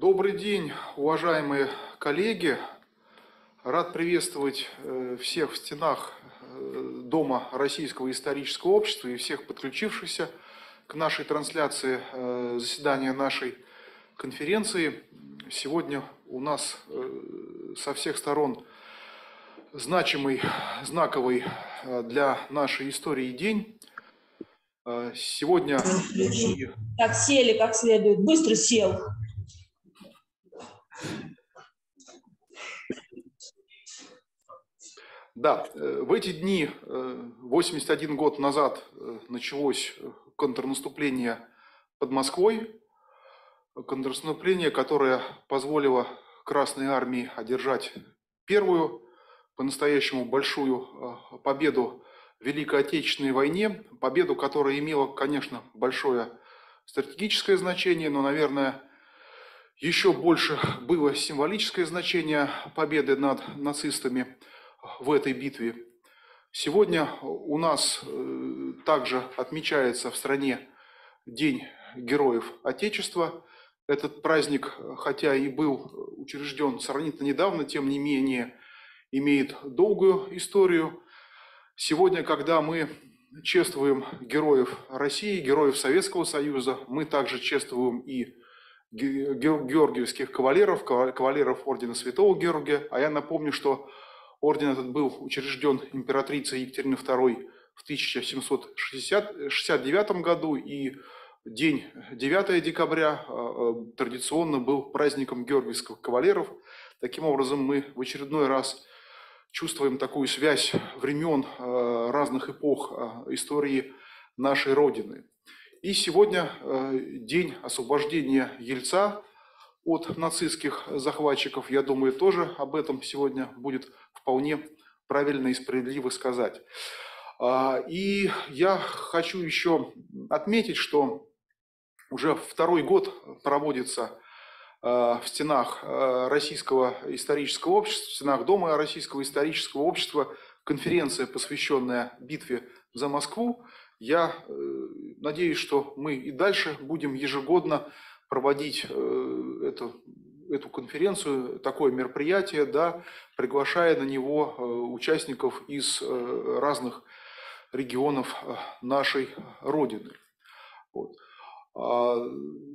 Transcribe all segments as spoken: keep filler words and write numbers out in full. Добрый день, уважаемые коллеги! Рад приветствовать всех в стенах Дома Российского исторического общества и всех подключившихся к нашей трансляции заседания нашей конференции. Сегодня у нас со всех сторон значимый, знаковый для нашей истории день. Сегодня... Так, сели как следует, быстро сел. Да, в эти дни, восемьдесят один год назад, началось контрнаступление под Москвой. Контрнаступление, которое позволило Красной Армии одержать первую, по-настоящему большую победу в Великой Отечественной войне. Победу, которая имела, конечно, большое стратегическое значение, но, наверное, еще больше было символическое значение победы над нацистами в этой битве. Сегодня у нас также отмечается в стране День Героев Отечества. Этот праздник, хотя и был учрежден сравнительно недавно, тем не менее имеет долгую историю. Сегодня, когда мы чествуем героев России, героев Советского Союза, мы также чествуем и георгиевских кавалеров, кавалеров ордена Святого Георгия. А я напомню, что орден этот был учрежден императрицей Екатериной второй в тысяча семьсот шестьдесят девятом году, и день девятое декабря традиционно был праздником георгиевских кавалеров. Таким образом, мы в очередной раз чувствуем такую связь времен, разных эпох истории нашей Родины. И сегодня день освобождения Ельца от нацистских захватчиков. Я думаю, тоже об этом сегодня будет вполне правильно и справедливо сказать. И я хочу еще отметить, что уже второй год проводится в стенах Российского исторического общества, в стенах Дома Российского исторического общества конференция, посвященная битве за Москву. Я надеюсь, что мы и дальше будем ежегодно проводить эту, эту конференцию, такое мероприятие, да, приглашая на него участников из разных регионов нашей Родины. Вот.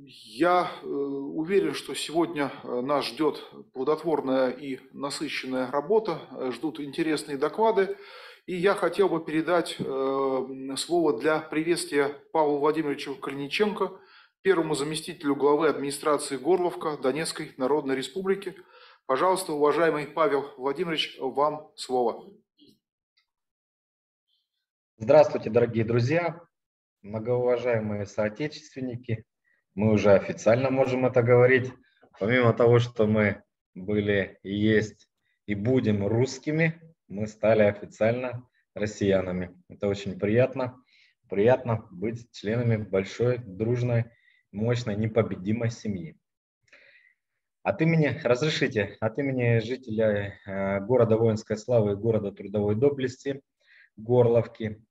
Я уверен, что сегодня нас ждет плодотворная и насыщенная работа, ждут интересные доклады. И я хотел бы передать слово для приветствия Павлу Владимировичу Калиниченко, первому заместителю главы администрации Горловка Донецкой Народной Республики. Пожалуйста, уважаемый Павел Владимирович, вам слово. Здравствуйте, дорогие друзья, многоуважаемые соотечественники. Мы уже официально можем это говорить. Помимо того, что мы были, есть и будем русскими, мы стали официально россиянами. Это очень приятно. Приятно быть членами большой, дружной, мощной, непобедимой семьи. От имени, разрешите, от имени жителей города воинской славы и города трудовой доблести Горловки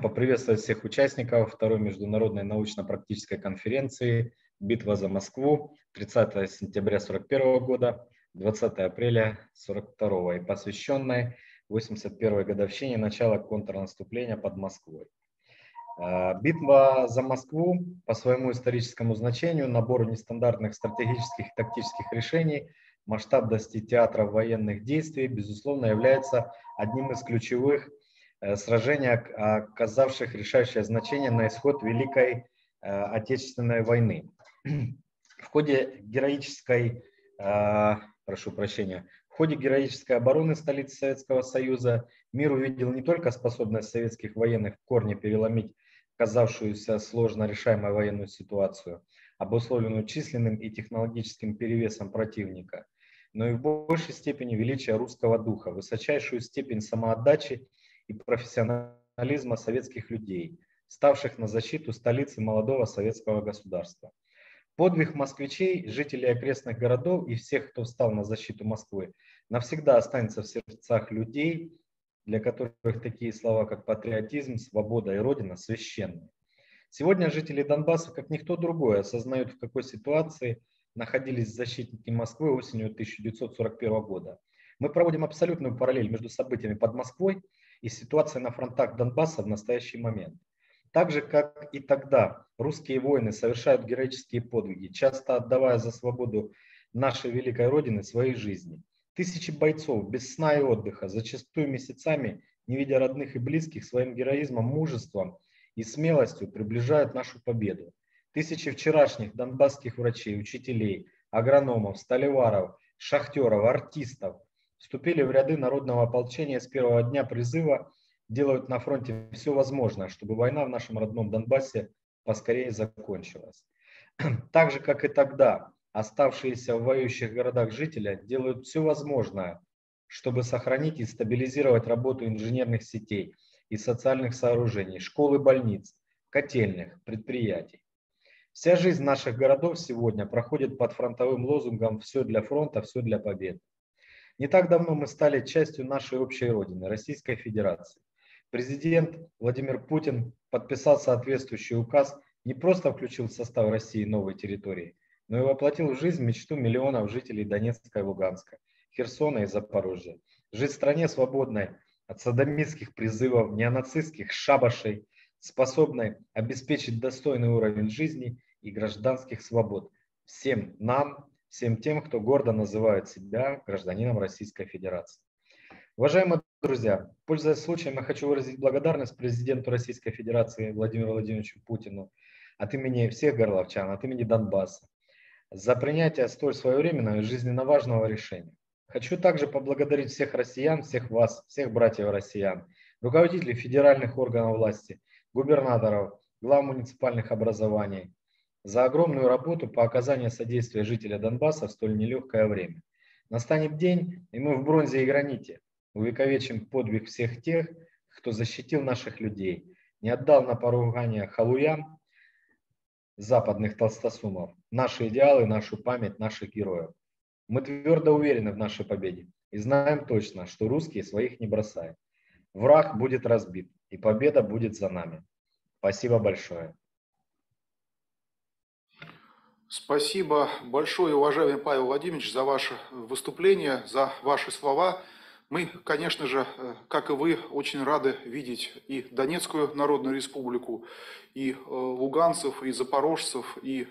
поприветствовать всех участников второй международной научно-практической конференции «Битва за Москву» тридцатое сентября сорок первого года, двадцатое апреля сорок второго и посвященной восемьдесят первой годовщине начала контрнаступления под Москвой. Битва за Москву по своему историческому значению, набору нестандартных стратегических и тактических решений, масштабности театра военных действий, безусловно, является одним из ключевых сражений, оказавших решающее значение на исход Великой Отечественной войны. В ходе героической, прошу прощения, в ходе героической обороны столицы Советского Союза мир увидел не только способность советских военных в корне переломить казавшуюся сложно решаемой военную ситуацию, обусловленную численным и технологическим перевесом противника, но и в большей степени величие русского духа, высочайшую степень самоотдачи и профессионализма советских людей, ставших на защиту столицы молодого советского государства. Подвиг москвичей, жителей окрестных городов и всех, кто встал на защиту Москвы, навсегда останется в сердцах людей, для которых такие слова, как патриотизм, свобода и Родина, священны. Сегодня жители Донбасса, как никто другой, осознают, в какой ситуации находились защитники Москвы осенью тысяча девятьсот сорок первого года. Мы проводим абсолютную параллель между событиями под Москвой и ситуацией на фронтах Донбасса в настоящий момент. Так же, как и тогда, русские воины совершают героические подвиги, часто отдавая за свободу нашей великой Родины своей жизни. Тысячи бойцов без сна и отдыха, зачастую месяцами, не видя родных и близких, своим героизмом, мужеством и смелостью приближают нашу победу. Тысячи вчерашних донбасских врачей, учителей, агрономов, столеваров, шахтеров, артистов вступили в ряды народного ополчения с первого дня призыва, делают на фронте все возможное, чтобы война в нашем родном Донбассе поскорее закончилась. Так же, как и тогда, оставшиеся в воюющих городах жители делают все возможное, чтобы сохранить и стабилизировать работу инженерных сетей и социальных сооружений, школ и больниц, котельных, предприятий. Вся жизнь наших городов сегодня проходит под фронтовым лозунгом «Все для фронта, все для победы». Не так давно мы стали частью нашей общей родины, Российской Федерации. Президент Владимир Путин подписал соответствующий указ, не просто включил в состав России новые территории, но и воплотил в жизнь мечту миллионов жителей Донецка и Луганска, Херсона и Запорожья. Жить в стране, свободной от садомистских призывов, неонацистских шабашей, способной обеспечить достойный уровень жизни и гражданских свобод всем нам, всем тем, кто гордо называет себя гражданином Российской Федерации. Уважаемые друзья, пользуясь случаем, я хочу выразить благодарность президенту Российской Федерации Владимиру Владимировичу Путину от имени всех горловчан, от имени Донбасса за принятие столь своевременного и жизненно важного решения. Хочу также поблагодарить всех россиян, всех вас, всех братьев россиян, руководителей федеральных органов власти, губернаторов, глав муниципальных образований за огромную работу по оказанию содействия жителям Донбасса в столь нелегкое время. Настанет день, и мы в бронзе и граните увековечим подвиг всех тех, кто защитил наших людей, не отдал на поругание халуям, западных толстосумов, наши идеалы, нашу память, наших героев. Мы твердо уверены в нашей победе и знаем точно, что русские своих не бросают. Враг будет разбит, и победа будет за нами. Спасибо большое. Спасибо большое, уважаемый Павел Владимирович, за ваше выступление, за ваши слова. Мы, конечно же, как и вы, очень рады видеть и Донецкую Народную Республику, и луганцев, и запорожцев, и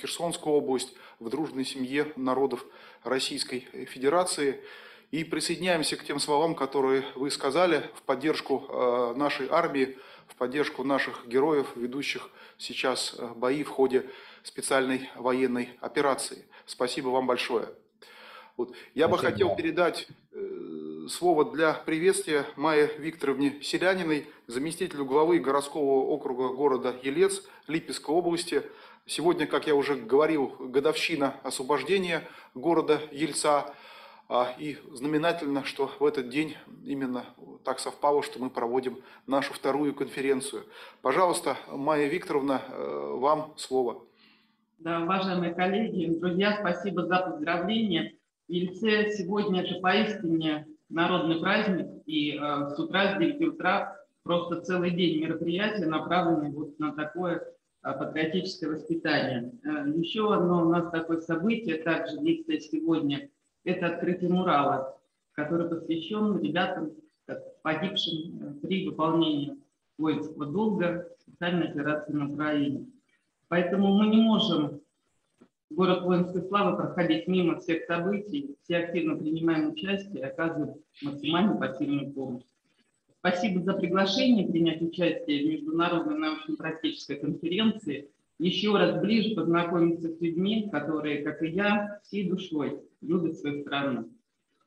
Херсонскую область в дружной семье народов Российской Федерации. И присоединяемся к тем словам, которые вы сказали в поддержку нашей армии, в поддержку наших героев, ведущих сейчас бои в ходе специальной военной операции. Спасибо вам большое. Вот. Я Спасибо. бы хотел передать слово для приветствия Майе Викторовне Селяниной, заместителю главы городского округа города Елец Липецкой области. Сегодня, как я уже говорил, годовщина освобождения города Ельца. И знаменательно, что в этот день именно так совпало, что мы проводим нашу вторую конференцию. Пожалуйста, Майя Викторовна, вам слово. Да, уважаемые коллеги, друзья, спасибо за поздравления. В Ельце сегодня же поистине народный праздник, и э, с утра, с девяти утра, просто целый день мероприятия направлены вот на такое э, патриотическое воспитание. Э, еще одно у нас такое событие, также в Ельце сегодня, это открытие мурала, который посвящен ребятам, погибшим при выполнении воинского долга специальной операции на Украине. Поэтому мы не можем город воинской славы проходить мимо всех событий, все активно принимаем участие и оказываем максимально посильную помощь. Спасибо за приглашение принять участие в международной научно-практической конференции, еще раз ближе познакомиться с людьми, которые, как и я, всей душой любят свою страну,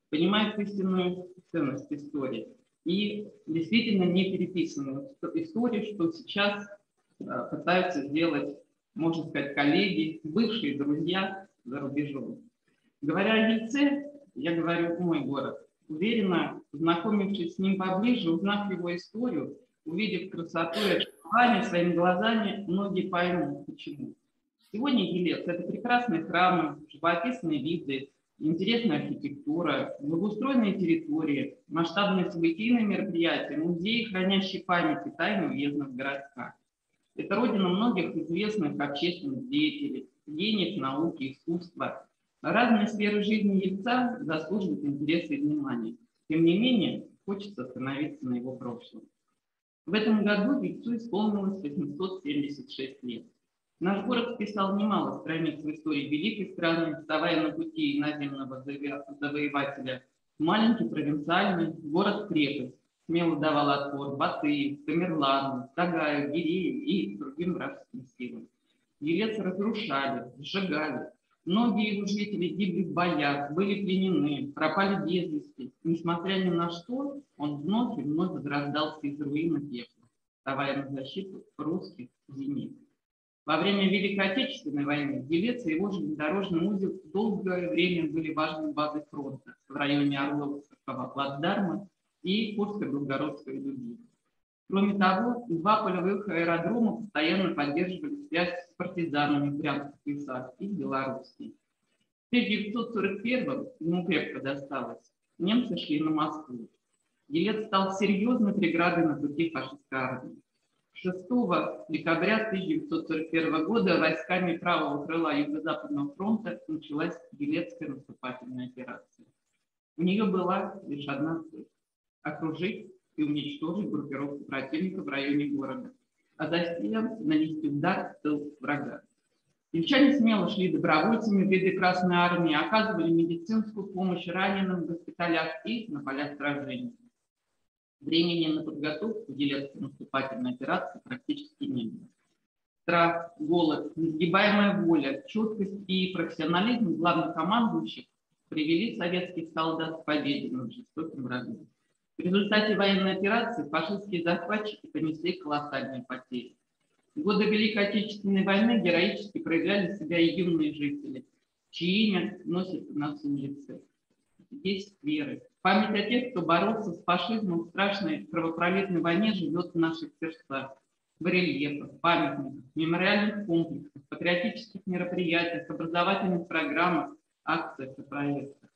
понимают истинную ценность истории и действительно не переписанную историю, что сейчас пытаются сделать, можно сказать, коллеги, бывшие друзья за рубежом. Говоря о Ельце, я говорю мой город. Уверенно, познакомившись с ним поближе, узнав его историю, увидев красоту и очарование своими глазами, многие поймут, почему. Сегодня Елец – это прекрасные храмы, живописные виды, интересная архитектура, благоустроенные территории, масштабные событийные мероприятия, музеи, хранящие память и тайны уездных городка. Это родина многих известных общественных деятелей, денег, науки, искусства. Разные сферы жизни Ельца заслуживают интереса и внимания. Тем не менее, хочется остановиться на его прошлом. В этом году Ельцу исполнилось восемьсот семьдесят шесть лет. Наш город писал немало страниц в истории великой страны, вставая на пути иноземного завоевателя. Маленький провинциальный город-крепость смело давал отпор Батыю, Тамерлану, Тагаю, Гирею и другим вражеским силам. Елец разрушали, сжигали. Многие его жители гибли в боях, были пленены, пропали без вести. Несмотря ни на что, он вновь и вновь возрождался из руин и пепла, вставая на защиту русских зенит. Во время Великой Отечественной войны Елец и его железнодорожный узел долгое время были важной базой фронта в районе Орловского плацдарма и Курско-Белгородской дуги. Кроме того, два полевых аэродрома постоянно поддерживали связь с партизанами в Брянских лесах и в Белоруссии. В тысяча девятьсот сорок первом ему крепко досталось. Немцы шли на Москву. Елец стал серьезной преградой на пути фашистской армии. шестого декабря тысяча девятьсот сорок первого года войсками правого крыла Юго-Западного фронта началась Елецкая наступательная операция. У нее была лишь одна цель – окружить и уничтожить группировку противника в районе города, а затем нанести удар в тыл врага. Ельчане смело шли добровольцами в ряды Красной Армии, оказывали медицинскую помощь раненым в госпиталях и на полях сражений. Времени на подготовку Елецкой наступательной операции практически не было. Страх, голод, несгибаемая воля, чуткость и профессионализм главнокомандующих привели советских солдат к победе над жестоким врагом. В результате военной операции фашистские захватчики понесли колоссальные потери. В годы Великой Отечественной войны героически проявляли себя и юные жители, чьи имя носят у нас улицы. Есть веры. Память о тех, кто боролся с фашизмом в страшной кровопролитной войне, живет в наших сердцах, в барельефах, памятниках, мемориальных комплексах, патриотических мероприятиях, образовательных программах, акциях и проектах.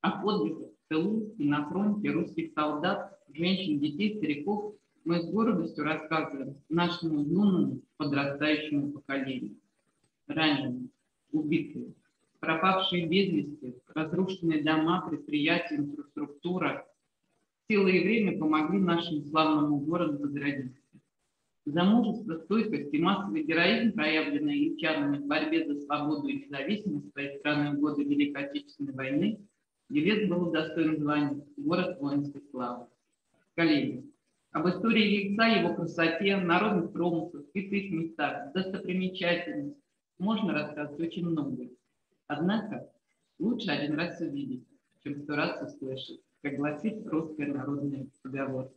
О подвигах в тылу и на фронте русских солдат, женщин, детей, стариков мы с гордостью рассказываем нашему юному подрастающему поколению. Раненые, убитые, пропавшие без вести, разрушенные дома, предприятия, инфраструктура. Сила и время помогли нашему славному городу возродиться. За мужество, стойкость и массовый героизм, проявленные ельчанами в борьбе за свободу и независимость своей страны в годы Великой Отечественной войны, Елец был достоин звания «Город воинской славы». Коллеги, об истории Ельца, его красоте, народных промыслах, святых местах, достопримечательностях можно рассказать очень много. Однако лучше один раз увидеть, чем сто раз услышать, как гласит русская народная поговорка.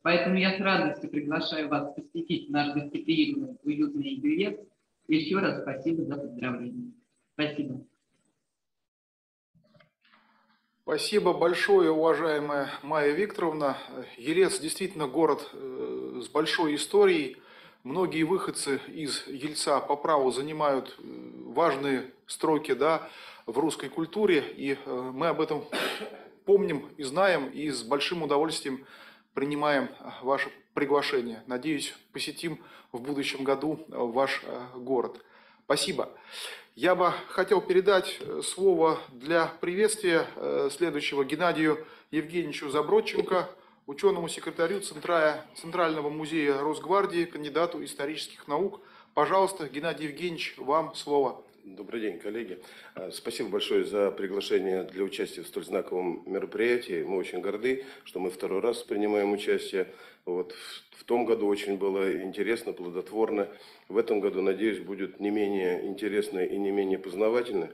Поэтому я с радостью приглашаю вас посетить наш гостеприимный, уютный Елец. Еще раз спасибо за поздравление. Спасибо. Спасибо большое, уважаемая Майя Викторовна. Елец действительно город с большой историей. Многие выходцы из Ельца по праву занимают важные строки, да, в русской культуре, и мы об этом помним и знаем, и с большим удовольствием принимаем ваше приглашение. Надеюсь, посетим в будущем году ваш город. Спасибо. Я бы хотел передать слово для приветствия следующего Геннадию Евгеньевичу Забродченко, ученому секретарю Центрального музея Росгвардии, кандидату исторических наук. Пожалуйста, Геннадий Евгеньевич, вам слово. Добрый день, коллеги. Спасибо большое за приглашение для участия в столь знаковом мероприятии. Мы очень горды, что мы второй раз принимаем участие. Вот. В том году очень было интересно, плодотворно. В этом году, надеюсь, будет не менее интересно и не менее познавательно.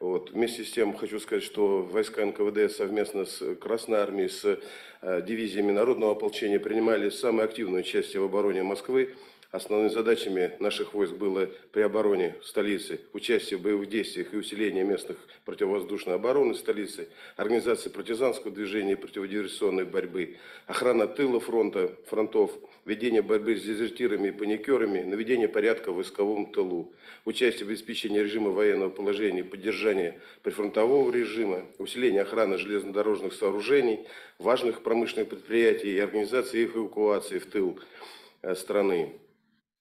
Вот. Вместе с тем хочу сказать, что войска эн ка вэ дэ совместно с Красной Армией, с дивизиями народного ополчения принимали самое активное участие в обороне Москвы. Основными задачами наших войск было при обороне столицы участие в боевых действиях и усиление местных противовоздушной обороны столицы, организация партизанского движения и противодиверсионной борьбы, охрана тыла фронта, фронтов, ведение борьбы с дезертирами и паникерами, наведение порядка в войсковом тылу, участие в обеспечении режима военного положения, поддержание прифронтового режима, усиление охраны железнодорожных сооружений, важных промышленных предприятий и организации их эвакуации в тыл страны.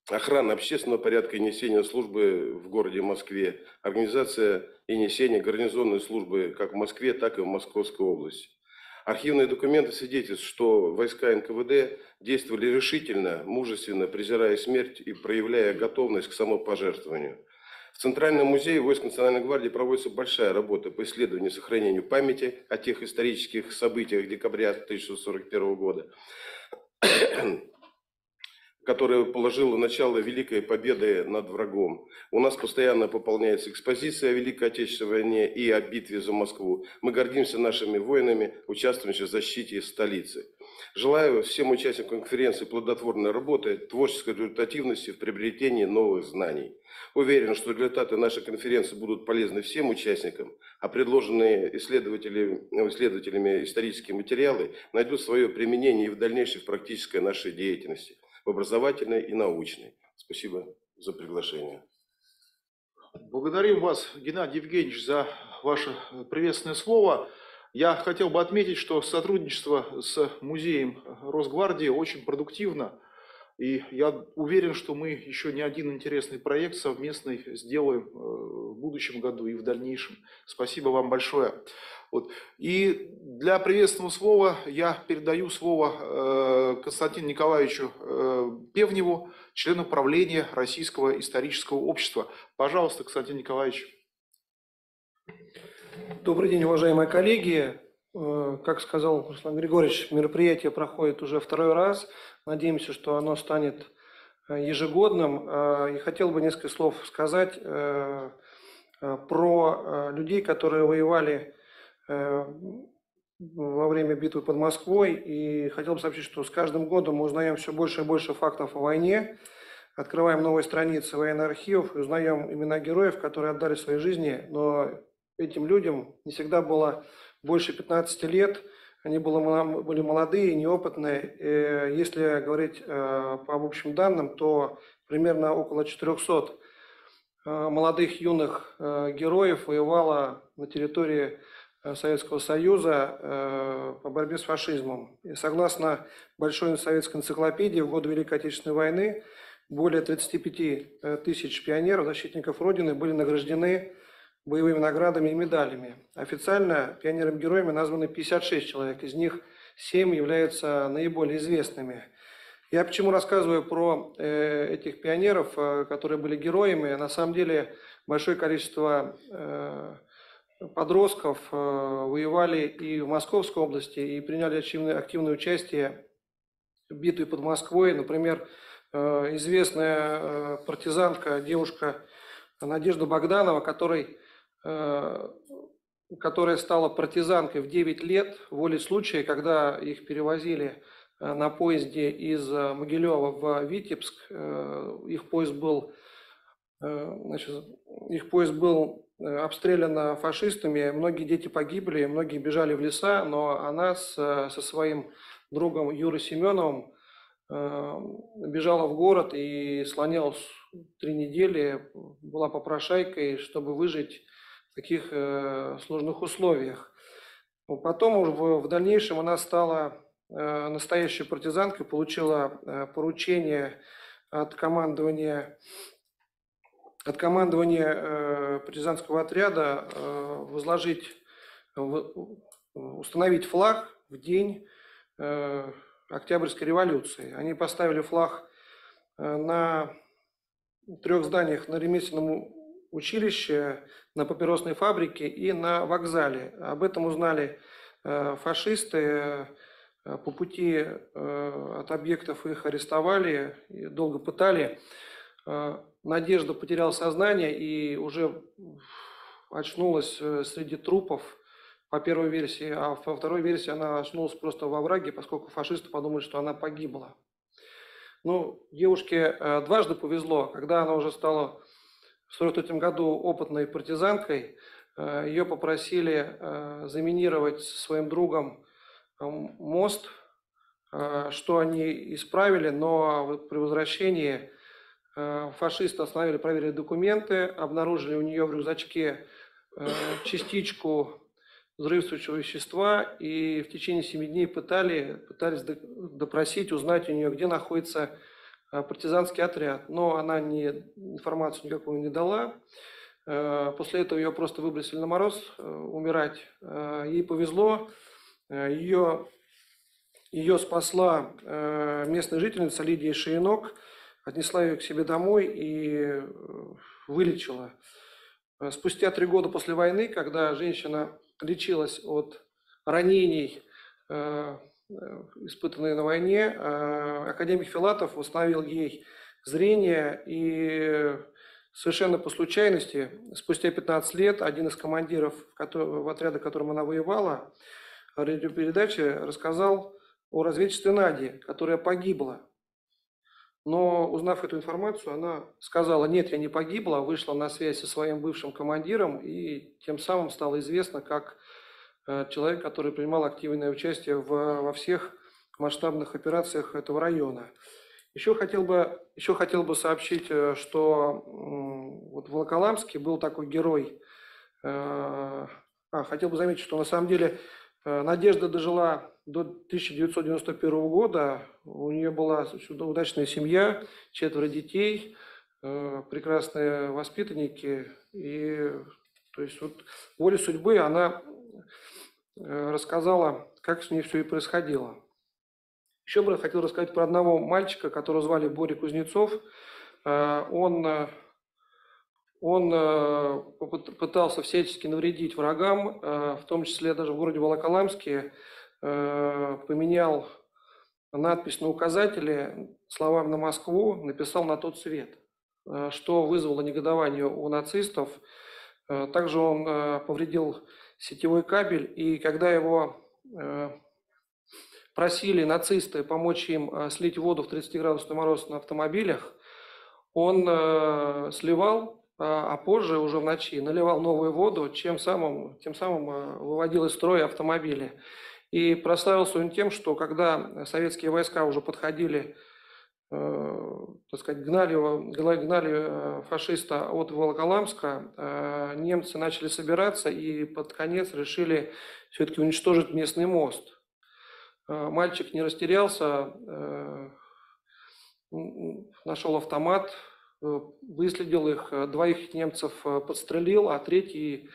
охрана общественного порядка и несения службы в городе Москве, организация и несение гарнизонной службы как в Москве, так и в Московской области. Архивные документы свидетельствуют, что войска эн ка вэ дэ действовали решительно, мужественно, презирая смерть и проявляя готовность к самопожертвованию. В Центральном музее войск Национальной гвардии проводится большая работа по исследованию и сохранению памяти о тех исторических событиях декабря тысяча девятьсот сорок первого года, которая положила начало великой победы над врагом. У нас постоянно пополняется экспозиция о Великой Отечественной войне и о битве за Москву. Мы гордимся нашими воинами, участвующими в защите столицы. Желаю всем участникам конференции плодотворной работы, творческой результативности в приобретении новых знаний. Уверен, что результаты нашей конференции будут полезны всем участникам, а предложенные исследователями исторические материалы найдут свое применение и в дальнейшей в практической нашей деятельности, в образовательной и научной. Спасибо за приглашение. Благодарим вас, Геннадий Евгеньевич, за ваше приветственное слово. Я хотел бы отметить, что сотрудничество с музеем Росгвардии очень продуктивно. И я уверен, что мы еще не один интересный проект совместный сделаем в будущем году и в дальнейшем. Спасибо вам большое. Вот. И для приветственного слова я передаю слово Константину Николаевичу Певневу, члену правления Российского исторического общества. Пожалуйста, Константин Николаевич. Добрый день, уважаемые коллеги. Как сказал Руслан Григорьевич, мероприятие проходит уже второй раз. Надеемся, что оно станет ежегодным. И хотел бы несколько слов сказать про людей, которые воевали во время битвы под Москвой. И хотел бы сообщить, что с каждым годом мы узнаем все больше и больше фактов о войне, открываем новые страницы военных архивов и узнаем имена героев, которые отдали свои жизни. Но этим людям не всегда было больше пятнадцати лет, они были молодые, неопытные. Если говорить по общим данным, то примерно около четырёхсот молодых юных героев воевало на территории Советского Союза по борьбе с фашизмом. И согласно Большой советской энциклопедии, в годы Великой Отечественной войны более тридцати пяти тысяч пионеров, защитников Родины были награждены боевыми наградами и медалями. Официально пионерами-героями названы пятьдесят шесть человек, из них семь являются наиболее известными. Я почему рассказываю про э, этих пионеров, э, которые были героями? На самом деле большое количество э, подростков э, воевали и в Московской области, и приняли активное, активное участие в битве под Москвой. Например, э, известная э, партизанка, девушка Надежда Богданова, которой которая стала партизанкой в девять лет волей случая, когда их перевозили на поезде из Могилева в Витебск. Их поезд был, значит, их поезд был обстрелян фашистами, многие дети погибли, многие бежали в леса, но она с, со своим другом Юрой Семеновым бежала в город и слонялась три недели, была попрошайкой, чтобы выжить в таких э, сложных условиях. Потом уже в, в дальнейшем она стала э, настоящей партизанкой, получила э, поручение от командования, от командования э, партизанского отряда э, возложить, в, установить флаг в день э, Октябрьской революции. Они поставили флаг э, на трех зданиях: на ремесленном училище, на папиросной фабрике и на вокзале. Об этом узнали э, фашисты. Э, по пути э, от объектов их арестовали, и долго пытали. Э, Надежда потеряла сознание и уже очнулась среди трупов по первой версии, а по второй версии она очнулась просто во враге, поскольку фашисты подумали, что она погибла. Ну, девушке э, дважды повезло, когда она уже стала в сорок третьем году опытной партизанкой. Э, ее попросили э, заминировать со своим другом э, мост, э, что они исправили, но при возвращении э, фашисты остановили, проверили документы, обнаружили у нее в рюкзачке э, частичку взрывчатого вещества и в течение семи дней пытали, пытались допросить, узнать у нее, где находится партизанский отряд, но она не, информацию никакую не дала. После этого ее просто выбросили на мороз умирать. Ей повезло, ее, ее спасла местная жительница Лидия Шейнок, отнесла ее к себе домой и вылечила. Спустя три года после войны, когда женщина лечилась от ранений, испытанные на войне, академик Филатов восстановил ей зрение, и совершенно по случайности, спустя пятнадцать лет, один из командиров в отряде, в котором она воевала, в радиопередаче рассказал о разведчице Наде, которая погибла. Но, узнав эту информацию, она сказала: нет, я не погибла, вышла на связь со своим бывшим командиром, и тем самым стало известно, как человек, который принимал активное участие в, во всех масштабных операциях этого района. Еще хотел бы, еще хотел бы сообщить, что вот в Волоколамске был такой герой. А, хотел бы заметить, что на самом деле Надежда дожила до тысяча девятьсот девяносто первого года. У нее была удачная семья, четверо детей, прекрасные воспитанники. И, то есть, вот, волей судьбы она рассказала, как с ней все и происходило. Еще бы я хотел рассказать про одного мальчика, которого звали Боря Кузнецов. Он, он пытался всячески навредить врагам, в том числе даже в городе Волоколамске поменял надпись на указателе словами «на Москву», написал «на тот свет», что вызвало негодование у нацистов. Также он повредил сетевой кабель, и когда его просили нацисты помочь им слить воду в тридцатиградусный мороз на автомобилях, он сливал, а позже уже в ночи наливал новую воду, чем самым, тем самым выводил из строя автомобили. И прославился он тем, что когда советские войска уже подходили, так сказать, гнали, гнали фашиста от Волоколамска, немцы начали собираться и под конец решили все-таки уничтожить местный мост. Мальчик не растерялся, нашел автомат, выследил их, двоих немцев подстрелил, а третий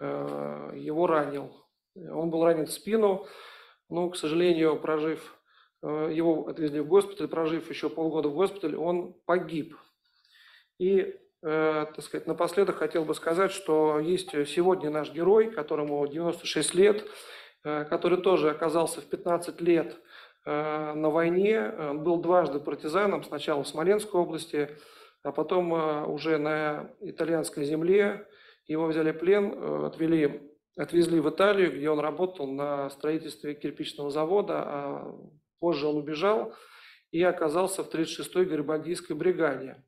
его ранил. Он был ранен в спину, но, к сожалению, прожив... его отвезли в госпиталь, прожив еще полгода в госпитале, он погиб. И, э, так сказать, напоследок хотел бы сказать, что есть сегодня наш герой, которому девяносто шесть лет, э, который тоже оказался в пятнадцать лет э, на войне, он был дважды партизаном, сначала в Смоленской области, а потом э, уже на итальянской земле. Его взяли в плен, э, отвели, отвезли в Италию, где он работал на строительстве кирпичного завода, а позже он убежал и оказался в тридцать шестой гарибальдийской бригаде.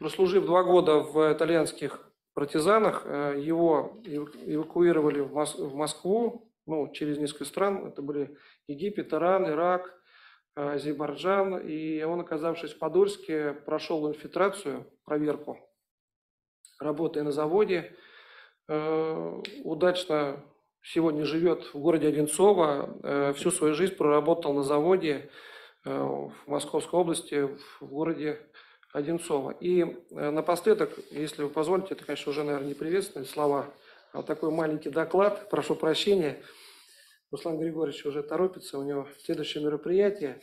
Прослужив два года в итальянских партизанах, его эвакуировали в Москву, ну, через несколько стран. Это были Египет, Иран, Ирак, Азербайджан. И он, оказавшись в Подольске, прошел инфильтрацию, проверку, работая на заводе. Удачно сегодня живет в городе Одинцово, всю свою жизнь проработал на заводе в Московской области, в городе Одинцово. И напоследок, если вы позволите, это, конечно, уже, наверное, не приветственные слова, а вот такой маленький доклад, прошу прощения, Руслан Григорьевич уже торопится, у него следующее мероприятие.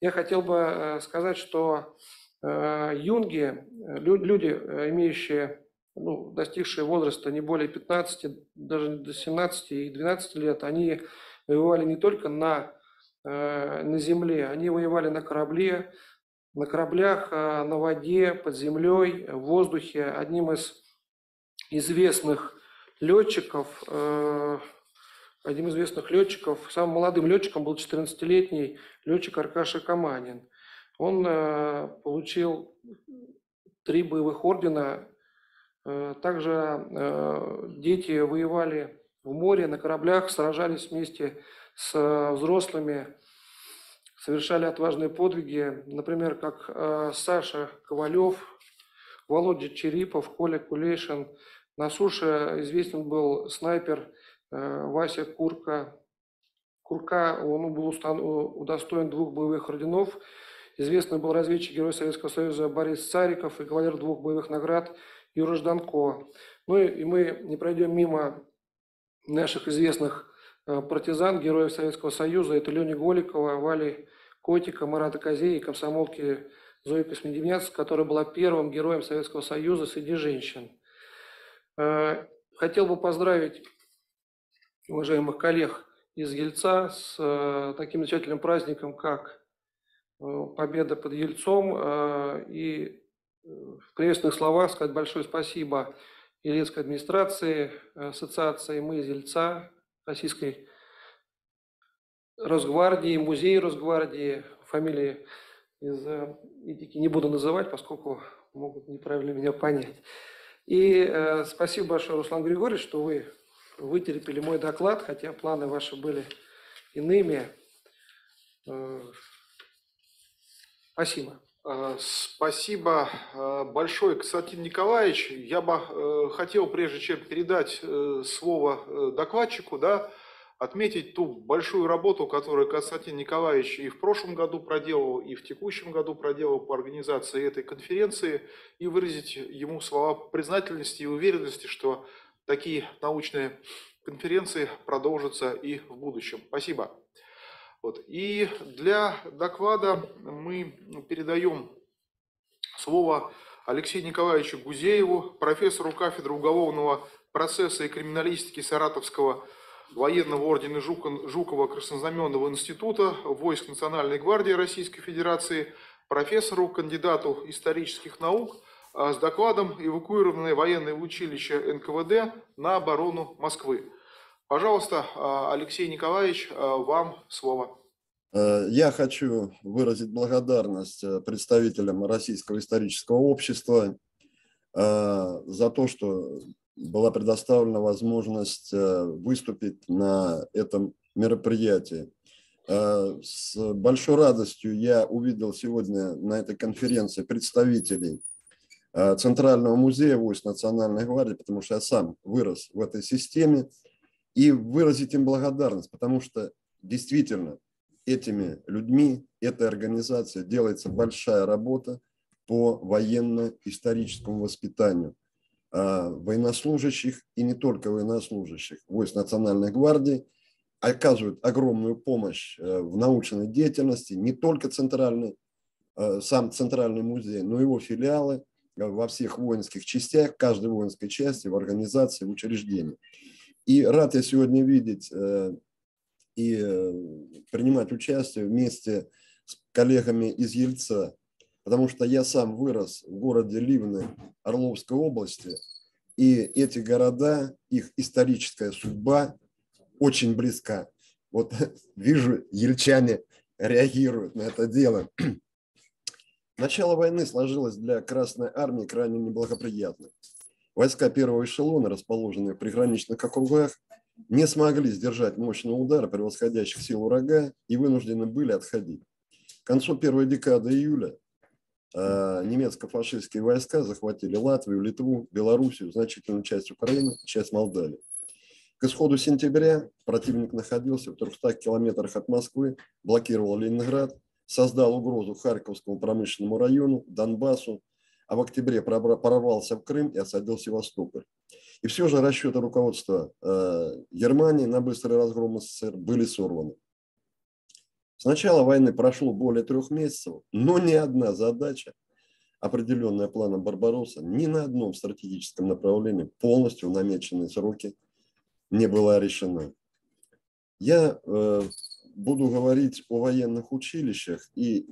Я хотел бы сказать, что юнги, люди, имеющие... ну, достигшие возраста не более пятнадцати, даже до семнадцати и двенадцати лет, они воевали не только на, э, на земле, они воевали на корабле, на кораблях, э, на воде, под землей, в воздухе. Одним из известных летчиков, э, одним из известных летчиков, самым молодым летчиком был четырнадцатилетний летчик Аркаша Каманин. Он э, получил три боевых ордена. Также э, дети воевали в море, на кораблях, сражались вместе с взрослыми, совершали отважные подвиги, например, как э, Саша Ковалев, Володя Черепов, Коля Кулешин. На суше известен был снайпер э, Вася Курка. Курка, он был удостоен двух боевых орденов Известный был разведчик, герой Советского Союза Борис Цариков и кавалер двух боевых наград Юра Жданко. Ну и мы не пройдем мимо наших известных партизан, героев Советского Союза. Это Лени Голикова, Вали Котика, Марата Козей и комсомолки Зои Космодемьянц, которая была первым героем Советского Союза среди женщин. Хотел бы поздравить уважаемых коллег из Ельца с таким замечательным праздником, как Победа под Ельцом, и в приветственных словах сказать большое спасибо Ельцкой администрации, ассоциации «Мы из Ельца», Российской Росгвардии, музею Росгвардии, фамилии из этики не буду называть, поскольку могут неправильно меня понять. И спасибо большое, Руслан Григорьевич, что вы вытерпели мой доклад, хотя планы ваши были иными. Спасибо. Спасибо большое, Константин Николаевич. Я бы хотел, прежде чем передать слово докладчику, да, отметить ту большую работу, которую Константин Николаевич и в прошлом году проделал, и в текущем году проделал по организации этой конференции, и выразить ему слова признательности и уверенности, что такие научные конференции продолжатся и в будущем. Спасибо. Вот. И для доклада мы передаем слово Алексею Николаевичу Гузееву, профессору кафедры уголовного процесса и криминалистики Саратовского военного ордена Жукова Краснознаменного института войск Национальной гвардии Российской Федерации, профессору, кандидату исторических наук, с докладом «Эвакуированное военное училище эн ка вэ дэ на оборону Москвы». Пожалуйста, Алексей Николаевич, вам слово. Я хочу выразить благодарность представителям Российского исторического общества за то, что была предоставлена возможность выступить на этом мероприятии. С большой радостью я увидел сегодня на этой конференции представителей Центрального музея войск Национальной гвардии, потому что я сам вырос в этой системе. И выразить им благодарность, потому что действительно этими людьми, этой организацией делается большая работа по военно-историческому воспитанию военнослужащих и не только военнослужащих. Войск Национальной гвардии оказывают огромную помощь в научной деятельности, не только центральный, сам Центральный музей, но и его филиалы во всех воинских частях, в каждой воинской части, в организации, в учреждении. И рад я сегодня видеть и принимать участие вместе с коллегами из Ельца, потому что я сам вырос в городе Ливны Орловской области, и эти города, их историческая судьба очень близка. Вот вижу, ельчане реагируют на это дело. Начало войны сложилось для Красной Армии крайне неблагоприятно. Войска первого эшелона, расположенные в приграничных округах, не смогли сдержать мощного удара превосходящих сил врага и вынуждены были отходить. К концу первой декады июля э, немецко-фашистские войска захватили Латвию, Литву, Белоруссию, значительную часть Украины, часть Молдавии. К исходу сентября противник находился в трехстах километрах от Москвы, блокировал Ленинград, создал угрозу Харьковскому промышленному району, Донбассу, а в октябре прорвался в Крым и осадил Севастополь. И все же расчеты руководства э, Германии на быстрый разгром эс эс эс эр были сорваны. С начала войны прошло более трех месяцев, но ни одна задача, определенная планом Барбаросса, ни на одном стратегическом направлении полностью в намеченные сроки не была решена. Я э, буду говорить о военных училищах и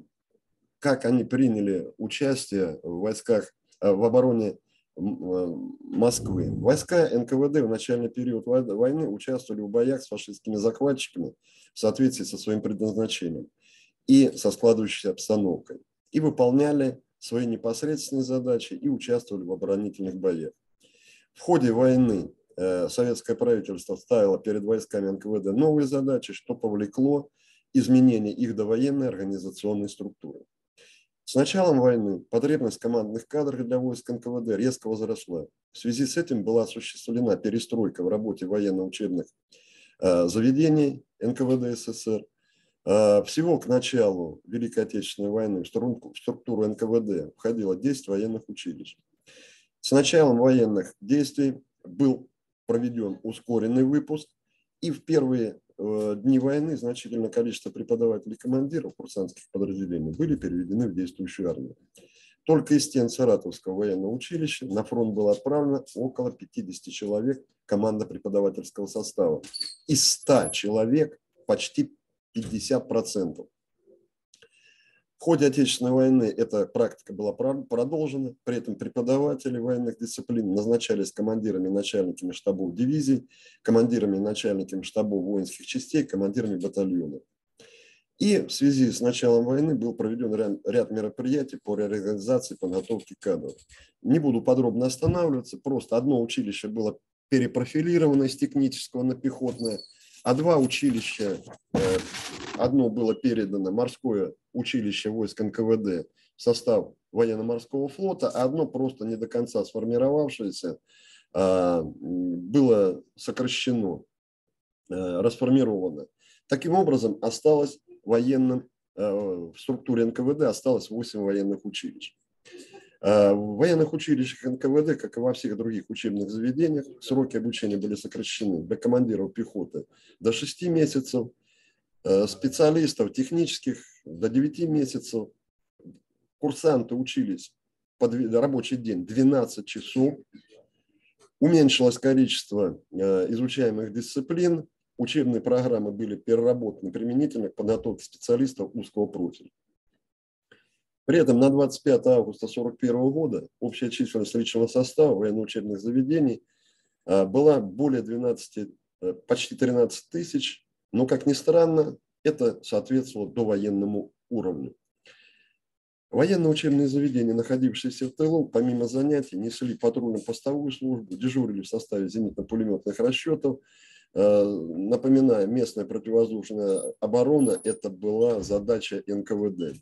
как они приняли участие в войсках, в обороне Москвы. Войска эн ка вэ дэ в начальный период войны участвовали в боях с фашистскими захватчиками в соответствии со своим предназначением и со складывающейся обстановкой, и выполняли свои непосредственные задачи и участвовали в оборонительных боях. В ходе войны советское правительство ставило перед войсками эн ка вэ дэ новые задачи, что повлекло изменение их довоенной организационной структуры. С началом войны потребность в командных кадрах для войск эн ка вэ дэ резко возросла. В связи с этим была осуществлена перестройка в работе военно-учебных заведений эн ка вэ дэ эс эс эс эр, Всего к началу Великой Отечественной войны в структуру эн ка вэ дэ входило десять военных училищ. С началом военных действий был проведен ускоренный выпуск, и в первые дни войны значительное количество преподавателей и командиров курсантских подразделений были переведены в действующую армию. Только из стен Саратовского военного училища на фронт было отправлено около пятидесяти человек командно-преподавательского состава. Из ста человек почти пятьдесят процентов. В ходе Отечественной войны эта практика была продолжена, при этом преподаватели военных дисциплин назначались командирами и начальниками штабов дивизий, командирами и начальниками штабов воинских частей, командирами батальонов. И в связи с началом войны был проведен ряд мероприятий по реорганизации подготовки кадров. Не буду подробно останавливаться, просто одно училище было перепрофилировано из технического на пехотное, а два училища, одно было передано, морское училище войск эн ка вэ дэ, в состав военно-морского флота, а одно просто не до конца сформировавшееся было сокращено, расформировано. Таким образом, осталось военным, в структуре эн ка вэ дэ осталось восемь военных училищ. В военных училищах эн ка вэ дэ, как и во всех других учебных заведениях, сроки обучения были сокращены для командиров пехоты до шести месяцев, специалистов технических до девяти месяцев. Курсанты учились под рабочий день двенадцать часов. Уменьшилось количество изучаемых дисциплин. Учебные программы были переработаны применительно к подготовке специалистов узкого профиля. При этом на двадцать пятое августа сорок первого года общая численность личного состава военно-учебных заведений была более двенадцати, почти тринадцати тысяч, но, как ни странно, это соответствовало довоенному уровню. Военно-учебные заведения, находившиеся в тылу, помимо занятий, несли патрульно-постовую службу, дежурили в составе зенитно-пулеметных расчетов. Напоминаю, местная противовоздушная оборона – это была задача эн ка вэ дэ.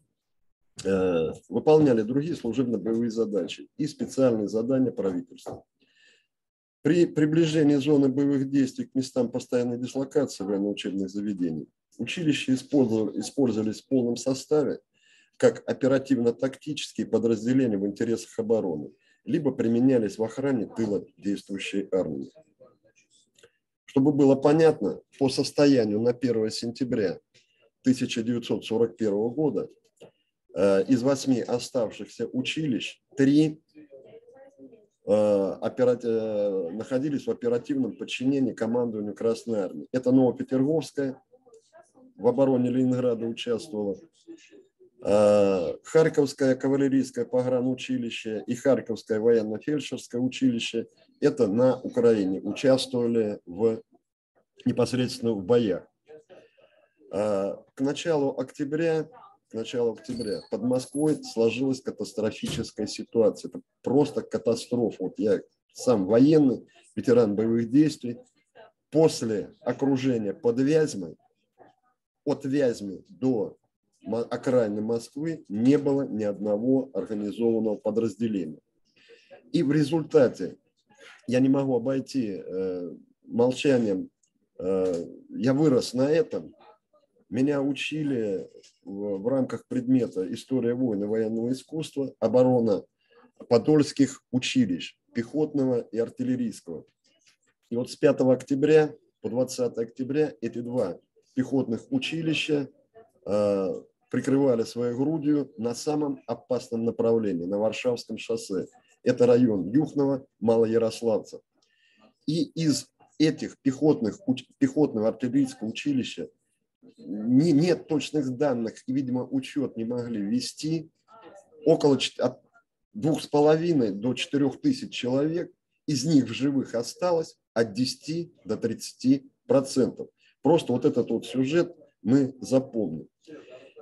Выполняли другие служебно-боевые задачи и специальные задания правительства. При приближении зоны боевых действий к местам постоянной дислокации военно-учебных заведений училища использовались в полном составе как оперативно-тактические подразделения в интересах обороны, либо применялись в охране тыла действующей армии. Чтобы было понятно, по состоянию на первое сентября тысяча девятьсот сорок первого года из восьми оставшихся училищ три находились в оперативном подчинении командованию Красной Армии. Это Новопетерговская, в обороне Ленинграда участвовала, Харьковское кавалерийское погранучилище и Харьковское военно-фельдшерское училище, это на Украине, участвовали в, непосредственно в боях. К началу октября, к началу октября под Москвой сложилась катастрофическая ситуация. Это просто катастрофа. Вот я сам военный, ветеран боевых действий. После окружения под Вязьмой, от Вязьмы до окраины Москвы не было ни одного организованного подразделения. И в результате, я не могу обойти э, молчанием, э, я вырос на этом, меня учили в, в рамках предмета «История войн и военного искусства» оборона подольских училищ, пехотного и артиллерийского. И вот с пятого октября по двадцатое октября эти два пехотных училища э, прикрывали своей грудью на самом опасном направлении, на Варшавском шоссе. Это район Юхнова, Малоярославца. И из этих пехотных, пехотного артиллерийского училища не, нет точных данных, и, видимо, учет не могли вести, около двух с половиной до четырёх тысяч человек, из них в живых осталось от десяти до тридцати процентов. Просто вот этот вот сюжет мы запомним.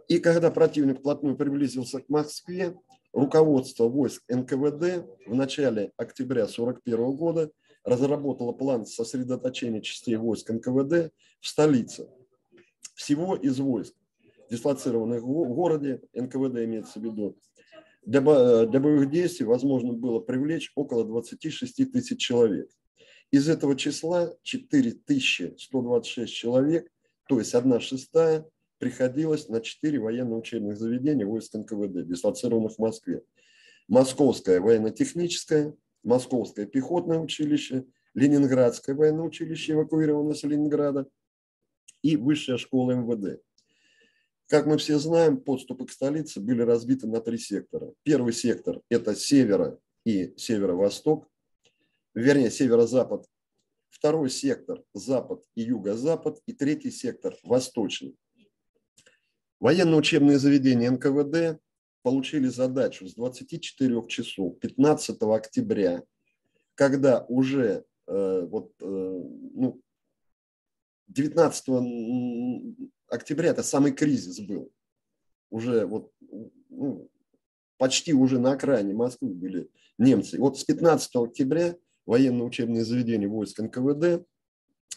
И когда противник вплотную приблизился к Москве, руководство войск эн ка вэ дэ в начале октября сорок первого года разработало план сосредоточения частей войск эн ка вэ дэ в столице. Всего из войск, дислоцированных в городе, эн ка вэ дэ имеется в виду, для боевых действий возможно было привлечь около двадцати шести тысяч человек. Из этого числа четыре тысячи сто двадцать шесть человек, то есть одна шестая, приходилось на четыре военно-учебных заведения войск эн ка вэ дэ, дислоцированных в Москве. Московское военно-техническое, Московское пехотное училище, Ленинградское военное училище, эвакуированное с Ленинграда, и Высшая школа эм вэ дэ. Как мы все знаем, подступы к столице были разбиты на три сектора. Первый сектор – это севера и северо-восток, вернее, северо-запад. Второй сектор – запад и юго-запад. И третий сектор – восточный. Военно-учебные заведения эн ка вэ дэ получили задачу с двадцати четырёх часов пятнадцатого октября, когда уже э, вот, э, ну, девятнадцатого октября это самый кризис был. Уже вот, ну, почти уже на окраине Москвы были немцы. Вот с пятнадцатого октября военно-учебные заведения войск эн ка вэ дэ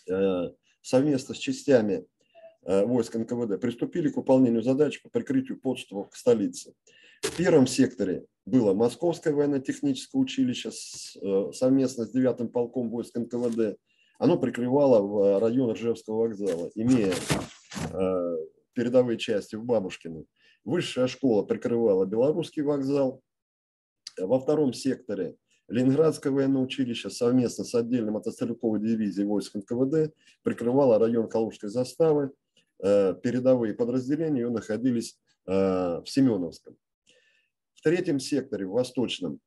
э, совместно с частями э, войск эн ка вэ дэ приступили к выполнению задач по прикрытию подступов к столице. В первом секторе было Московское военно-техническое училище с, э, совместно с девятым полком войск эн ка вэ дэ. Оно прикрывало в район Ржевского вокзала, имея э, передовые части в Бабушкино. Высшая школа прикрывала Белорусский вокзал. Во втором секторе Ленинградское военное училище совместно с отдельным мотострелковой дивизией войск эн ка вэ дэ прикрывало район Калужской заставы. Э, передовые подразделения ее находились э, в Семеновском. В третьем секторе, в Восточном,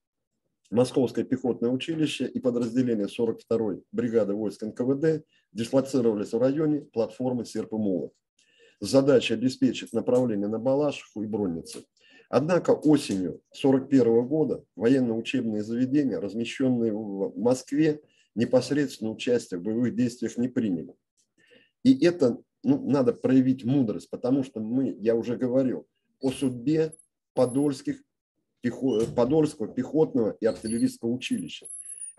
Московское пехотное училище и подразделение сорок второй бригады войск эн ка вэ дэ дислоцировались в районе платформы «Серп и молот». Задача обеспечить направление на Балашиху и Бронницы. Однако осенью сорок первого года военно-учебные заведения, размещенные в Москве, непосредственно участие в боевых действиях не приняли. И это, ну, надо проявить мудрость, потому что мы, я уже говорил, о судьбе подольских Подольского пехотного и артиллерийского училища.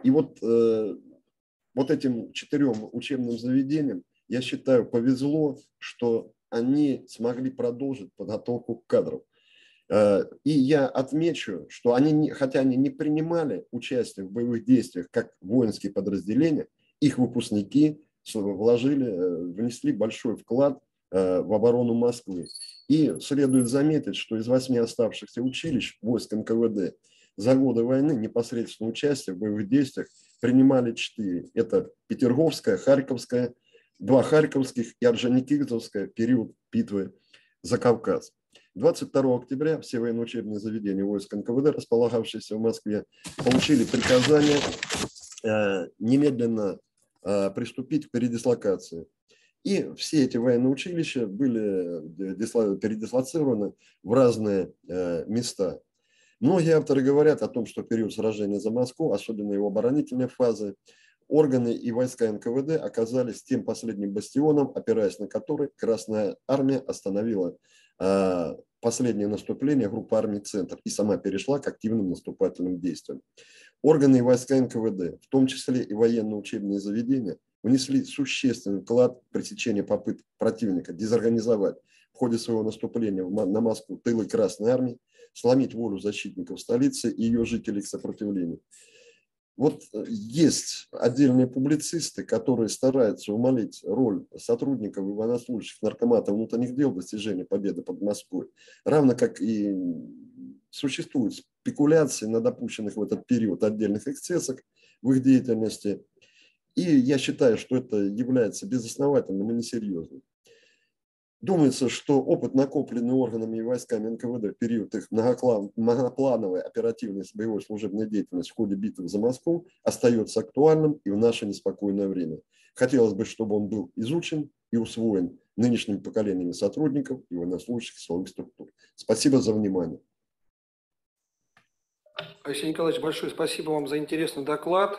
И вот, э, вот этим четырем учебным заведениям, я считаю, повезло, что они смогли продолжить подготовку кадров. Э, и я отмечу, что они, хотя они не принимали участие в боевых действиях как воинские подразделения, их выпускники вложили, внесли большой вклад э, в оборону Москвы. И следует заметить, что из восьми оставшихся училищ войск эн ка вэ дэ за годы войны непосредственно участие в боевых действиях принимали четыре. Это Петерговская, Харьковская, два харьковских и Орджоникидзевская, период битвы за Кавказ. двадцать второго октября все военно-учебные заведения войск эн ка вэ дэ, располагавшиеся в Москве, получили приказание э, немедленно э, приступить к передислокации. И все эти военные училища были передислоцированы в разные места. Многие авторы говорят о том, что в период сражения за Москву, особенно его оборонительные фазы, органы и войска эн ка вэ дэ оказались тем последним бастионом, опираясь на который Красная Армия остановила последнее наступление группы армий «Центр» и сама перешла к активным наступательным действиям. Органы и войска эн ка вэ дэ, в том числе и военно-учебные заведения, внесли существенный вклад в пресечение попыток противника дезорганизовать в ходе своего наступления на Москву тылы Красной Армии, сломить волю защитников столицы и ее жителей к сопротивлению. Вот есть отдельные публицисты, которые стараются умолить роль сотрудников и военнослужащих наркомата внутренних дел в достижении победы под Москвой, равно как и существуют спекуляции на допущенных в этот период отдельных эксцессах в их деятельности. И я считаю, что это является безосновательным и несерьезным. Думается, что опыт, накопленный органами и войсками эн ка вэ дэ в период их многоплановой оперативной боевой служебной деятельности в ходе битвы за Москву, остается актуальным и в наше неспокойное время. Хотелось бы, чтобы он был изучен и усвоен нынешними поколениями сотрудников и военнослужащих силовых структур. Спасибо за внимание. Алексей Николаевич, большое спасибо вам за интересный доклад.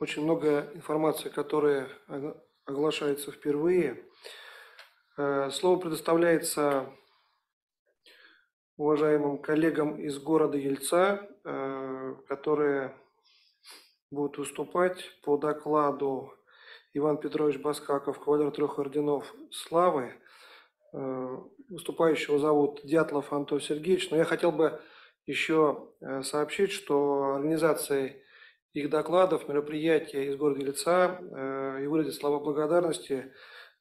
Очень много информации, которая оглашается впервые. Слово предоставляется уважаемым коллегам из города Ельца, которые будут выступать по докладу Иван Петрович Баскаков, кавалер трех орденов славы. Выступающего зовут Дятлов Антон Сергеевич. Но я хотел бы еще сообщить, что организацией их докладов, мероприятия из города Ельца э, и выразить слова благодарности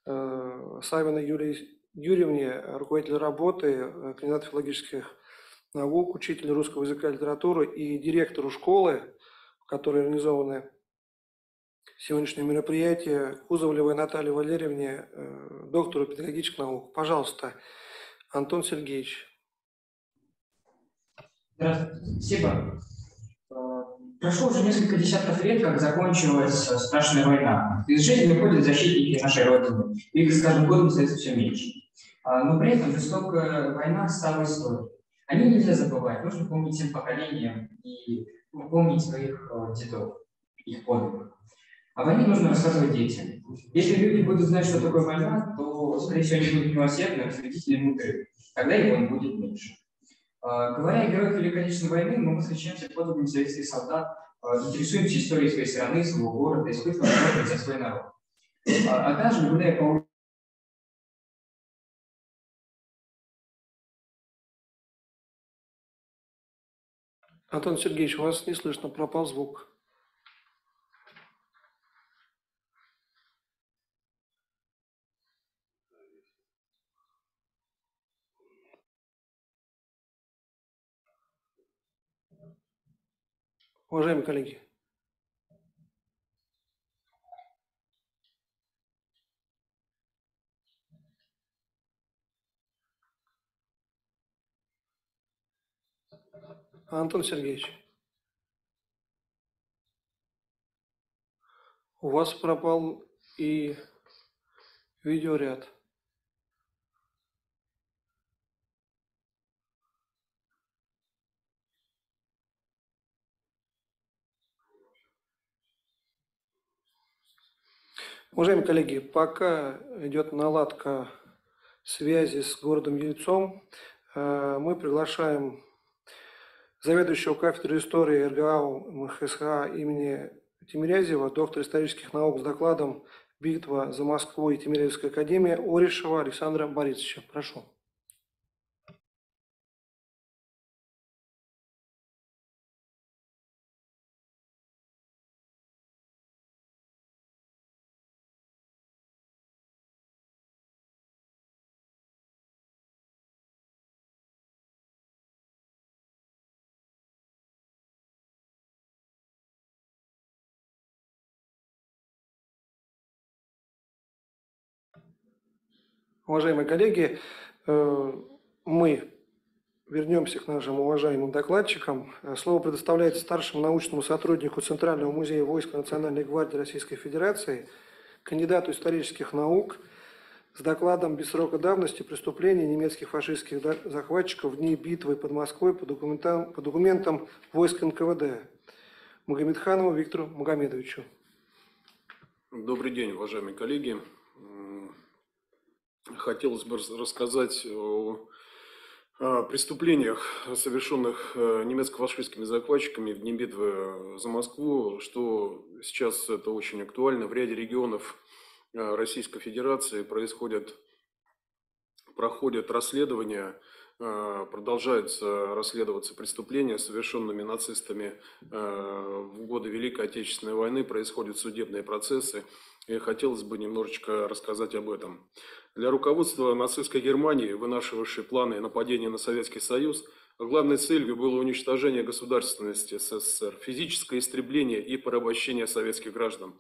э, Савиной Юлии Юрьевне, руководитель работы, кандидат филологических наук, учитель русского языка и литературы и директору школы, в которой организованы сегодняшнее мероприятие, Кузовлевой Наталье Валерьевне, доктору педагогических наук. Пожалуйста, Антон Сергеевич. Здравствуйте. Спасибо. Прошло уже несколько десятков лет, как закончилась страшная война. Из жизни уходят защитники нашей Родины. Их с каждым годом остается все меньше. Но при этом жестокая война стала историей. О ней нельзя забывать. Нужно помнить всем поколениям и помнить своих дедов, их подвигов. О войне нужно рассказывать детям. Если люди будут знать, что такое война, то, скорее всего, они будут милосердны, рассудительны и мудры. Тогда их он будет меньше. Говоря о героях Великой Отечественной войны, мы восхищаемся подвигами советских солдат, интересуемся историей своей страны, своего города, испытываем гордость за свой народ. Однажды, гуляя по улице, Антон Сергеевич, у вас не слышно, пропал звук. Уважаемые коллеги, Антон Сергеевич, у вас пропал и видеоряд. Уважаемые коллеги, пока идет наладка связи с городом Ельцом, мы приглашаем заведующего кафедрой истории РГАУ МХСХ имени Тимирязева, доктора исторических наук, с докладом «Битва за Москву и Тимирязевская академия» Орешева Александра Борисовича. Прошу. Уважаемые коллеги, мы вернемся к нашим уважаемым докладчикам. Слово предоставляется старшему научному сотруднику Центрального музея войск Национальной гвардии Российской Федерации, кандидату исторических наук с докладом «Без срока давности. Преступления немецких фашистских захватчиков в дни битвы под Москвой» по документам, по документам войск НКВД Магомедханову Виктору Магомедовичу. Добрый день, уважаемые коллеги. Хотелось бы рассказать о преступлениях, совершенных немецко-фашистскими захватчиками в дни битвы за Москву, что сейчас это очень актуально. В ряде регионов Российской Федерации происходят, проходят расследования, продолжаются расследоваться преступления, совершенными нацистами в годы Великой Отечественной войны, происходят судебные процессы. И хотелось бы немножечко рассказать об этом. Для руководства нацистской Германии, вынашивавшей планы нападения на Советский Союз, главной целью было уничтожение государственности СССР, физическое истребление и порабощение советских граждан.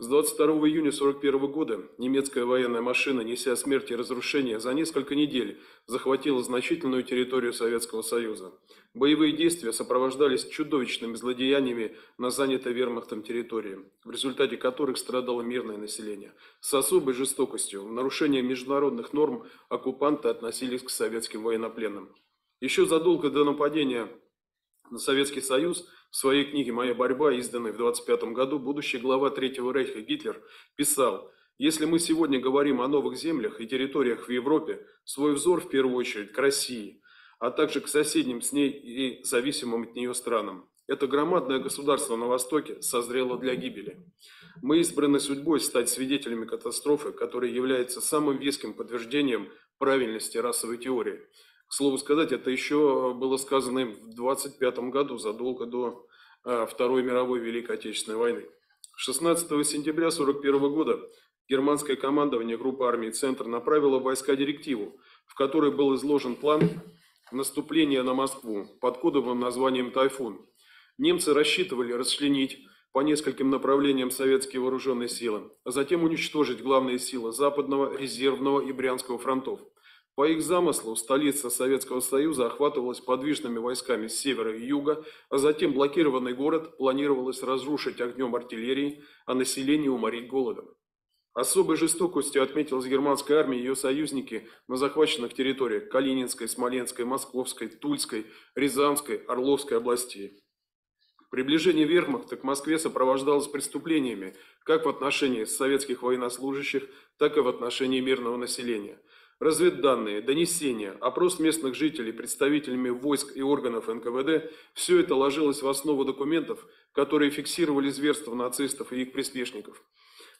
С двадцать второго июня сорок первого года немецкая военная машина, неся смерть и разрушение, за несколько недель захватила значительную территорию Советского Союза. Боевые действия сопровождались чудовищными злодеяниями на занятой вермахтом территории, в результате которых страдало мирное население. С особой жестокостью в нарушение международных норм оккупанты относились к советским военнопленным. Еще задолго до нападения на Советский Союз в своей книге «Моя борьба», изданной в двадцать пятом году, будущий глава Третьего Рейха Гитлер писал: «Если мы сегодня говорим о новых землях и территориях в Европе, свой взор в первую очередь к России, а также к соседним с ней и зависимым от нее странам. Это громадное государство на Востоке созрело для гибели. Мы избраны судьбой стать свидетелями катастрофы, которая является самым веским подтверждением правильности расовой теории». К слову сказать, это еще было сказано в двадцать пятом году, задолго до Второй мировой Великой Отечественной войны. шестнадцатого сентября сорок первого года германское командование группы армий «Центр» направило в войска директиву, в которой был изложен план наступления на Москву под кодовым названием «Тайфун». Немцы рассчитывали расчленить по нескольким направлениям советские вооруженные силы, а затем уничтожить главные силы Западного, Резервного и Брянского фронтов. По их замыслу, столица Советского Союза охватывалась подвижными войсками с севера и юга, а затем блокированный город планировалось разрушить огнем артиллерии, а население уморить голодом. Особой жестокостью отметилась германская армия и ее союзники на захваченных территориях Калининской, Смоленской, Московской, Тульской, Рязанской, Орловской областей. Приближение вермахта к Москве сопровождалось преступлениями как в отношении советских военнослужащих, так и в отношении мирного населения. Разведданные, донесения, опрос местных жителей представителями войск и органов эн ка вэ дэ – все это ложилось в основу документов, которые фиксировали зверства нацистов и их приспешников.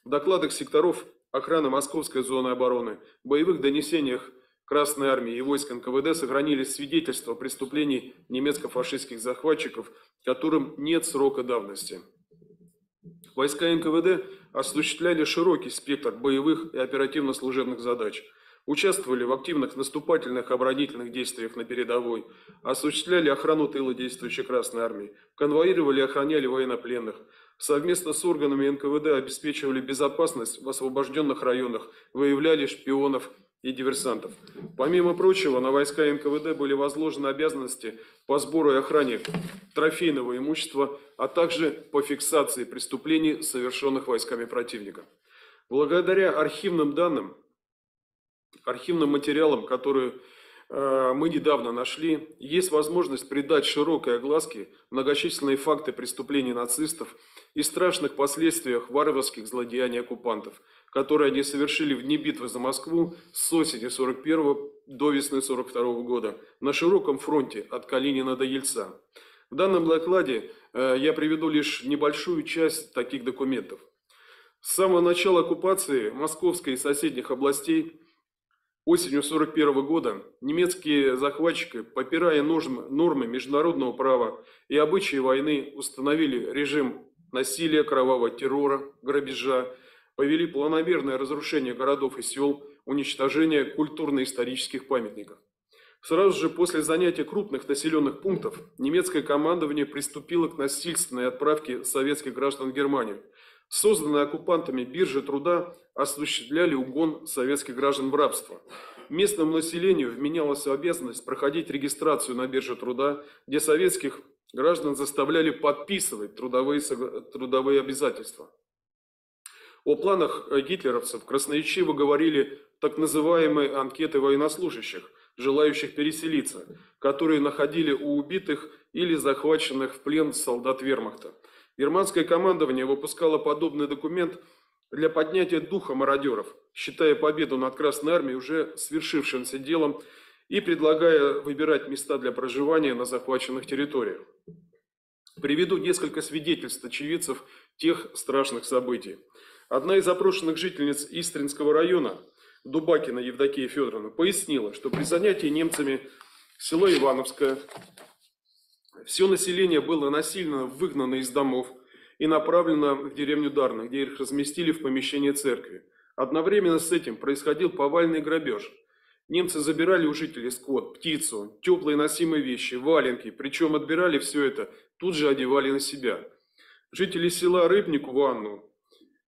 В докладах секторов охраны Московской зоны обороны, боевых донесениях Красной армии и войск эн ка вэ дэ сохранились свидетельства преступлений немецко-фашистских захватчиков, которым нет срока давности. Войска эн ка вэ дэ осуществляли широкий спектр боевых и оперативно-служебных задач, участвовали в активных наступательных оборонительных действиях на передовой, осуществляли охрану тыла действующей Красной армии, конвоировали и охраняли военнопленных, совместно с органами эн ка вэ дэ обеспечивали безопасность в освобожденных районах, выявляли шпионов и диверсантов. Помимо прочего, на войска эн ка вэ дэ были возложены обязанности по сбору и охране трофейного имущества, а также по фиксации преступлений, совершенных войсками противника. Благодаря архивным данным, архивным материалам, которые э, мы недавно нашли, есть возможность придать широкой огласке многочисленные факты преступлений нацистов и страшных последствиях варварских злодеяний оккупантов, которые они совершили в дни битвы за Москву с осени сорок первого до весны сорок второго года на широком фронте от Калинина до Ельца. В данном докладе э, я приведу лишь небольшую часть таких документов. С самого начала оккупации московской и соседних областей осенью сорок первого года немецкие захватчики, попирая нормы международного права и обычаи войны, установили режим насилия, кровавого террора, грабежа, повели планомерное разрушение городов и сел, уничтожение культурно-исторических памятников. Сразу же после занятия крупных населенных пунктов немецкое командование приступило к насильственной отправке советских граждан в Германию. Созданные оккупантами биржи труда осуществляли угон советских граждан в рабство. Местному населению вменялась обязанность проходить регистрацию на бирже труда, где советских граждан заставляли подписывать трудовые, трудовые обязательства. О планах гитлеровцев красноречиво говорили так называемые анкеты военнослужащих, желающих переселиться, которые находили у убитых или захваченных в плен солдат вермахта. Германское командование выпускало подобный документ для поднятия духа мародеров, считая победу над Красной армией уже свершившимся делом и предлагая выбирать места для проживания на захваченных территориях. Приведу несколько свидетельств очевидцев тех страшных событий. Одна из опрошенных жительниц Истринского района, Дубакина Евдокия Федоровна, пояснила, что при занятии немцами село Ивановское все население было насильно выгнано из домов и направлено в деревню Дарна, где их разместили в помещении церкви. Одновременно с этим происходил повальный грабеж. Немцы забирали у жителей скот, птицу, теплые носимые вещи, валенки, причем отбирали все это, тут же одевали на себя. Жители села Рыбникову Анну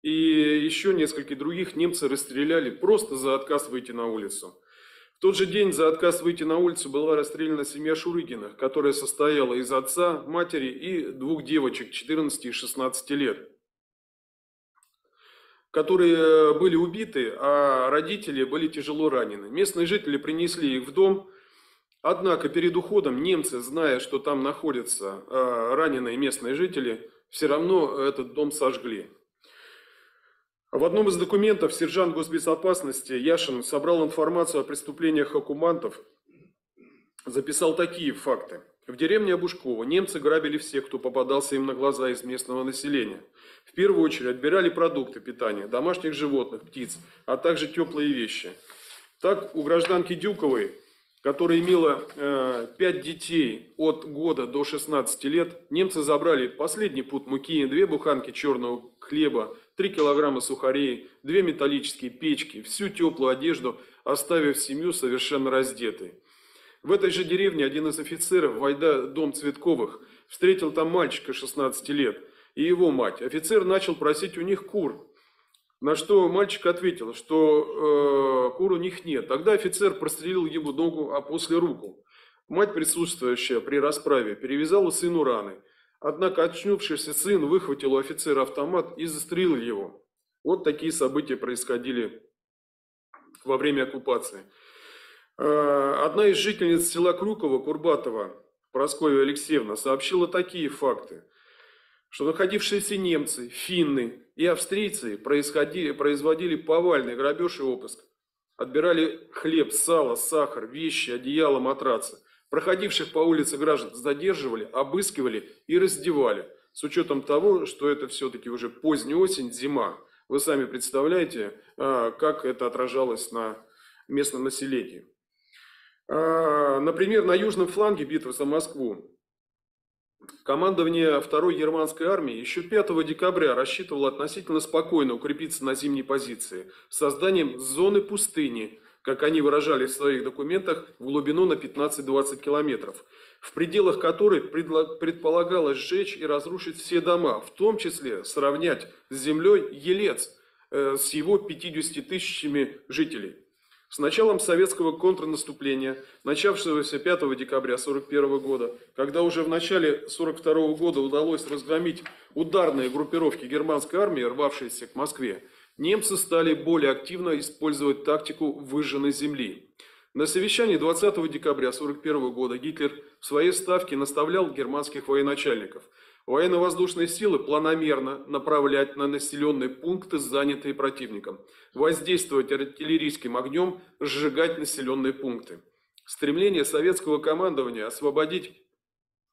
и еще несколько других немцы расстреляли просто за отказ выйти на улицу. В тот же день за отказ выйти на улицу была расстреляна семья Шурыгиных, которая состояла из отца, матери и двух девочек четырнадцати и шестнадцати лет, которые были убиты, а родители были тяжело ранены. Местные жители принесли их в дом, однако перед уходом немцы, зная, что там находятся раненые местные жители, все равно этот дом сожгли. В одном из документов сержант госбезопасности Яшин собрал информацию о преступлениях оккупантов, записал такие факты. В деревне Обушково немцы грабили всех, кто попадался им на глаза из местного населения. В первую очередь отбирали продукты питания, домашних животных, птиц, а также теплые вещи. Так, у гражданки Дюковой, которая имела э, пять детей от года до шестнадцати лет, немцы забрали последний пуд муки, две буханки черного хлеба, три килограмма сухарей, две металлические печки, всю теплую одежду, оставив семью совершенно раздетой. В этой же деревне один из офицеров, войдя в дом Цветковых, встретил там мальчика шестнадцати лет и его мать. Офицер начал просить у них кур, на что мальчик ответил, что э, кур у них нет. Тогда офицер прострелил ему ногу, а после руку. Мать, присутствующая при расправе, перевязала сыну раны. Однако очнувшийся сын выхватил у офицера автомат и застрелил его. Вот такие события происходили во время оккупации. Одна из жительниц села Крюково, Курбатова, Прасковья Алексеевна, сообщила такие факты, что находившиеся немцы, финны и австрийцы производили повальный грабеж и обыск. Отбирали хлеб, сало, сахар, вещи, одеяло, матрацы. Проходивших по улице граждан задерживали, обыскивали и раздевали. С учетом того, что это все-таки уже поздняя осень, зима. Вы сами представляете, как это отражалось на местном населении. Например, на южном фланге битвы за Москву командование второй германской армии еще пятого декабря рассчитывало относительно спокойно укрепиться на зимней позиции созданием зоны пустыни, как они выражали в своих документах, в глубину на пятнадцать-двадцать километров, в пределах которой предполагалось сжечь и разрушить все дома, в том числе сравнять с землей Елец э, с его пятьюдесятью тысячами жителей. С началом советского контрнаступления, начавшегося пятого декабря тысяча девятьсот сорок первого года, когда уже в начале тысяча девятьсот сорок второго года удалось разгромить ударные группировки германской армии, рвавшиеся к Москве, немцы стали более активно использовать тактику выжженной земли. На совещании двадцатого декабря тысяча девятьсот сорок первого года Гитлер в своей ставке наставлял германских военачальников военно-воздушные силы планомерно направлять на населенные пункты, занятые противником, воздействовать артиллерийским огнем, сжигать населенные пункты. Стремление советского командования освободить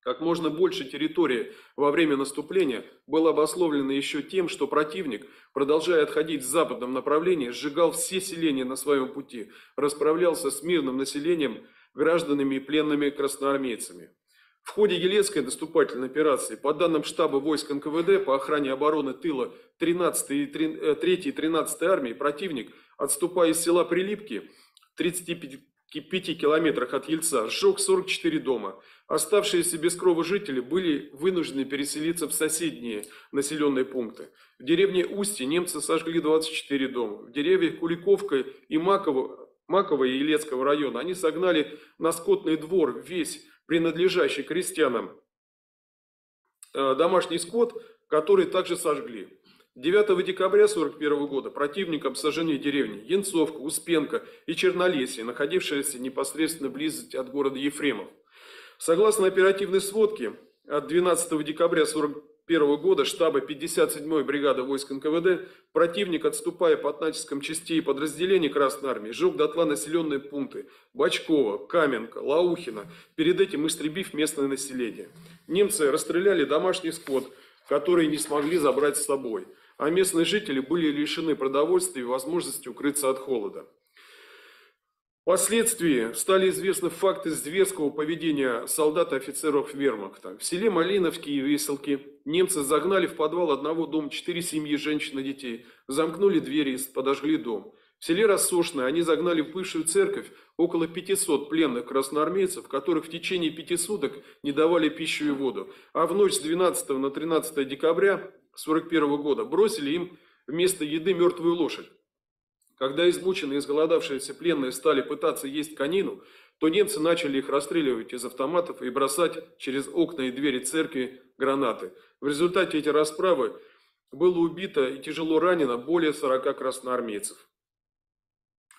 как можно больше территории во время наступления было обусловлено еще тем, что противник, продолжая отходить в западном направлении, сжигал все селения на своем пути, расправлялся с мирным населением, гражданами и пленными красноармейцами. В ходе Елецкой наступательной операции, по данным штаба войск эн ка вэ дэ по охране обороны тыла третьей и тринадцатой армии, противник, отступая из села Прилипки в тридцати пяти километрах от Ельца, сжег сорок четыре дома. Оставшиеся без крова жители были вынуждены переселиться в соседние населенные пункты. В деревне Устье немцы сожгли двадцать четыре дома. В деревьях Куликовка и Макова, Макова и Елецкого района они согнали на скотный двор весь принадлежащий крестьянам домашний скот, который также сожгли. девятого декабря тысяча девятьсот сорок первого года противником сожжения деревни Янцовка, Успенка и Чернолесье, находившиеся в непосредственной близости от города Ефремов. Согласно оперативной сводке от двенадцатого декабря тысяча девятьсот сорок первого года штаба пятьдесят седьмой бригады войск эн ка вэ дэ, противник, отступая под натиском частей и подразделений Красной Армии, сжег дотла населенные пункты Бочково, Каменка, Лаухино, перед этим истребив местное население. Немцы расстреляли домашний скот, который не смогли забрать с собой, а местные жители были лишены продовольствия и возможности укрыться от холода. Впоследствии стали известны факты зверского поведения солдат и офицеров вермахта. В селе Малиновские и Веселки немцы загнали в подвал одного дома четыре семьи, женщин и детей, замкнули двери и подожгли дом. В селе Рассошное они загнали в бывшую церковь около пятисот пленных красноармейцев, которых в течение пяти суток не давали пищу и воду, а в ночь с двенадцатого на тринадцатое декабря тысяча девятьсот сорок первого года бросили им вместо еды мертвую лошадь. Когда измученные и изголодавшиеся пленные стали пытаться есть конину, то немцы начали их расстреливать из автоматов и бросать через окна и двери церкви гранаты. В результате этой расправы было убито и тяжело ранено более сорока красноармейцев.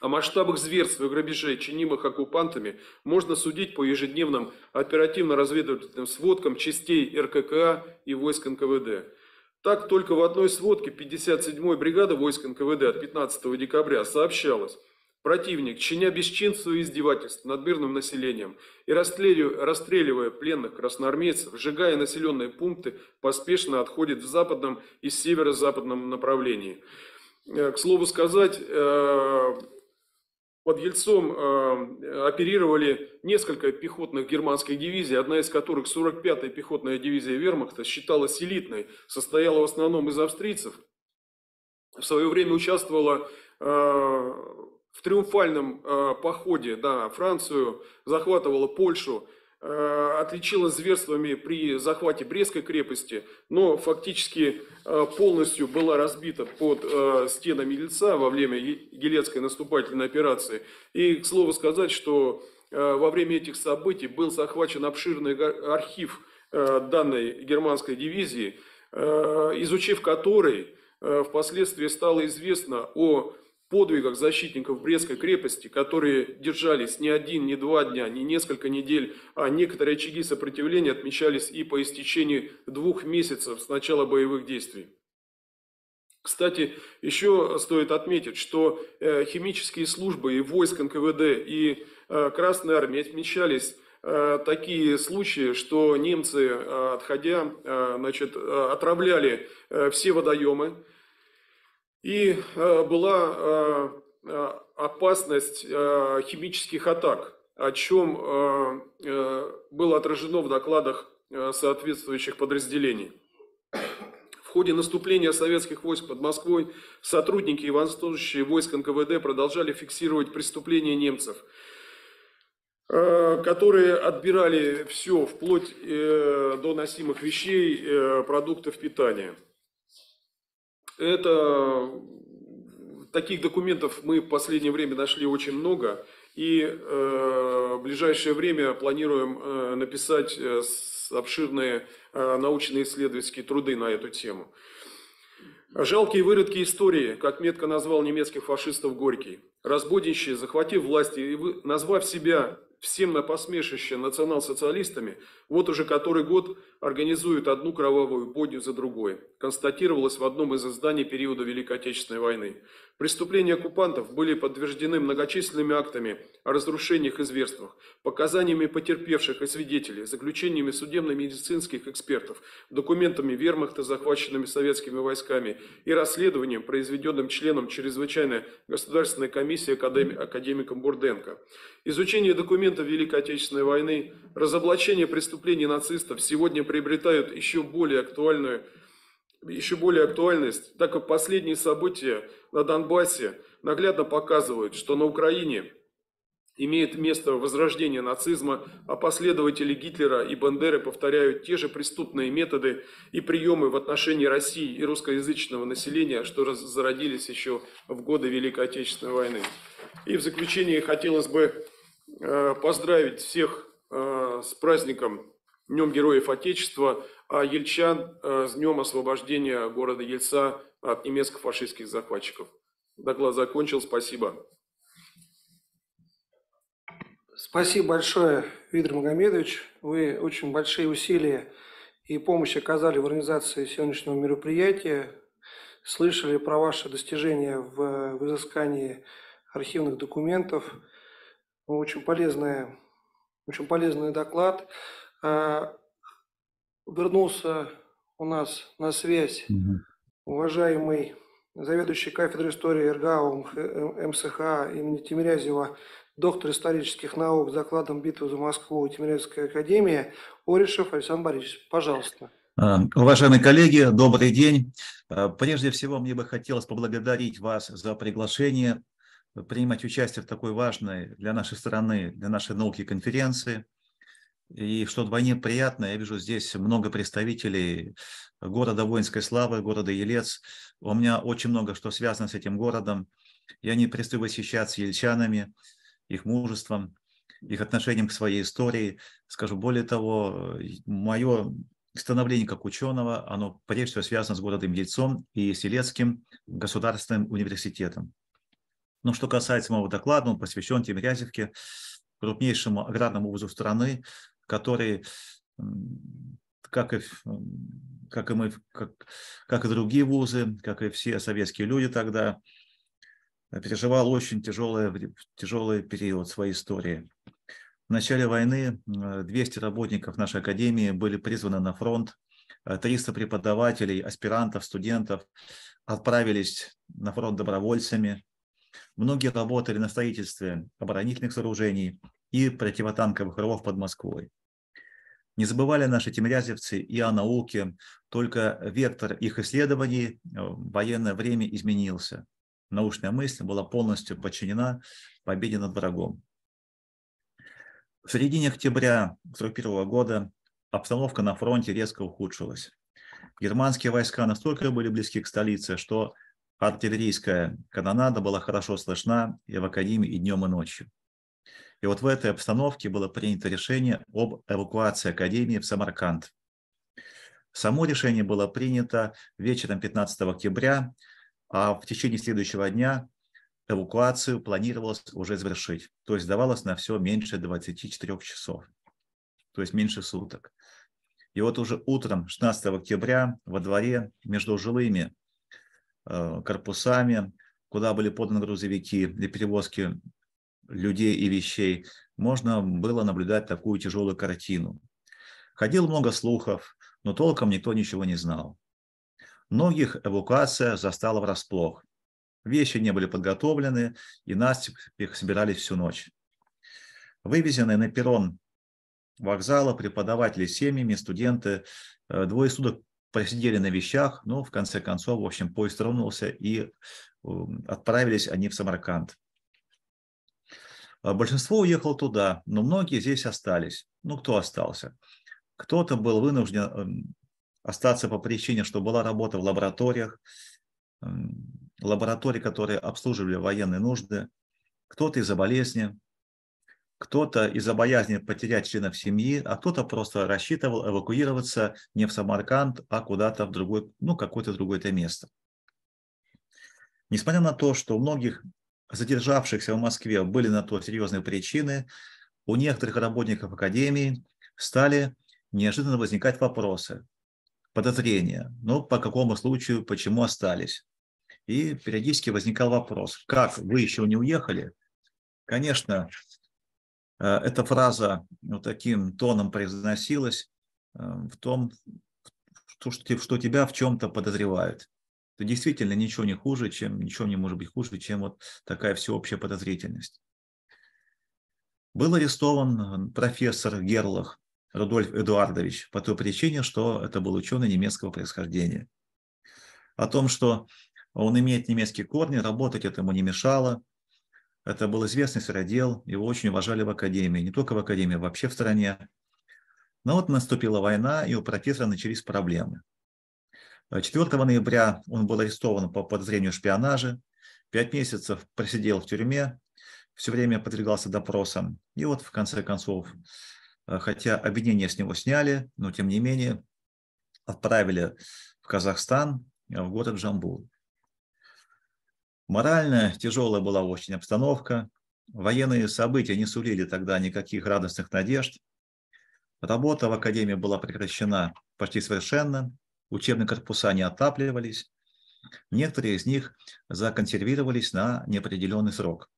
О масштабах зверств и грабежей, чинимых оккупантами, можно судить по ежедневным оперативно-разведывательным сводкам частей эр ка ка а и войск эн ка вэ дэ. Так, только в одной сводке пятьдесят седьмой бригады войск эн ка вэ дэ от пятнадцатого декабря сообщалось, противник, чиня бесчинство и издевательство над мирным населением и расстреливая пленных красноармейцев, сжигая населенные пункты, поспешно отходит в западном и северо-западном направлении. К слову сказать, под Ельцом э, оперировали несколько пехотных германских дивизий, одна из которых, сорок пятая пехотная дивизия вермахта, считалась элитной, состояла в основном из австрийцев, в свое время участвовала в триумфальном походе на Францию, захватывала Польшу, отличилась зверствами при захвате Брестской крепости, но фактически полностью была разбита под стенами Ельца во время Елецкой наступательной операции. И, к слову сказать, что во время этих событий был захвачен обширный архив данной германской дивизии, изучив который, впоследствии стало известно о подвигах защитников Брестской крепости, которые держались не один, не два дня, не несколько недель, а некоторые очаги сопротивления отмечались и по истечении двух месяцев с начала боевых действий. Кстати, еще стоит отметить, что химические службы и войск эн ка вэ дэ, и Красной армии отмечались такие случаи, что немцы, отходя, значит, отравляли все водоемы, и была опасность химических атак, о чем было отражено в докладах соответствующих подразделений. В ходе наступления советских войск под Москвой сотрудники и военнослужащие войск эн ка вэ дэ продолжали фиксировать преступления немцев, которые отбирали все, вплоть до носимых вещей, продуктов питания. Это... Таких документов мы в последнее время нашли очень много, и в ближайшее время планируем написать обширные научно-исследовательские труды на эту тему. «Жалкие выродки истории», как метко назвал немецких фашистов Горький. Разбойничая, захватив власть и назвав себя всем на посмешище национал-социалистами, вот уже который год организуют одну кровавую бодню за другой, констатировалось в одном из изданий периода Великой Отечественной войны. Преступления оккупантов были подтверждены многочисленными актами о разрушениях и зверствах, показаниями потерпевших и свидетелей, заключениями судебно-медицинских экспертов, документами вермахта, захваченными советскими войсками, и расследованием, произведенным членом Чрезвычайной государственной комиссии академиком Бурденко. Изучение документов Великой Отечественной войны, разоблачение преступлений нацистов сегодня приобретают еще более актуальную, еще более актуальность, так как последние события на Донбассе наглядно показывают, что на Украине имеет место возрождение нацизма, а последователи Гитлера и Бандеры повторяют те же преступные методы и приемы в отношении России и русскоязычного населения, что зародились еще в годы Великой Отечественной войны. И в заключение хотелось бы поздравить всех с праздником Днем Героев Отечества, а ельчан с Днем освобождения города Ельца от немецко-фашистских захватчиков. Доклад закончил. Спасибо. Спасибо большое, Виктор Магомедович. Вы очень большие усилия и помощь оказали в организации сегодняшнего мероприятия. Слышали про ваши достижения в изыскании архивных документов. Очень полезный, очень полезный доклад. Вернулся у нас на связь уважаемый заведующий кафедрой истории эр гэ а у эм ха эс имени Тимирязева, доктор исторических наук с докладом «Битвы за Москву» Тимирязевской академии Оришев Александр Борисович. Пожалуйста. Уважаемые коллеги, добрый день. Прежде всего, мне бы хотелось поблагодарить вас за приглашение принимать участие в такой важной для нашей страны, для нашей науки конференции. И что вдвойне приятно, я вижу здесь много представителей города воинской славы, города Елец. У меня очень много что связано с этим городом. Я не перестаю восхищаться ельчанами, их мужеством, их отношением к своей истории. Скажу более того, мое становление как ученого, оно прежде всего связано с городом Ельцом и с Елецким государственным университетом. Но что касается моего доклада, он посвящен Тимирязевке, крупнейшему аграрному вузу страны, который, как и, как и мы, как, как и другие вузы, как и все советские люди тогда, переживал очень тяжелый, тяжелый период своей истории. В начале войны двести работников нашей академии были призваны на фронт, триста преподавателей, аспирантов, студентов отправились на фронт добровольцами. Многие работали на строительстве оборонительных сооружений и противотанковых рвов под Москвой. Не забывали наши тимирязевцы и о науке, только вектор их исследований в военное время изменился. Научная мысль была полностью подчинена победе над врагом. В середине октября тысяча девятьсот сорок первого года обстановка на фронте резко ухудшилась. Германские войска настолько были близки к столице, что артиллерийская канонада была хорошо слышна и в академии и днем, и ночью. И вот в этой обстановке было принято решение об эвакуации академии в Самарканд. Само решение было принято вечером пятнадцатого октября, а в течение следующего дня эвакуацию планировалось уже завершить. То есть давалось на все меньше двадцати четырёх часов, то есть меньше суток. И вот уже утром шестнадцатого октября во дворе между жилыми э, корпусами, куда были поданы грузовики для перевозки людей и вещей, можно было наблюдать такую тяжелую картину. Ходило много слухов, но толком никто ничего не знал. Многих эвакуация застала врасплох. Вещи не были подготовлены, и наспех их собирались всю ночь. Вывезенные на перрон вокзала преподаватели семьями, студенты двое суток просидели на вещах, но в конце концов, в общем, поезд тронулся, и отправились они в Самарканд. Большинство уехало туда, но многие здесь остались. Ну, кто остался? Кто-то был вынужден остаться по причине, что была работа в лабораториях, лаборатории, которые обслуживали военные нужды. Кто-то из-за болезни, кто-то из-за боязни потерять членов семьи, а кто-то просто рассчитывал эвакуироваться не в Самарканд, а куда-то в другое, ну, какое-то другое-то место. Несмотря на то, что у многих задержавшихся в Москве были на то серьезные причины, у некоторых работников академии стали неожиданно возникать вопросы, подозрения, ну, по какому случаю, почему остались. И периодически возникал вопрос: как вы еще не уехали? Конечно, эта фраза вот таким тоном произносилась в том, что тебя в чем-то подозревают. Это действительно ничего не хуже, чем, ничего не может быть хуже, чем вот такая всеобщая подозрительность. Был арестован профессор Герлах Рудольф Эдуардович по той причине, что это был ученый немецкого происхождения. О том, что он имеет немецкие корни, работать это ему не мешало. Это был известный сыродел, его очень уважали в академии, не только в академии, а вообще в стране. Но вот наступила война, и у профессора начались проблемы. четвёртого ноября он был арестован по подозрению в шпионаже, пять месяцев просидел в тюрьме, все время подвергался допросам. И вот в конце концов, хотя обвинение с него сняли, но тем не менее отправили в Казахстан, в город Жамбул. Морально тяжелая была очень обстановка. Военные события не сулили тогда никаких радостных надежд. Работа в академии была прекращена почти совершенно. Учебные корпуса не отапливались. Некоторые из них законсервировались на неопределенный срок.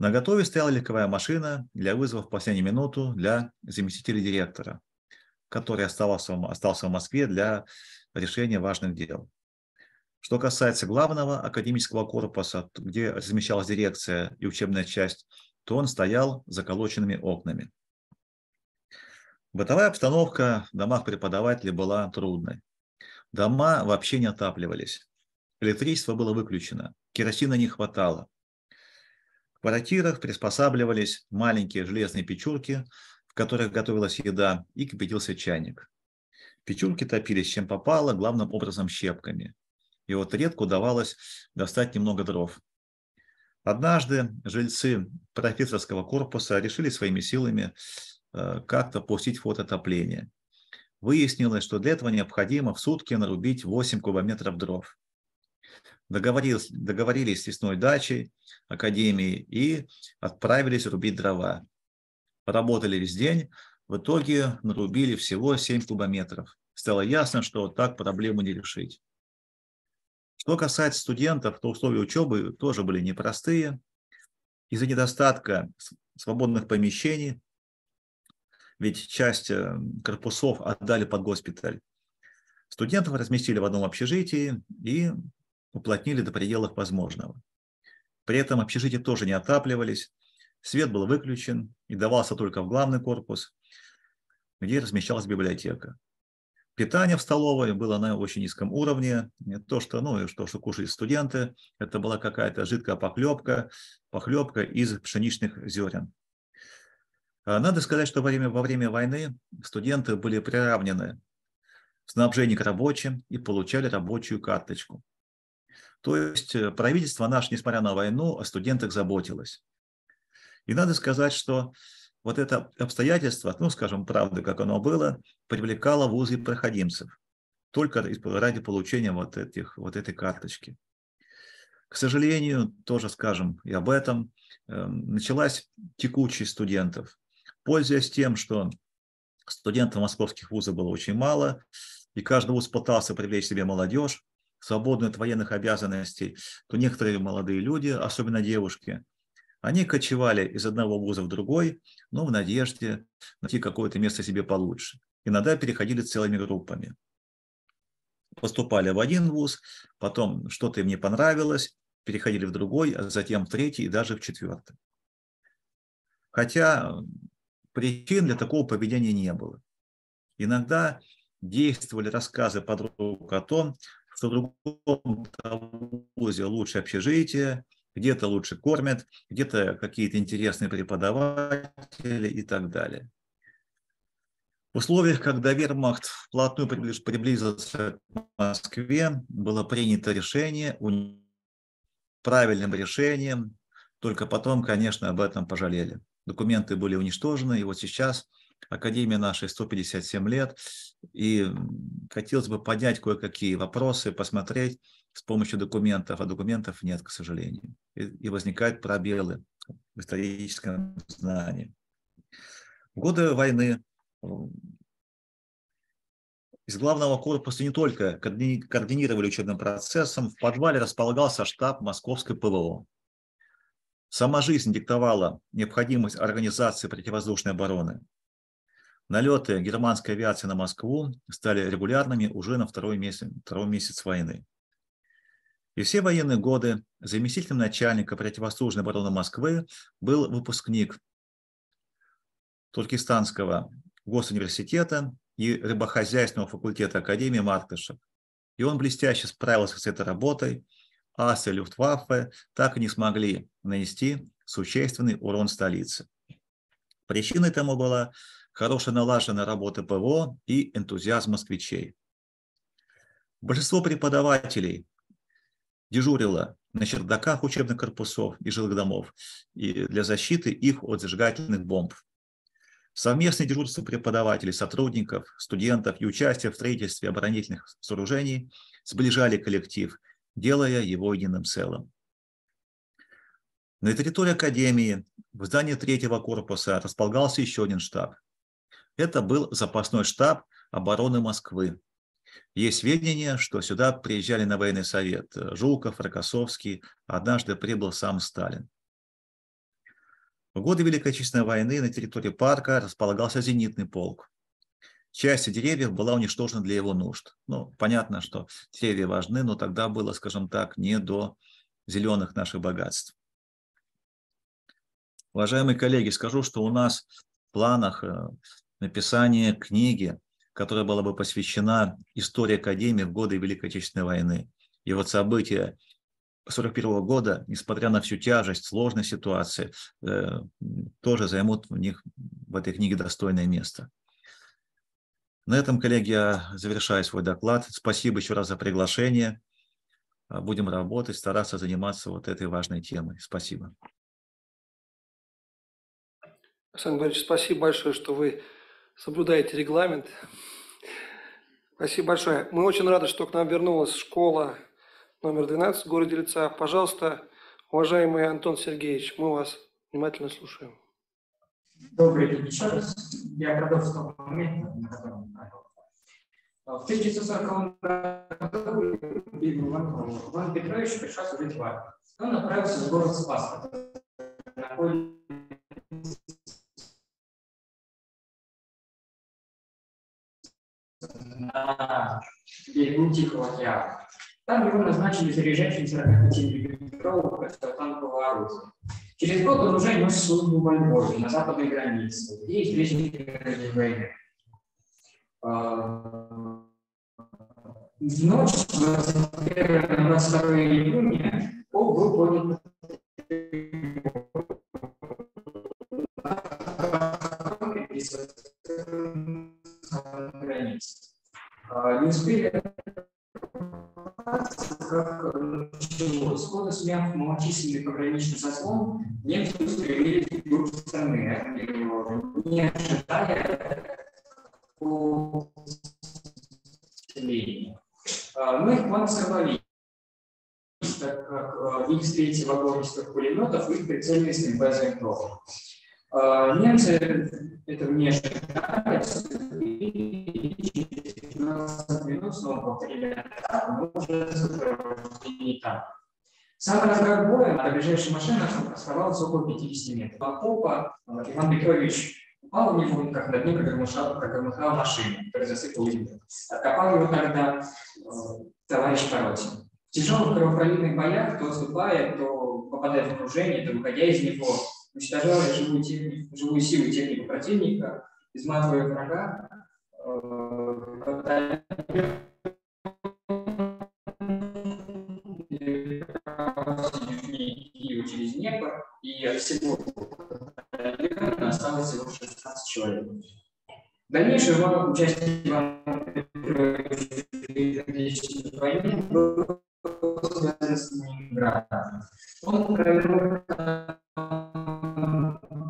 На готове стояла легковая машина для вызова в последнюю минуту для заместителя директора, который оставался, остался в Москве для решения важных дел. Что касается главного академического корпуса, где размещалась дирекция и учебная часть, то он стоял с заколоченными окнами. Бытовая обстановка в домах преподавателей была трудной. Дома вообще не отапливались. Электричество было выключено, керосина не хватало. В квартирах приспосабливались маленькие железные печурки, в которых готовилась еда и кипятился чайник. Печурки топились чем попало, главным образом щепками. И вот редко удавалось достать немного дров. Однажды жильцы профессорского корпуса решили своими силами как-то пустить в ход отопление. Выяснилось, что для этого необходимо в сутки нарубить восемь кубометров дров. Договорились, договорились с лесной дачей, академией и отправились рубить дрова. Работали весь день, в итоге нарубили всего семь кубометров. Стало ясно, что так проблему не решить. Что касается студентов, то условия учебы тоже были непростые. Из-за недостатка свободных помещений, ведь часть корпусов отдали под госпиталь, студентов разместили в одном общежитии и уплотнили до пределов возможного. При этом общежития тоже не отапливались, свет был выключен и давался только в главный корпус. где размещалась библиотека. Питание в столовой было на очень низком уровне. То, что, ну, что, что кушали студенты, это была какая-то жидкая похлебка, похлебка из пшеничных зерен. Надо сказать, что во время, во время войны студенты были приравнены в снабжении к рабочим и получали рабочую карточку. То есть правительство наше, несмотря на войну, о студентах заботилось. И надо сказать, что вот это обстоятельство, ну, скажем, правда, как оно было, привлекало вузы проходимцев только ради получения вот, этих, вот этой карточки. К сожалению, тоже скажем и об этом, началась текучесть студентов. Пользуясь тем, что студентов московских вузов было очень мало, и каждый вуз пытался привлечь себе молодежь, свободную от военных обязанностей, то некоторые молодые люди, особенно девушки, они кочевали из одного вуза в другой, но в надежде найти какое-то место себе получше. Иногда переходили целыми группами. Поступали в один вуз, потом что-то им не понравилось, переходили в другой, а затем в третий и даже в четвертый. Хотя причин для такого поведения не было. Иногда действовали рассказы подруг о том, что в другом вузе лучше общежитие, где-то лучше кормят, где-то какие-то интересные преподаватели и так далее. В условиях, когда вермахт вплотную приблизился к Москве, было принято решение, правильным решением, только потом, конечно, об этом пожалели. Документы были уничтожены, и вот сейчас Академии нашей сто пятьдесят семь лет, и хотелось бы поднять кое-какие вопросы, посмотреть с помощью документов, а документов нет, к сожалению, и возникают пробелы в историческом знании. В годы войны из главного корпуса не только координировали учебным процессом, в подвале располагался штаб Московской ПВО. Сама жизнь диктовала необходимость организации противовоздушной обороны. Налеты германской авиации на Москву стали регулярными уже на второй месяц, второй месяц войны. И все военные годы заместителем начальника противовоздушной обороны Москвы был выпускник Туркестанского госуниверситета и рыбохозяйственного факультета Академии Мартышев. И он блестяще справился с этой работой. Асы Люфтваффе так и не смогли нанести существенный урон столице. Причиной тому была хорошая налаженная работа ПВО и энтузиазм москвичей. Большинство преподавателей дежурило на чердаках учебных корпусов и жилых домов и для защиты их от зажигательных бомб. Совместное дежурство преподавателей, сотрудников, студентов и участие в строительстве оборонительных сооружений сближали коллектив, делая его единым целым. На территории Академии в здании третьего корпуса располагался еще один штаб. Это был запасной штаб обороны Москвы. Есть сведения, что сюда приезжали на военный совет Жуков, Рокоссовский, однажды прибыл сам Сталин. В годы Великой Отечественной войны на территории парка располагался зенитный полк. Часть деревьев была уничтожена для его нужд. Ну, понятно, что деревья важны, но тогда было, скажем так, не до зеленых наших богатств. Уважаемые коллеги, скажу, что у нас в планах написание книги, которая была бы посвящена истории Академии в годы Великой Отечественной войны. И вот события сорок первого года, несмотря на всю тяжесть, сложной ситуации, тоже займут в них, в этой книге достойное место. На этом, коллеги, я завершаю свой доклад. Спасибо еще раз за приглашение. Будем работать, стараться заниматься вот этой важной темой. Спасибо. Александр Борисович, спасибо большое, что вы соблюдаете регламент. Спасибо большое. Мы очень рады, что к нам вернулась школа номер двенадцать в городе Лица. Пожалуйста, уважаемый Антон Сергеевич, мы вас внимательно слушаем. Добрый день еще раз. Я готов с того момента, на котором говорил. В тысяча девятьсот сороковом году Иван Петрович пришел служить в армию. Он направился в город Спас, который находится на берегу Тихого океана. Там его назначили заряжающим сорокапятимиллиметрового противотанкового оружия. Через год он уже нес службу в Альборге на западной границе и в Третьей мировой войне. В ночь двадцать первого — двадцать второго июня пол был поднят на границе. Не успели как началось. Сходу смяв малочисленный пограничный заслон, немцы успели в другую страны, не ожидая по населению. Мы их план сорвали, так как в Х-3 вагонистых пулеметов их прицельный стрельба за интровом. Немцы этого не ожидали, и через пятнадцать минут снова повторили атаку, но уже сопровождение танка. Сам разгар боя на ближайшей машине оставался около пятидесяти метров. От попа Иван Петрович упал у него, как на дне прогромыхала машина, которая засыпала его. Откопал его тогда товарищ Коротин. В тяжелых кровопролитных боях, то отступая, то попадая в окружение, то выходя из него, уничтожал живую, живую силу технику противника, изматывая врага, э, через Днепр, и от всего осталось всего шестнадцать человек. В дальнейшем участие Ивана Петровича в войне было связано с Ленинградом. Он провел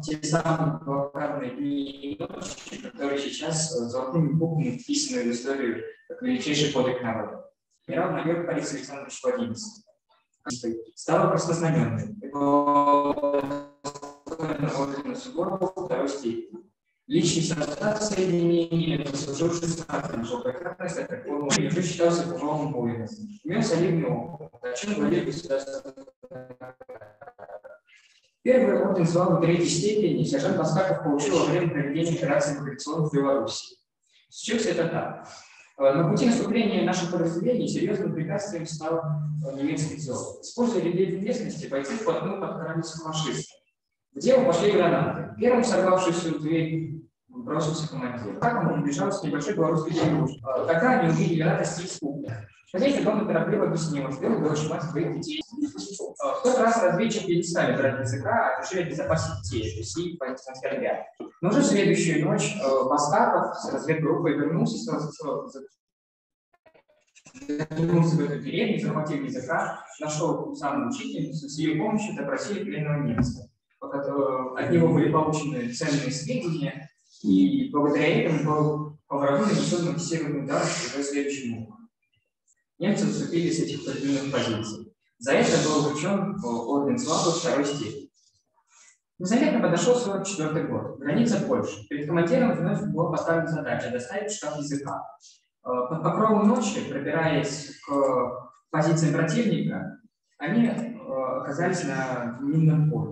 те самые блокадные дни и ночи, которые сейчас золотыми буквами вписаны в историю как величайший подвиг народа. Генерал-майор Борис Александрович Владимирский стал краснознаменным. Личный состав средней мере заслужил шестнадцатым, что прекрасность, а как он уже считался тяжелым боем. Имел солидный опыт, о чем говорили государственные. Первый орден славы третьей степени сержант Баскаков получил во время проведения операции мобилизационных в Беларуси. Сейчас это так. На пути наступления наших подразделений серьезным препятствием стал немецкий зол. Используя рельеф местности, бойцы вплотную подкрались к фашистам. В дело пошли гранаты. Первым сорвавшись в дверь бросился командир. Так он убежал с небольшой белорусской деревушки. Тогда они увидели гранаты с тиском. Хозяйка дома торопливо объяснила, что дело было шмать своих детей. В тот раз разведчики не стали брать языка, а решили безопасить детей, России по инстанциям. Но уже в следующую ночь Баскаков с разведгруппой вернулся, вернулся в эту деревню, захватил языка, нашел самую учительницу, с ее помощью допросили пленного немца. От него были получены ценные сведения, и благодаря этому был по врагу нанесен массированный удар уже следующим утром. Немцы уступили с этих подменных позиций. За это был вручен орден славы второй степени. Незаметно подошел сорок четвёртый год, граница Польши. Перед командиром вновь была поставлена задача доставить штаб языка. Под покровом ночи, пробираясь к позиции противника, они оказались на минном поле.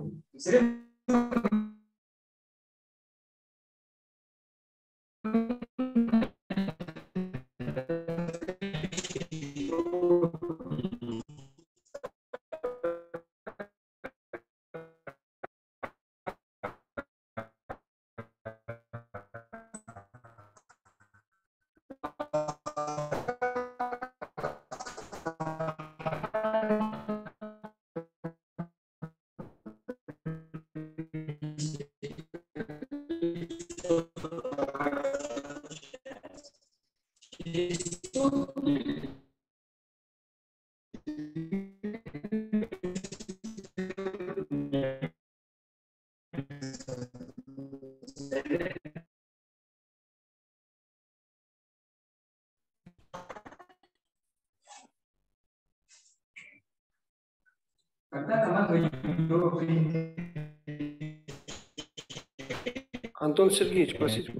Антон Сергеевич, просите,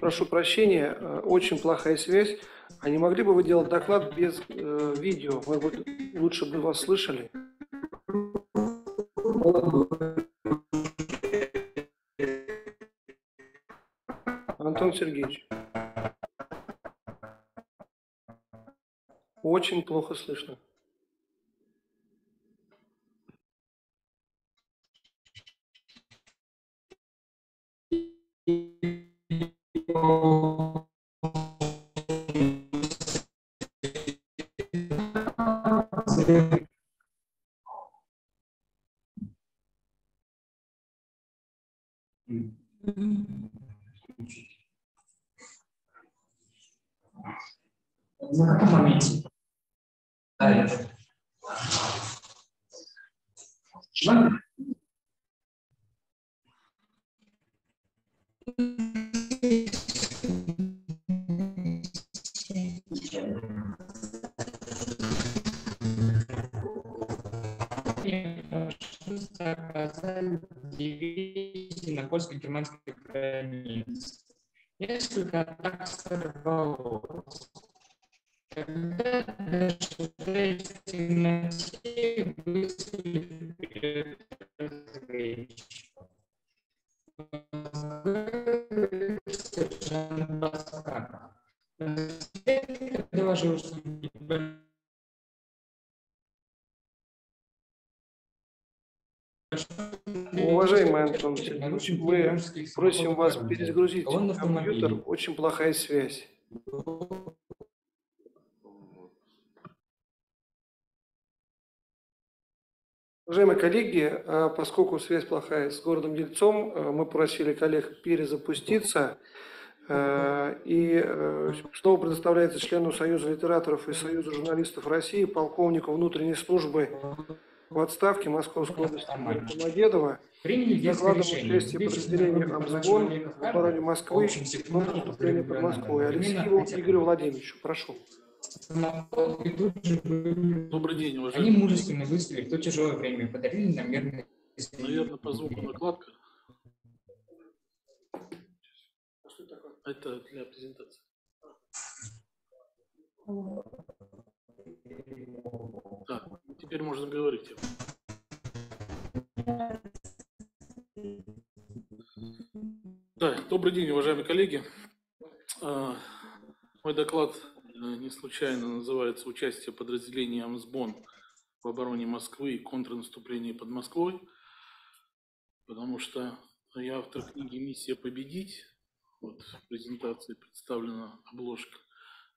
прошу прощения, очень плохая связь. А не могли бы вы делать доклад без э, видео? Мы бы, лучше бы вас слышали. Антон Сергеевич. Очень плохо слышно. На каком моменте? Да, ладно? Заказали дивизии на польско-германской границе. Несколько атак сорвалось. Когда темноте выставили перед разведчиком. Сержант Баскаков. Разведчик доложил, что уважаемый Антон, мы просим вас перезагрузить компьютер. Очень плохая связь. Уважаемые коллеги, поскольку связь плохая с городом Ельцом, мы просили коллег перезапуститься. И снова предоставляется члену Союза литераторов и Союза журналистов России, полковнику внутренней службы в отставке Московского области Домодедова, докладом участия подразделения «Обзвон» по радио Москвы и выступления под Москвой. Алексееву Игорю Владимировичу, прошу. Добрый день, уважаемые. Они мужественно выставили в то тяжелое время, подарили нам мирные... Наверное, по звуку накладка. Это для презентации. Так, теперь можно говорить. Да, добрый день, уважаемые коллеги. Мой доклад не случайно называется «Участие подразделения Амсбон в обороне Москвы и контрнаступлении под Москвой», потому что я автор книги «Миссия победить». Вот в презентации представлена обложка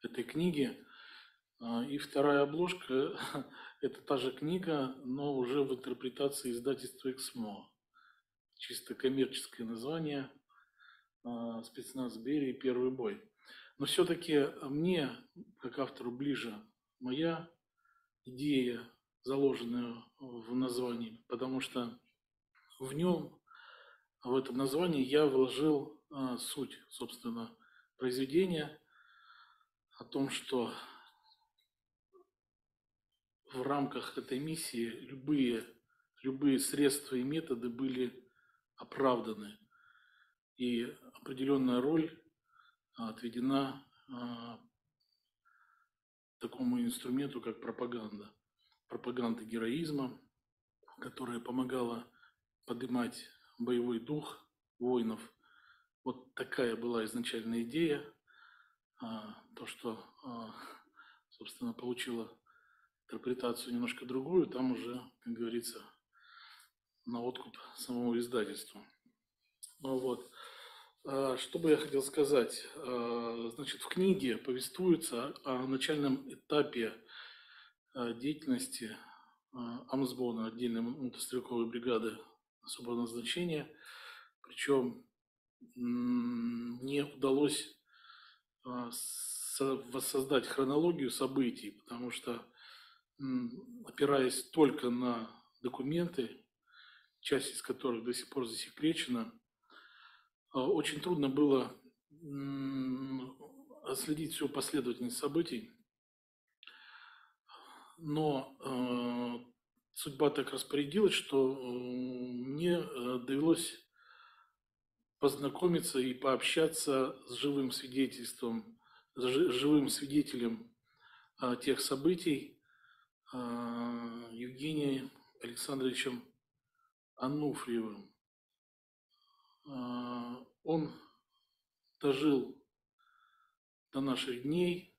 этой книги. И вторая обложка – это та же книга, но уже в интерпретации издательства «Эксмо». Чисто коммерческое название «Спецназ Берии. Первый бой». Но все-таки мне, как автору, ближе моя идея, заложенная в названии, потому что в нем, в этом названии я вложил суть, собственно, произведения о том, что в рамках этой миссии любые, любые средства и методы были оправданы. И определенная роль отведена а, такому инструменту, как пропаганда. Пропаганда героизма, которая помогала поднимать боевой дух воинов. Вот такая была изначальная идея. А, то, что, а, собственно, получила интерпретацию немножко другую, там уже, как говорится, на откуп самого издательства. Ну, вот. Что бы я хотел сказать? Значит, в книге повествуется о начальном этапе деятельности Амсбона, отдельной мотострелковой бригады особого назначения. Причем мне удалось воссоздать хронологию событий, потому что, опираясь только на документы, часть из которых до сих пор засекречена, очень трудно было отследить всю последовательность событий, но э, судьба так распорядилась, что мне довелось познакомиться и пообщаться с живым свидетельством, с живым свидетелем э, тех событий э, Евгением Александровичем Ануфриевым. Он дожил до наших дней,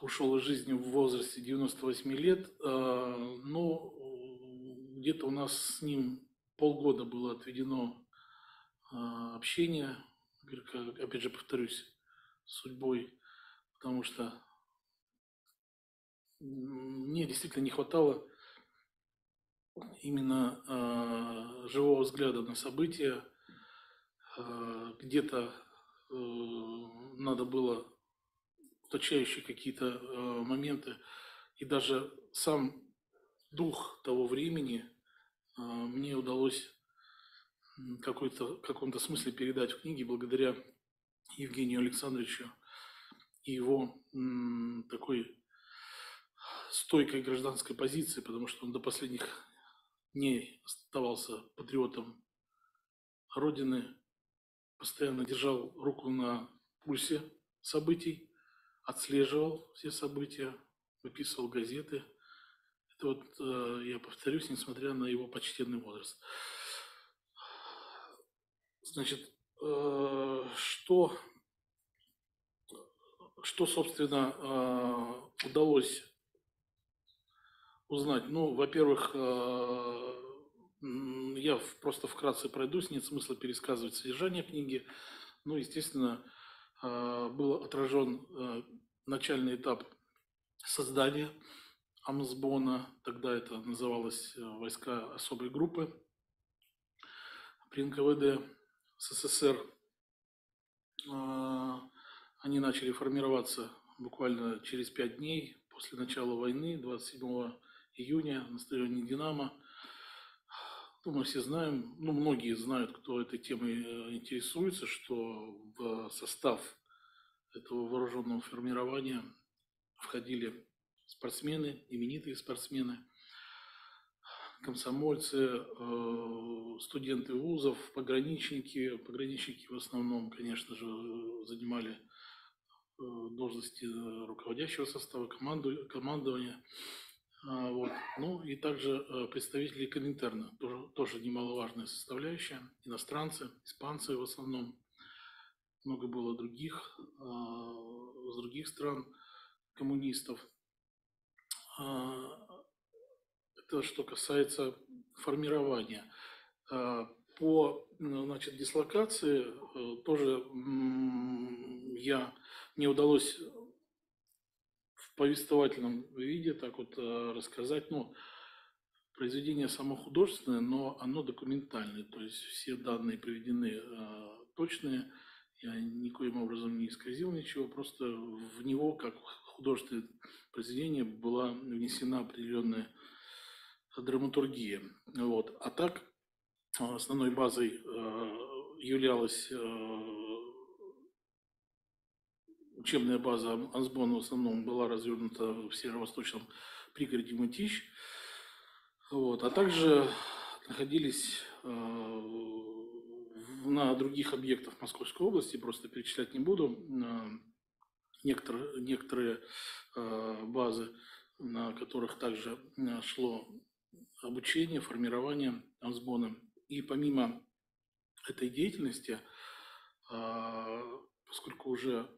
ушел из жизни в возрасте девяноста восьми лет, но где-то у нас с ним полгода было отведено общение, опять же повторюсь, судьбой, потому что мне действительно не хватало именно э, живого взгляда на события. Э, где-то э, надо было уточняющие какие-то э, моменты. И даже сам дух того времени э, мне удалось в каком-то смысле передать в книге благодаря Евгению Александровичу и его м, такой стойкой гражданской позиции, потому что он до последних дней оставался патриотом Родины, постоянно держал руку на пульсе событий, отслеживал все события, выписывал газеты. Это вот, я повторюсь, несмотря на его почтенный возраст. Значит, что, что, собственно, удалось узнать? Ну, во-первых, я просто вкратце пройдусь, нет смысла пересказывать содержание книги. Ну, естественно, был отражен начальный этап создания Амсбона, тогда это называлось войска особой группы при эн ка вэ дэ эс эс эс эр. Они начали формироваться буквально через пять дней после начала войны, двадцать седьмого июня, на стадионе «Динамо». Ну, мы все знаем, ну, многие знают, кто этой темой интересуется, что в состав этого вооруженного формирования входили спортсмены, именитые спортсмены, комсомольцы, студенты вузов, пограничники. Пограничники в основном, конечно же, занимали должности руководящего состава, команду, командования. Вот. Ну и также представители Коминтерна, тоже, тоже немаловажная составляющая, иностранцы, испанцы в основном, много было других, с других стран коммунистов. Это что касается формирования. По, значит, дислокации тоже я, мне удалось в повествовательном виде так вот рассказать. Ну, произведение само художественное, но оно документальное, то есть все данные приведены точные, я никоим образом не исказил ничего, просто в него, как художественное произведение, была внесена определенная драматургия. Вот. А так основной базой являлась учебная база Амсбона, в основном была развернута в северо-восточном пригороде Мытищ. Вот. А также находились на других объектах Московской области, просто перечислять не буду, некоторые, некоторые базы, на которых также шло обучение, формирование Амсбона. И помимо этой деятельности, поскольку уже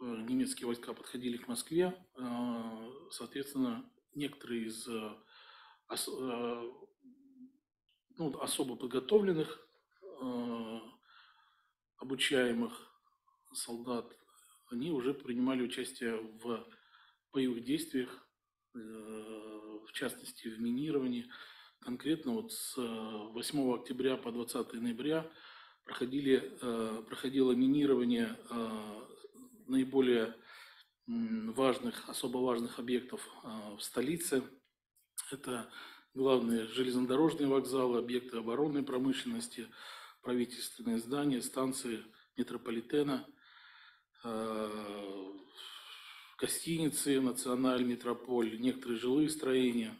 немецкие войска подходили к Москве, соответственно, некоторые из ну, особо подготовленных, обучаемых солдат, они уже принимали участие в боевых действиях, в частности в минировании. Конкретно вот с восьмого октября по двадцатое ноября проходили, проходило минирование наиболее важных, особо важных объектов в столице. Это главные железнодорожные вокзалы, объекты оборонной промышленности, правительственные здания, станции метрополитена, гостиницы «Националь», «Метрополь», некоторые жилые строения.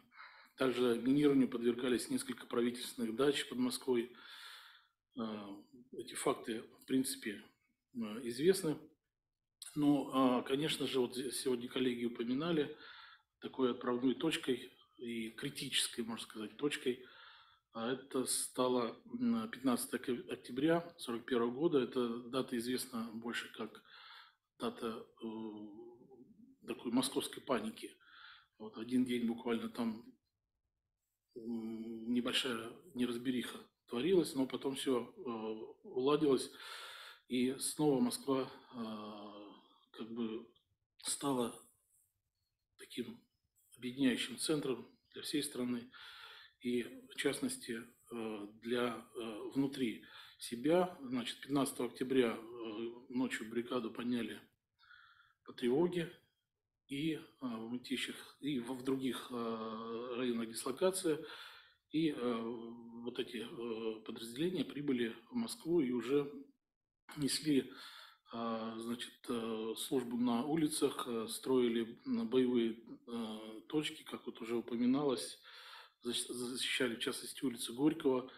Также минированию подвергались несколько правительственных дач под Москвой. Эти факты, в принципе, известны. Но, конечно же, вот сегодня коллеги упоминали, такой отправной точкой и критической, можно сказать, точкой, это стало пятнадцатое октября тысяча девятьсот сорок первого года. Эта дата известна больше как дата такой московской паники. Вот один день буквально там небольшая неразбериха творилась, но потом все уладилось, и снова Москва как бы стала таким объединяющим центром для всей страны и, в частности, для внутри себя. Значит, пятнадцатого октября ночью бригаду подняли по тревоге и в Мытищах, и в других районах дислокации. И вот эти подразделения прибыли в Москву и уже несли, значит, службу на улицах, строили боевые точки, как вот уже упоминалось, защищали, в частности, улицы Горького.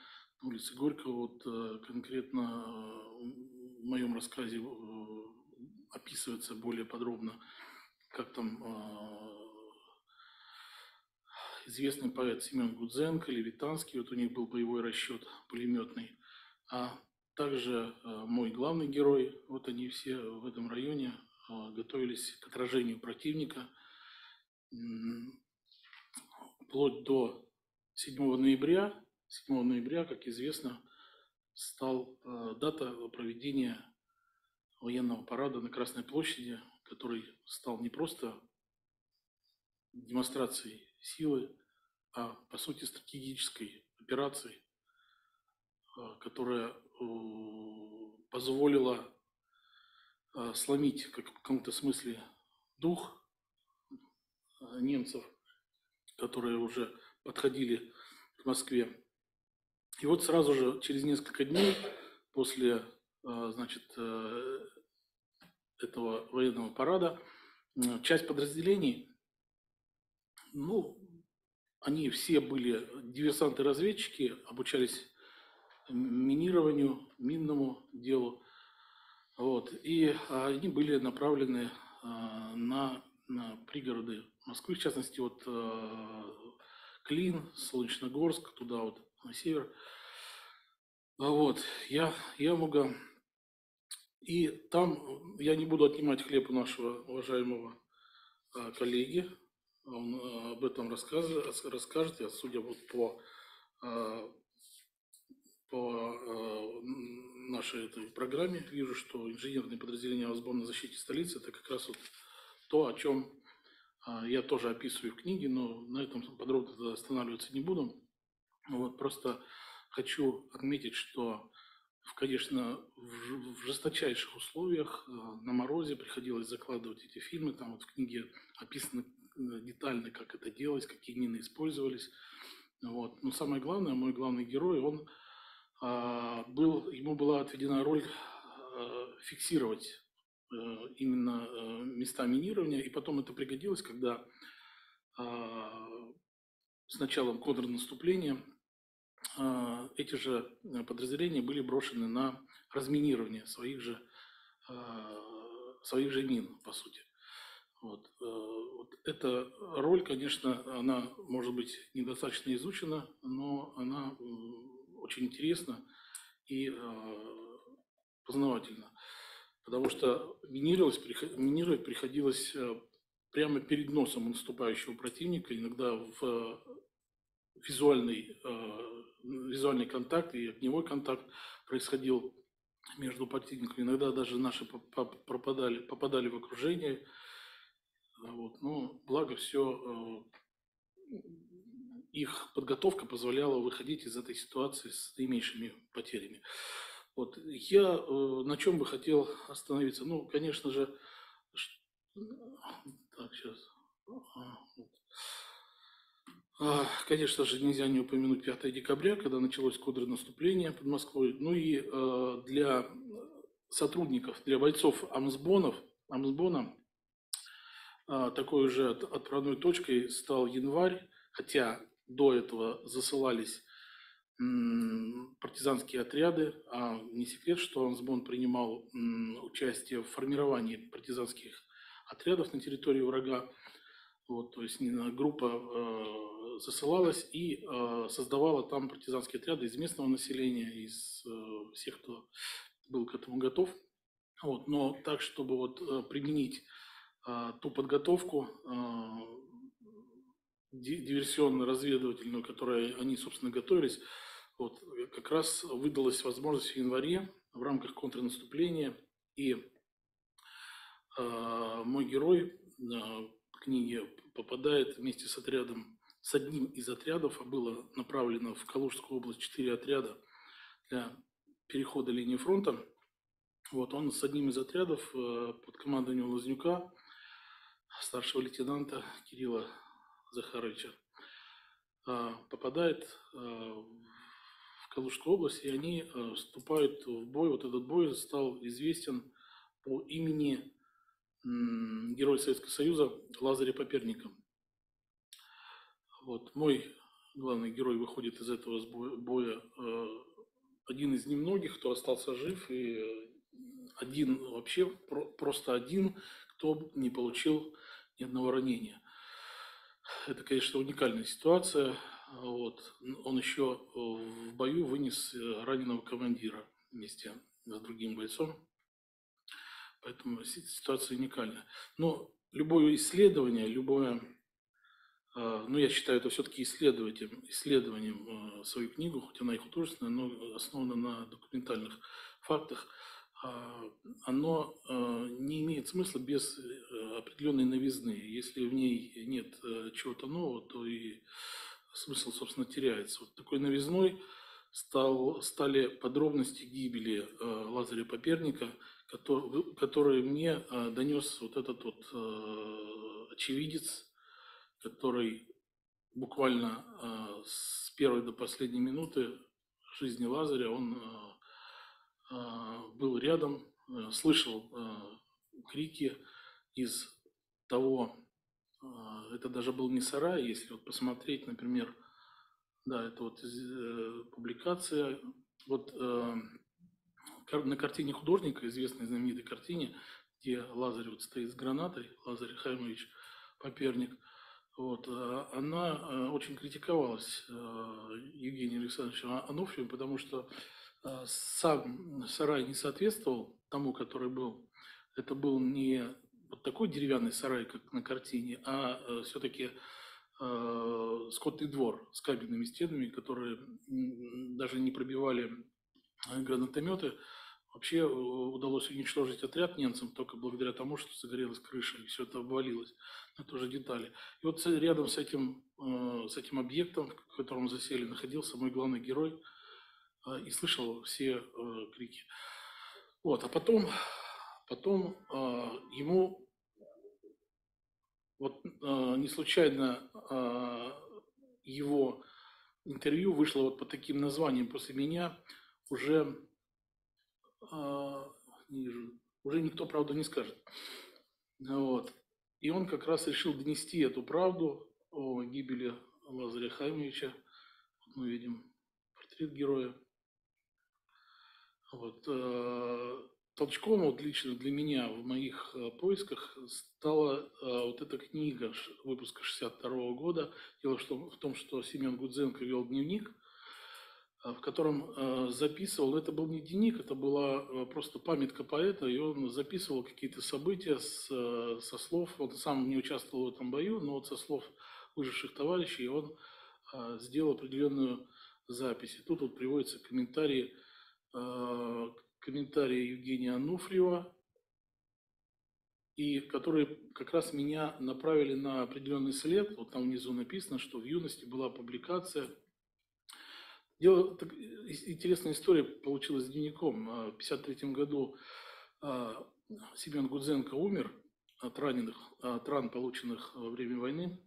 Улицы Горького, вот конкретно в моем рассказе описывается более подробно, как там известный поэт Семен Гудзенко, Левитанский, вот у них был боевой расчет пулеметный, а также мой главный герой, вот они все в этом районе готовились к отражению противника. Вплоть до седьмого ноября, седьмого ноября, как известно, стал дата проведения военного парада на Красной площади, который стал не просто демонстрацией силы, а по сути стратегической операцией, которая позволила сломить, как в каком-то смысле, дух немцев, которые уже подходили к Москве. И вот сразу же, через несколько дней после, значит, этого военного парада, часть подразделений, ну, они все были диверсанты-разведчики, обучались минированию, минному делу. Вот. И они были направлены на, на пригороды Москвы, в частности, вот Клин, Солнечногорск, туда вот на север. Вот, я, я много... И там, я не буду отнимать хлеб у нашего уважаемого коллеги, он об этом расскажет, расскажет. Я, судя вот по... по нашей этой программе вижу, что инженерные подразделения Озборной защиты столицы — это как раз вот то, о чем я тоже описываю в книге, но на этом подробно останавливаться не буду. Вот, просто хочу отметить, что, конечно, в жесточайших условиях на морозе приходилось закладывать эти фильмы. Там вот в книге описано детально, как это делалось, какие мины использовались. Вот. Но самое главное, мой главный герой, он был, ему была отведена роль фиксировать именно места минирования, и потом это пригодилось, когда с началом контрнаступления эти же подразделения были брошены на разминирование своих же, своих же мин, по сути. Вот. Вот эта роль, конечно, она, может быть, недостаточно изучена, но она очень интересно и э, познавательно, потому что минировать приходилось прямо перед носом наступающего противника, иногда в визуальный, э, визуальный контакт и огневой контакт происходил между противниками, иногда даже наши попадали, попадали в окружение, вот, но благо все... Э, их подготовка позволяла выходить из этой ситуации с наименьшими потерями. Вот. Я э, на чем бы хотел остановиться? Ну, конечно же, ш... так, сейчас. Ага. Вот. А, конечно же, нельзя не упомянуть пятого декабря, когда началось контрнаступление под Москвой. Ну и э, для сотрудников, для бойцов Амсбонов, Амсбона э, такой же отправной точкой стал январь, хотя до этого засылались партизанские отряды, а не секрет, что Амсбон принимал участие в формировании партизанских отрядов на территории врага. Вот, то есть группа засылалась и создавала там партизанские отряды из местного населения, из всех, кто был к этому готов. Вот, но так, чтобы вот применить ту подготовку диверсионно-разведывательную, которой они, собственно, готовились, вот, как раз выдалась возможность в январе в рамках контрнаступления. И э, мой герой э, в книге попадает вместе с отрядом с одним из отрядов, а было направлено в Калужскую область четыре отряда для перехода линии фронта. Вот он с одним из отрядов под командованием Лазнюка, старшего лейтенанта Кирилла Захаровича, попадает в Калужскую область, и они вступают в бой. Вот этот бой стал известен по имени героя Советского Союза Лазаря Коперника. Вот, мой главный герой выходит из этого боя один из немногих, кто остался жив, и один вообще, просто один, кто не получил ни одного ранения. Это, конечно, уникальная ситуация. Вот. Он еще в бою вынес раненого командира вместе с другим бойцом. Поэтому ситуация уникальна. Но любое исследование, любое... Ну, я считаю, это все-таки исследованием, исследованием свою книгу, хоть она и художественная, но основана на документальных фактах. Оно не имеет смысла без определенной новизны. Если в ней нет чего-то нового, то и смысл, собственно, теряется. Вот такой новизной стал, стали подробности гибели Лазаря Коперника, который, которые мне донес вот этот вот очевидец, который буквально э, с первой до последней минуты жизни Лазаря, он э, э, был рядом, э, слышал э, крики из того, э, это даже был не сарай, если вот посмотреть, например, да, это вот э, публикация, вот э, на картине художника, известной знаменитой картине, где Лазарь вот стоит с гранатой, Лазарь Хаймович Коперник. Вот, она очень критиковалась Евгением Александровичем Ануфриевым, потому что сам сарай не соответствовал тому, который был. Это был не вот такой деревянный сарай, как на картине, а все-таки скотный двор с каменными стенами, которые даже не пробивали гранатометы. Вообще удалось уничтожить отряд немцам только благодаря тому, что загорелась крыша и все это обвалилось. Это уже детали. И вот рядом с этим, с этим объектом, в котором засели, находился мой главный герой и слышал все крики. Вот. А потом, потом ему вот не случайно его интервью вышло вот по таким названиям после меня уже... уже никто правду не скажет. Вот. И он как раз решил донести эту правду о гибели Лазаря Хаймовича. Мы видим портрет героя. Вот. Толчком вот лично для меня в моих поисках стала вот эта книга выпуска шестьдесят второго года. Дело в том, что Семен Гудзенко вел дневник, в котором записывал, это был не дневник, это была просто памятка поэта, и он записывал какие-то события с, со слов, он сам не участвовал в этом бою, но вот со слов выживших товарищей он сделал определенную запись. И тут вот приводятся комментарии, комментарии Евгения Ануфриева, и которые как раз меня направили на определенный след. Вот там внизу написано, что в юности была публикация. Дело, так, интересная история получилась с дневником. В тысяча девятьсот пятьдесят третьем году Семен Гудзенко умер от, раненых, от ран, полученных во время войны.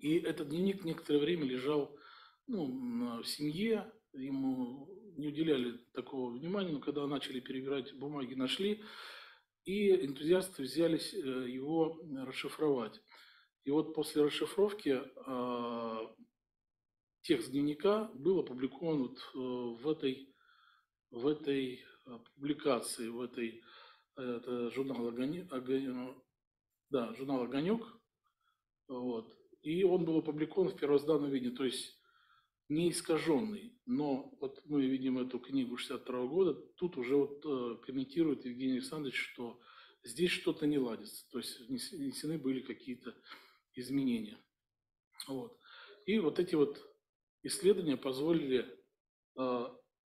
И этот дневник некоторое время лежал, ну, в семье, ему не уделяли такого внимания, но когда начали перебирать бумаги, нашли, и энтузиасты взялись его расшифровать. И вот после расшифровки... Текст дневника был опубликован вот в этой, в этой публикации, в этой это журнал «Огонек», да, журнал «Огонек», вот, и он был опубликован в первозданном виде, то есть не искаженный, но вот мы видим эту книгу шестьдесят второго года, тут уже вот комментирует Евгений Александрович, что здесь что-то не ладится, то есть внесены были какие-то изменения. Вот. И вот эти вот исследования позволили э,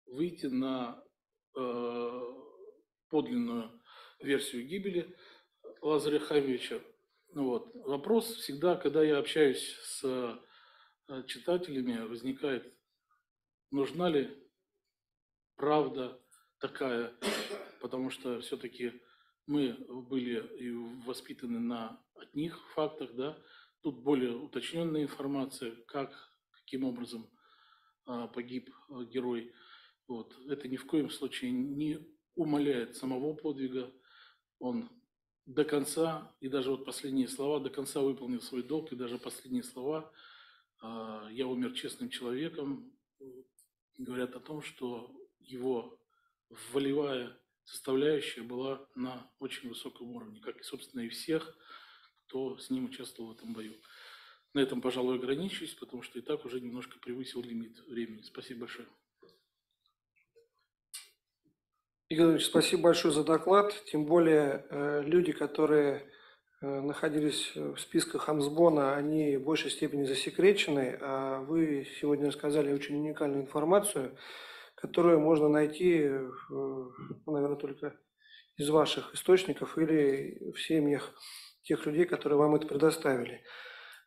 выйти на э, подлинную версию гибели Лазаря Хаймовича. Вот. Вопрос всегда, когда я общаюсь с читателями возникает, нужна ли правда такая, потому что все-таки мы были и воспитаны на одних фактах, да, тут более уточненная информация, как, каким образом погиб герой. Вот. Это ни в коем случае не умаляет самого подвига. Он до конца, и даже вот последние слова, до конца выполнил свой долг, и даже последние слова «я умер честным человеком» говорят о том, что его волевая составляющая была на очень высоком уровне, как и, собственно, и всех, кто с ним участвовал в этом бою. На этом, пожалуй, ограничусь, потому что и так уже немножко превысил лимит времени. Спасибо большое. Игорь Ильич, спасибо большое за доклад. Тем более э, люди, которые э, находились в списках Амсбона, они в большей степени засекречены. А вы сегодня рассказали очень уникальную информацию, которую можно найти, э, наверное, только из ваших источников или в семьях тех людей, которые вам это предоставили.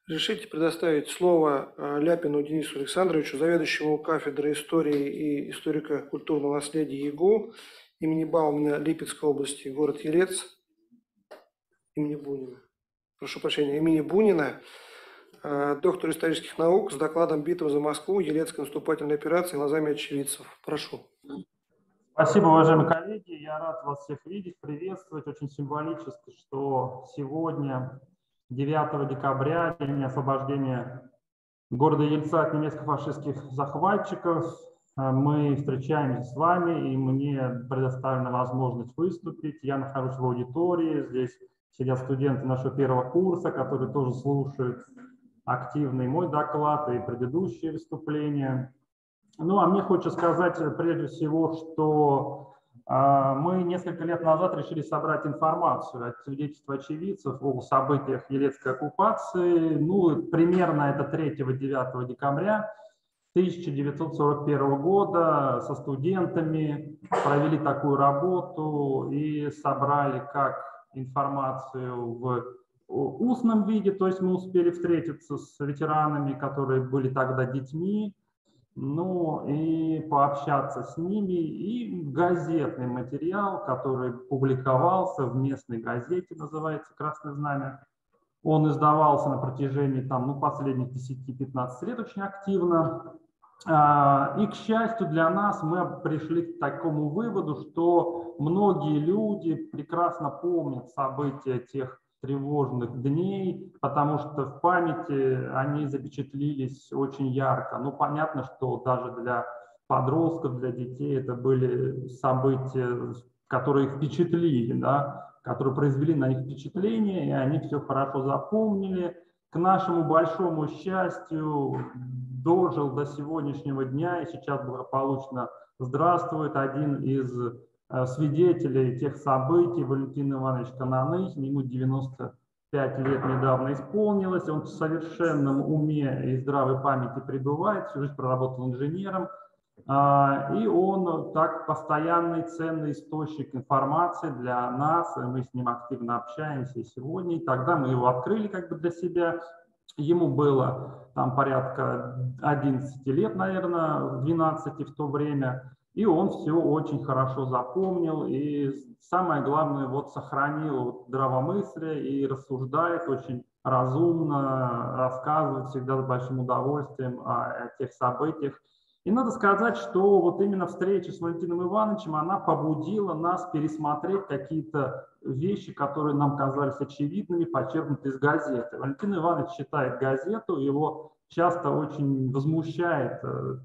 Разрешите предоставить слово Ляпину Денису Александровичу, заведующему кафедрой истории и историко-культурного наследия ЕГУ имени Баумина Липецкой области, город Елец, имени Бунина, прошу прощения, имени Бунина, доктор исторических наук, с докладом «Битва за Москву. Елецкая наступательная операция глазами очевидцев». Прошу. Спасибо, уважаемые коллеги, я рад вас всех видеть, приветствовать. Очень символически, что сегодня, девятого декабря, день освобождения города Ельца от немецко-фашистских захватчиков, мы встречаемся с вами, и мне предоставлена возможность выступить. Я нахожусь в аудитории, здесь сидят студенты нашего первого курса, которые тоже слушают активно и мой доклад, и предыдущие выступления. Ну, а мне хочется сказать прежде всего, что мы несколько лет назад решили собрать информацию от свидетельств очевидцев о событиях елецкой оккупации. Ну, примерно это третьего-девятого декабря тысяча девятьсот сорок первого года со студентами провели такую работу и собрали как информацию в устном виде, то есть мы успели встретиться с ветеранами, которые были тогда детьми, ну и пообщаться с ними, и газетный материал, который публиковался в местной газете, называется «Красное знамя». Он издавался на протяжении там, ну, последних десяти-пятнадцати лет очень активно. И, к счастью для нас, мы пришли к такому выводу, что многие люди прекрасно помнят события тех тревожных дней, потому что в памяти они запечатлились очень ярко. Ну, понятно, что даже для подростков, для детей это были события, которые их впечатлили, да, которые произвели на них впечатление, и они все хорошо запомнили. К нашему большому счастью, дожил до сегодняшнего дня, и сейчас благополучно здравствует один из свидетелей тех событий, Валентин Иванович Кононых, ему девяносто пять лет недавно исполнилось, он в совершенном уме и здравой памяти пребывает, всю жизнь проработал инженером, и он так постоянный ценный источник информации для нас, мы с ним активно общаемся и сегодня, и тогда мы его открыли как бы для себя. Ему было там порядка одиннадцати лет, наверное, двенадцати в то время. И он все очень хорошо запомнил, и самое главное, вот сохранил здравомыслие и рассуждает очень разумно, рассказывает всегда с большим удовольствием о, о тех событиях. И надо сказать, что вот именно встреча с Валентином Ивановичем, она побудила нас пересмотреть какие-то вещи, которые нам казались очевидными, подчеркнуты из газеты. Валентин Иванович читает газету, его часто очень возмущает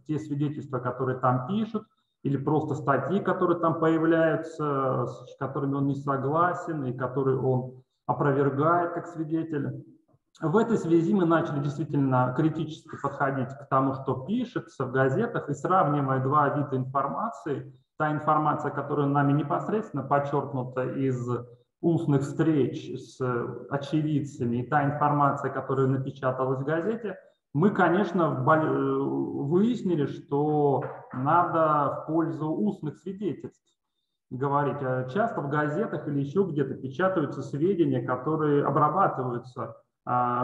те свидетельства, которые там пишут, или просто статьи, которые там появляются, с которыми он не согласен и которые он опровергает как свидетель. В этой связи мы начали действительно критически подходить к тому, что пишется в газетах, и сравнивая два вида информации, та информация, которая нами непосредственно подчеркнута из устных встреч с очевидцами, и та информация, которая напечаталась в газете, мы, конечно, выяснили, что надо в пользу устных свидетельств говорить. Часто в газетах или еще где-то печатаются сведения, которые обрабатываются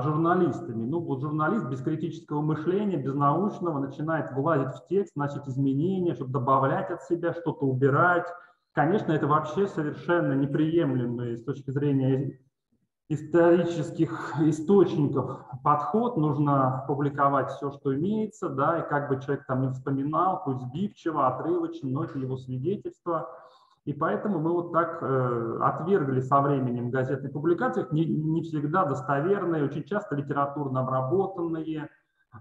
журналистами. Ну, вот журналист без критического мышления, без научного начинает влазить в текст, значит, изменения, чтобы добавлять от себя, что-то убирать. Конечно, это вообще совершенно неприемлемый с точки зрения исторических источников подход. Нужно публиковать все, что имеется, да, и как бы человек там не вспоминал, пусть сбивчиво, отрывочно, но это его свидетельство. И поэтому мы вот так э, отвергли со временем газетные публикации, не, не всегда достоверные, очень часто литературно обработанные.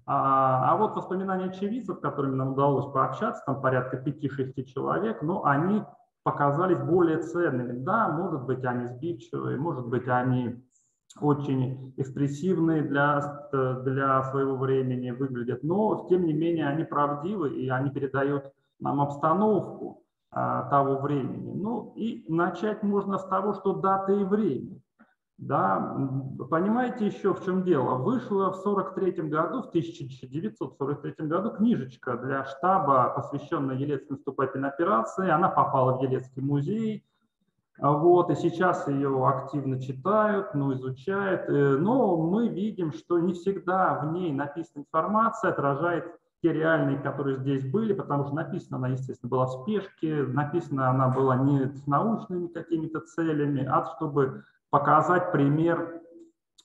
А, а вот воспоминания очевидцев, с которыми нам удалось пообщаться, там порядка пяти-шести человек, но они показались более ценными. Да, может быть, они сбивчивые, может быть, они очень экспрессивные для, для своего времени выглядят, но, тем не менее, они правдивы и они передают нам обстановку того времени. Ну и начать можно с того, что дата и время. Да, понимаете еще в чем дело? Вышла в тысяча девятьсот сорок третьем году книжечка для штаба, посвященная Елецкой наступательной операции. Она попала в Елецкий музей. Вот, и сейчас ее активно читают, ну, изучают. Но мы видим, что не всегда в ней написана информация, отражает те реальные, которые здесь были, потому что написана она, естественно, была в спешке, написана она была не с научными какими-то целями, а чтобы показать пример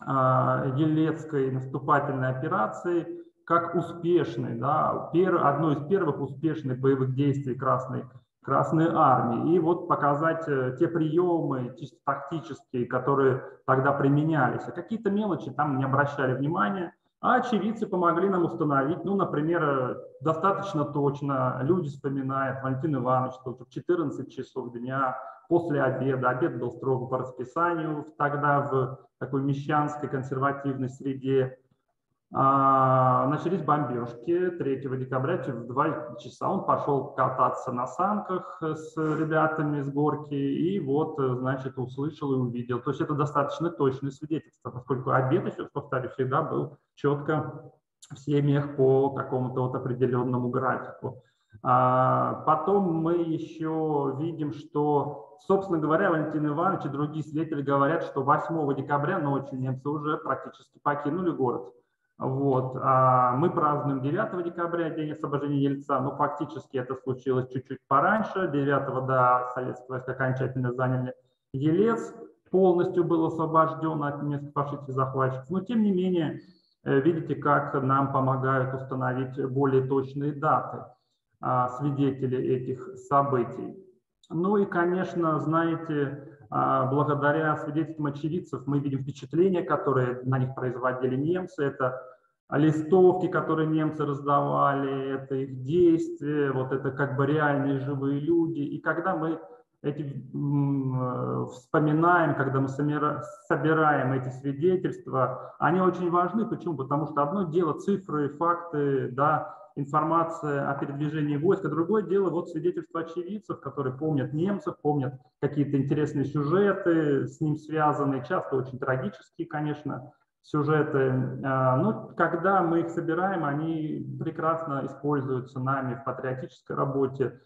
Елецкой наступательной операции как успешной, да, одной из первых успешных боевых действий Красной, Красной Армии. И вот показать те приемы чисто тактические, которые тогда применялись. А какие-то мелочи там не обращали внимания. А очевидцы помогли нам установить, ну, например, достаточно точно, люди вспоминают, Валентин Иванович, что в четырнадцать часов дня после обеда, обед был строго по расписанию, тогда в такой мещанской консервативной среде, а, начались бомбежки третьего декабря, через два часа он пошел кататься на санках с ребятами с горки и вот, значит, услышал и увидел. То есть это достаточно точное свидетельство, поскольку обед, еще повторюсь, всегда был четко в семьях по какому-то вот определенному графику. А потом мы еще видим, что, собственно говоря, Валентин Иванович и другие свидетели говорят, что восьмого декабря ночью немцы уже практически покинули город. Вот. А мы празднуем девятого декабря, день освобождения Ельца, но фактически это случилось чуть-чуть пораньше. девятого, да, советские войска окончательно заняли Елец, полностью был освобожден от немецких фашистских захватчиков. Но тем не менее, видите, как нам помогают установить более точные даты свидетелей этих событий. Ну и, конечно, знаете, благодаря свидетельствам очевидцев мы видим впечатления, которые на них производили немцы. Это листовки, которые немцы раздавали, это их действия, вот это как бы реальные живые люди. И когда мы эти вспоминаем, когда мы собираем эти свидетельства, они очень важны. Почему? Потому что одно дело цифры, факты, да, информация о передвижении войск, а другое дело вот свидетельства очевидцев, которые помнят немцев, помнят какие-то интересные сюжеты, с ним связанные, часто очень трагические, конечно, сюжеты. Но когда мы их собираем, они прекрасно используются нами в патриотической работе,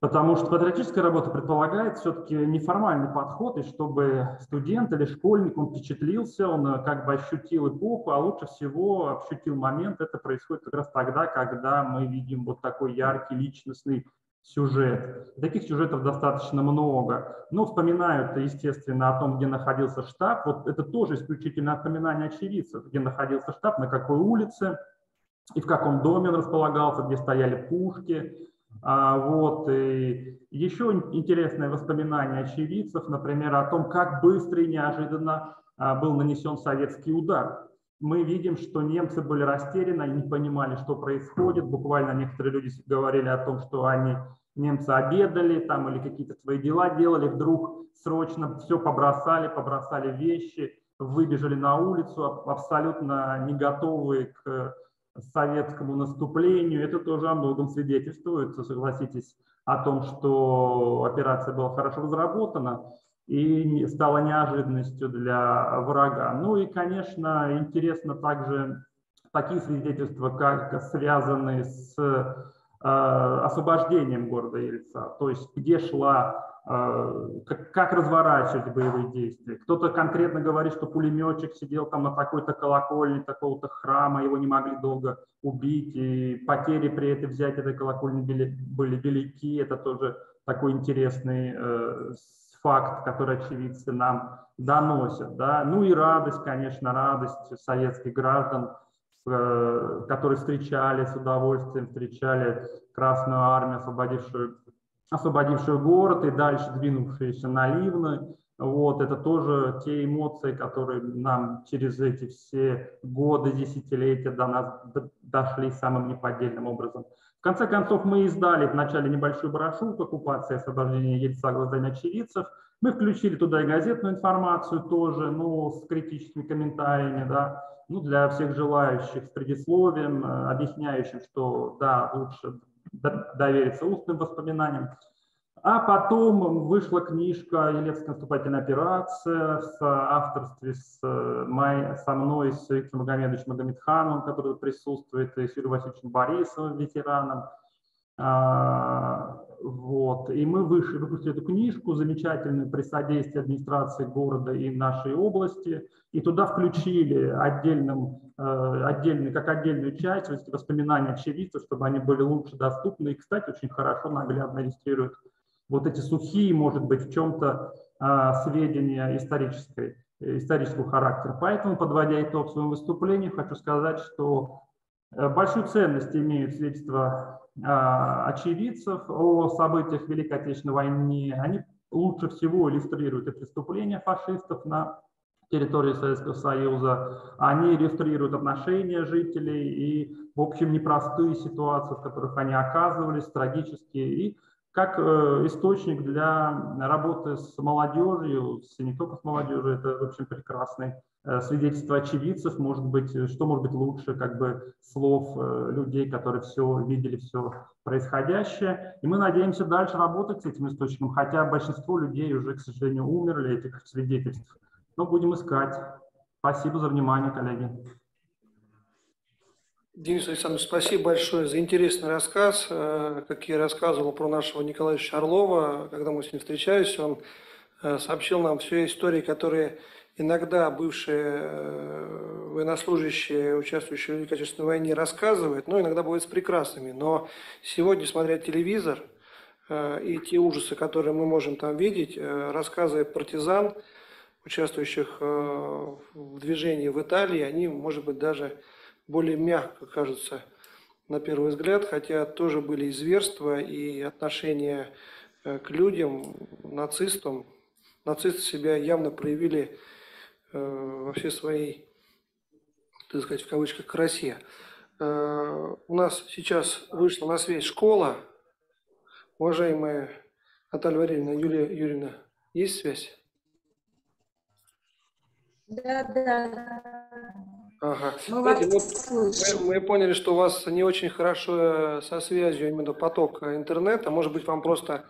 потому что патриотическая работа предполагает все-таки неформальный подход, и чтобы студент или школьник, он впечатлился, он как бы ощутил эпоху, а лучше всего ощутил момент. Это происходит как раз тогда, когда мы видим вот такой яркий личностный сюжет. Таких сюжетов достаточно много. Но вспоминают, естественно, о том, где находился штаб. Вот это тоже исключительно воспоминание очевидцев, где находился штаб, на какой улице, и в каком доме он располагался, где стояли пушки. Вот. И еще интересное воспоминание очевидцев, например, о том, как быстро и неожиданно был нанесен советский удар. Мы видим, что немцы были растеряны, они не понимали, что происходит. Буквально некоторые люди говорили о том, что они, немцы, обедали там или какие-то свои дела делали, вдруг срочно все побросали, побросали вещи, выбежали на улицу, абсолютно не готовые к советскому наступлению. Это тоже о многом свидетельствует, согласитесь, о том, что операция была хорошо разработана и стала неожиданностью для врага. Ну и, конечно, интересно также такие свидетельства, как связанные с освобождением города Ельца, то есть где шла, как разворачивать боевые действия. Кто-то конкретно говорит, что пулеметчик сидел там на такой-то колокольне, такого-то храма, его не могли долго убить, и потери при этом взятии этой колокольни были, были велики. Это тоже такой интересный э, факт, который очевидцы нам доносят. Да? Ну и радость, конечно, радость советских граждан, э, которые встречали с удовольствием, встречали Красную армию, освободившую освободившую город и дальше двинувшиеся на Ливны. Вот, это тоже те эмоции, которые нам через эти все годы, десятилетия до нас дошли самым неподдельным образом. В конце концов, мы издали вначале небольшую брошюрку «Оккупация и освобождение Ельца глазами очевидцев». Мы включили туда и газетную информацию тоже, но с критическими комментариями, да, ну, для всех желающих, с предисловием, объясняющим, что да, лучше довериться устным воспоминаниям. А потом вышла книжка «Елецкая наступательная операция» в авторстве с, со мной, с Виктором Магомедовичем Магомедхановым, который присутствует, и с Юрием Васильевичем Борисовым, ветераном. А, вот. И мы вышли, выпустили эту книжку, замечательную, при содействии администрации города и нашей области. И туда включили отдельным, отдельный, как отдельную часть воспоминания очевидцев, чтобы они были лучше доступны. И, кстати, очень хорошо, наглядно иллюстрируют вот эти сухие, может быть, в чем-то сведения исторической, исторического характера. Поэтому, подводя итог своему выступлению, хочу сказать, что большую ценность имеют свидетельства очевидцев о событиях Великой Отечественной войны. Они лучше всего иллюстрируют и преступления фашистов на территории Советского Союза, они иллюстрируют отношения жителей и, в общем, непростые ситуации, в которых они оказывались, трагические, и как источник для работы с молодежью, не только с молодежью, это, в общем, прекрасное свидетельство очевидцев, может быть, что может быть лучше, как бы, слов людей, которые все видели, все происходящее. И мы надеемся дальше работать с этим источником, хотя большинство людей уже, к сожалению, умерли, этих свидетельств. Но будем искать. Спасибо за внимание, коллеги. Денис Александрович, спасибо большое за интересный рассказ. Как я рассказывал про нашего Николая Орлова, когда мы с ним встречались, он сообщил нам все истории, которые иногда бывшие военнослужащие, участвующие в Великой Отечественной войне, рассказывают, но иногда бывают с прекрасными. Но сегодня, смотря телевизор и те ужасы, которые мы можем там видеть, рассказывая партизан, участвующих в движении в Италии, они, может быть, даже более мягко кажутся на первый взгляд, хотя тоже были и зверства, и отношения к людям, нацистам. Нацисты себя явно проявили во всей своей, так сказать, в кавычках, красе. У нас сейчас вышла на связь школа. Уважаемая Наталья Валерьевна, Юлия Юрьевна, есть связь? Да, да. Ага. Мы, Кстати, вот мы, мы поняли, что у вас не очень хорошо со связью именно поток интернета. Может быть, вам просто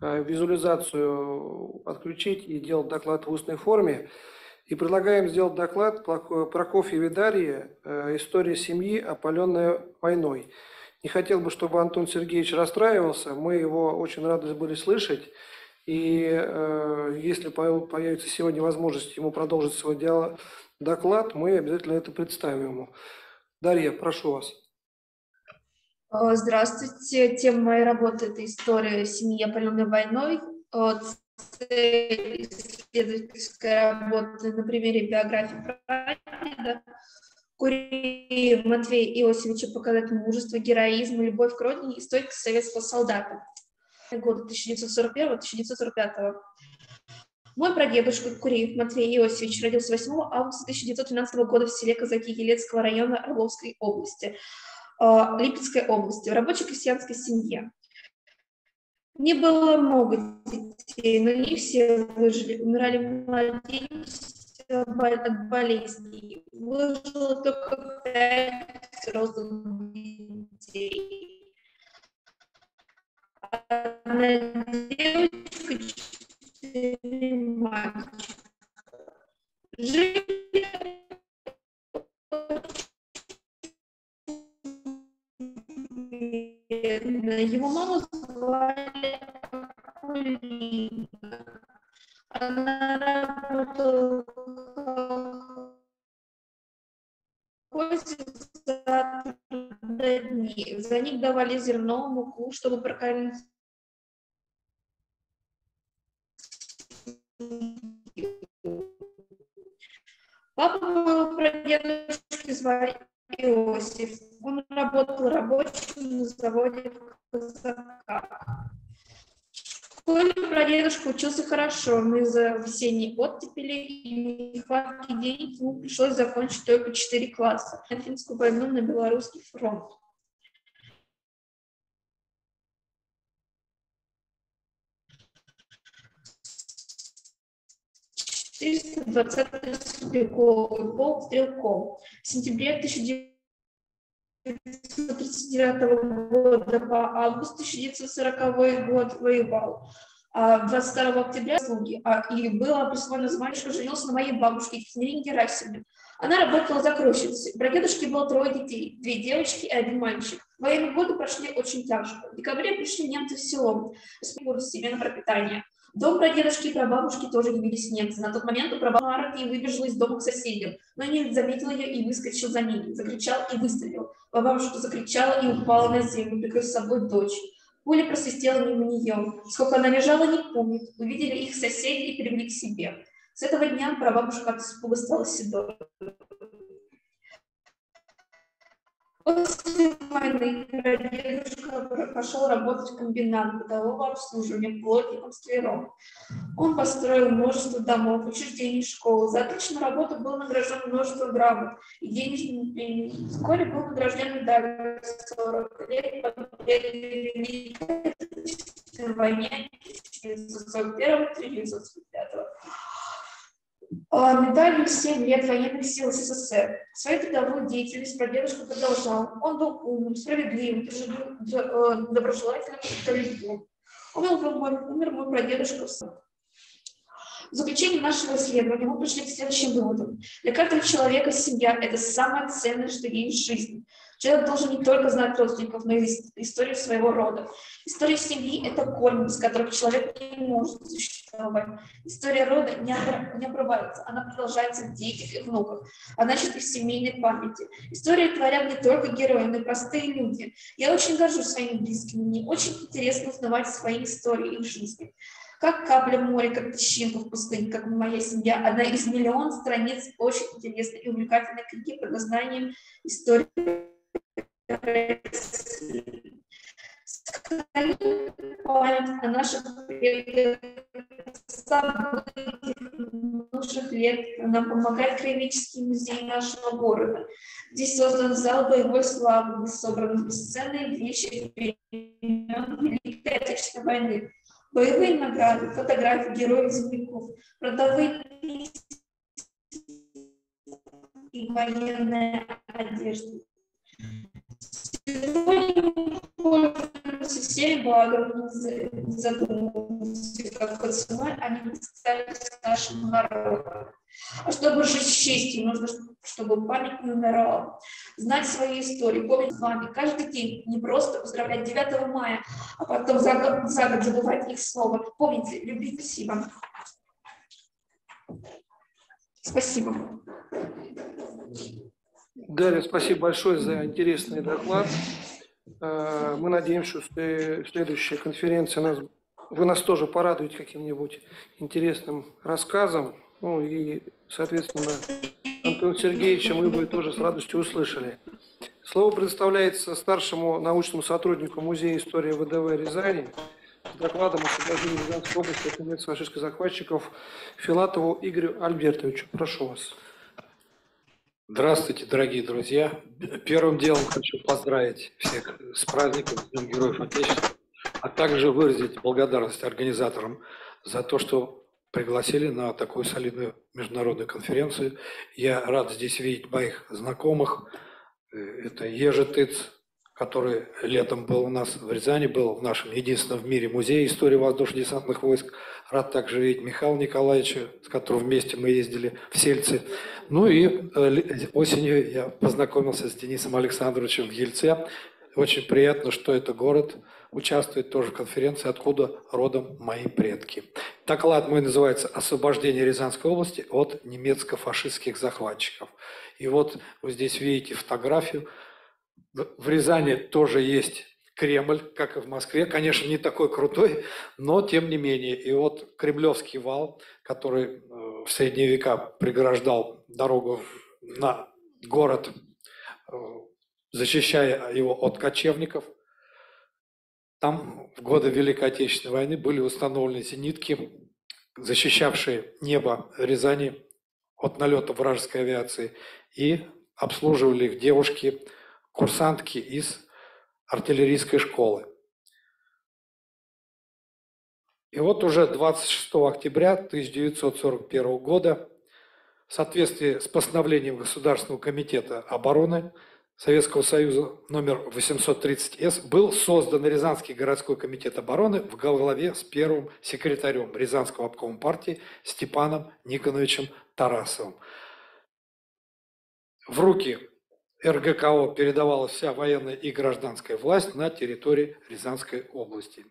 визуализацию отключить и делать доклад в устной форме. И предлагаем сделать доклад Прокофьева Дарьи «История семьи, опаленная войной». Не хотел бы, чтобы Антон Сергеевич расстраивался. Мы его очень рады были слышать. И э, если появится сегодня возможность ему продолжить свой диалог, доклад, мы обязательно это представим ему. Дарья, прошу вас. Здравствуйте. Тема моей работы – это история семьи, опаленной войной. Цель исследовательской работы на примере биографии прадеда Курии Матвея Иосифовича показать мужество, героизм, любовь к родине и стойкость советского солдата. Года тысяча девятьсот сорок первого — тысяча девятьсот сорок пятого. Мой прадедушка Куреев Матвей Иосифович родился восьмого августа тысяча девятьсот тринадцатого года в селе Казаки Елецкого района Орловской области, Липецкой области, в рабочей крестьянской семье. Не было много детей, но не все выжили, умирали в младенчестве от болезней. Выжило только пять взрослых детей. Одна девочка, четыре мальчика. Жили очень его маму звали Акулина. Она работала за дни. За них давали зерно, муку, чтобы прокормить. Папа моего прадедушки звали Иосиф. Он работал рабочим на заводе в Казаках. В школе прадедушка учился хорошо, но из-за весенней оттепели и нехватки денег ему пришлось закончить только четыре класса. На финскую войну, на белорусский фронт. четыреста двадцатый стрелковый полк стрелков. В сентябре тысяча девятьсот тридцать девятого года по август тысяча девятьсот сорокового год воевал. А двадцать второго октября слуги, а, и было присвоено звание, что женился на моей бабушке Екатерине Герасимовне. Она работала закройщицей. У прадедушки было трое детей, две девочки и один мальчик. Военные годы прошли очень тяжко. В декабре пришли немцы в село, с семьей на пропитание. Дом прадедушки и прабабушки тоже явились немцы. На тот момент у прабабушки выбежала из дома к соседям, но не заметил ее и выскочил за ней, закричал и выстрелил. Бабушка закричала и упала на землю, прикрыв с собой дочь. Пуля просвистела мимо нее. Сколько она лежала, не помнит. Увидели их соседи и привели к себе. С этого дня прабабушка от испуга стала седой. После войны прадедушка пошел работать в комбинат бытового обслуживания, плотником, столяром. Он построил множество домов, учреждений, школ. За отличную работу был награжден множеством грамот и денежными премиями. Вскоре был награжден медалью сорок лет победы в Великой Отечественной войне тысяча девятьсот сорок первого — тысяча девятьсот сорок пятого. Медалью семь лет военных сил СССР. Свою трудовую деятельность прадедушка продолжал. Он был умным, справедливым, доброжелательным и справедливым. Умер мой прадедушка в сад. В заключение нашего исследования мы пришли к следующим выводам. Для каждого человека семья – это самое ценное, что есть в жизни. Человек должен не только знать родственников, но и историю своего рода. История семьи – это корень, без которого человек не может существовать. История рода не обрывается, она продолжается в детях и внуках, а значит и в семейной памяти. История творят не только герои, но и простые люди. Я очень горжусь своими близкими, мне очень интересно узнавать свои истории и их жизни. Как капля в море, как песчинка в пустыне, как моя семья. Одна из миллион страниц очень интересной и увлекательной книги под названием «История России». Сохраним память о наших предках, событиях наших лет. Нам помогает краеведческий музей нашего города. Здесь создан зал боевой славы, где собраны бесценные вещи времен Великой Отечественной войны. Боевые награды, фотографии героев-земляков, родовые и военная одежда. Сегодня мы пользуемся всеми благами, задумываемся, какой ценой они представились нашему народу. А чтобы жить с честью, нужно, чтобы память не умирала. Знать свою историю, помнить с вами каждый день, не просто поздравлять девятого мая, а потом за год, за год забывать их слово. Помните, любите себя. Спасибо. Дарья, спасибо большое за интересный доклад. Мы надеемся, что следующая конференция нас, вы нас тоже порадуете каким-нибудь интересным рассказом. Ну и, соответственно, Антон Сергеевича мы бы тоже с радостью услышали. Слово предоставляется старшему научному сотруднику Музея истории ВДВ Рязани с докладом о содержании Рязанской области от немецких фашистских захватчиков Филатову Игорю Альбертовичу. Прошу вас. Здравствуйте, дорогие друзья. Первым делом хочу поздравить всех с праздником, с Днем Героев Отечества, а также выразить благодарность организаторам за то, что пригласили на такую солидную международную конференцию. Я рад здесь видеть моих знакомых. Это Ежетыц, который летом был у нас в Рязани, был в нашем единственном в мире музее истории воздушно-десантных войск. Рад также видеть Михаила Николаевича, с которым вместе мы ездили в Сельцы. Ну и осенью я познакомился с Денисом Александровичем в Ельце. Очень приятно, что этот город участвует тоже в конференции, откуда родом мои предки. Доклад мой называется «Освобождение Рязанской области от немецко-фашистских захватчиков». И вот вы здесь видите фотографию. В Рязани тоже есть Кремль, как и в Москве. Конечно, не такой крутой, но тем не менее. И вот Кремлевский вал, который в средние века преграждал дорогу на город, защищая его от кочевников. Там в годы Великой Отечественной войны были установлены зенитки, защищавшие небо Рязани от налета вражеской авиации, и обслуживали их девушки, курсантки из артиллерийской школы. И вот уже двадцать шестого октября тысяча девятьсот сорок первого года в соответствии с постановлением Государственного комитета обороны Советского Союза номер восемьсот тридцать эс был создан Рязанский городской комитет обороны в главе с первым секретарем Рязанского обкома партии Степаном Никоновичем Тарасовым. В руки эр гэ ка о передавала вся военная и гражданская власть на территории Рязанской области.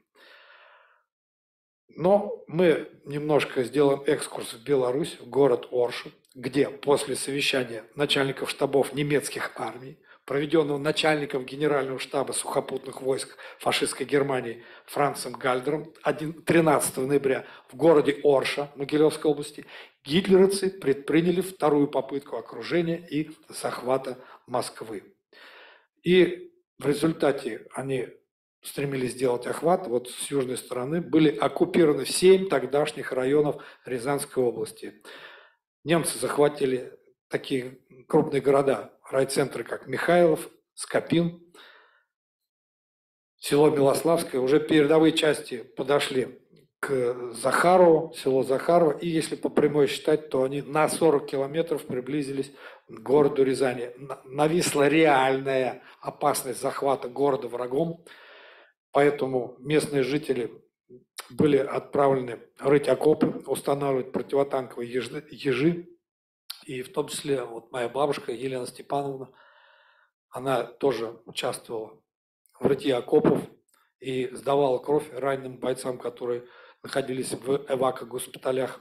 Но мы немножко сделаем экскурс в Беларусь, в город Оршу, где после совещания начальников штабов немецких армий, проведенного начальником Генерального штаба сухопутных войск фашистской Германии Францем Гальдером тринадцатого ноября в городе Орша Могилевской области, гитлеровцы предприняли вторую попытку окружения и захвата Москвы. И в результате они стремились сделать охват, вот с южной стороны были оккупированы семь тогдашних районов Рязанской области. Немцы захватили такие крупные города, райцентры, как Михайлов, Скопин, село Милославское. Уже передовые части подошли к Захарову, село Захарово, и если по прямой считать, то они на сорок километров приблизились к городу Рязани. Нависла реальная опасность захвата города врагом, поэтому местные жители были отправлены рыть окопы, устанавливать противотанковые ежи. И в том числе вот моя бабушка Елена Степановна, она тоже участвовала в рытье окопов и сдавала кровь раненым бойцам, которые находились в эвако-госпиталях,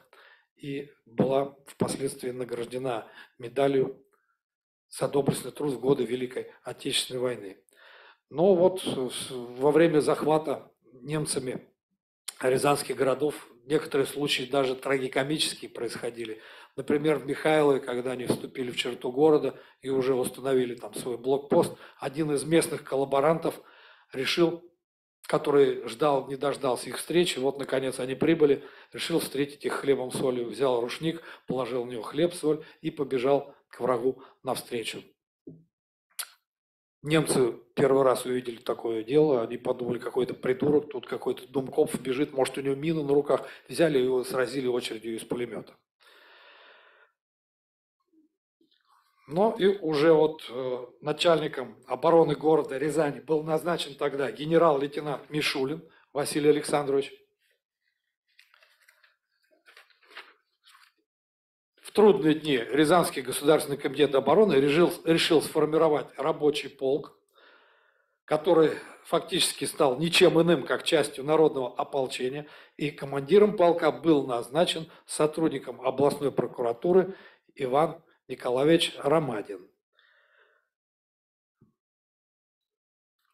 и была впоследствии награждена медалью за доблестный труд в годы Великой Отечественной войны. Но вот во время захвата немцами рязанских городов некоторые случаи даже трагикомические происходили. Например, в Михайлове, когда они вступили в черту города и уже установили там свой блокпост, один из местных коллаборантов решил, который ждал, не дождался их встречи, вот наконец они прибыли, решил встретить их хлебом с солью, взял рушник, положил в него хлеб, соль и побежал к врагу навстречу. Немцы первый раз увидели такое дело, они подумали, какой-то придурок, тут какой-то Думков бежит, может, у него мина на руках. Взяли его, сразили очередью из пулемета. Но и уже вот э, начальником обороны города Рязани был назначен тогда генерал-лейтенант Мишулин Василий Александрович. Трудные дни Рязанский государственный комитет обороны решил, решил сформировать рабочий полк, который фактически стал ничем иным, как частью народного ополчения, и командиром полка был назначен сотрудником областной прокуратуры Иван Николаевич Ромадин.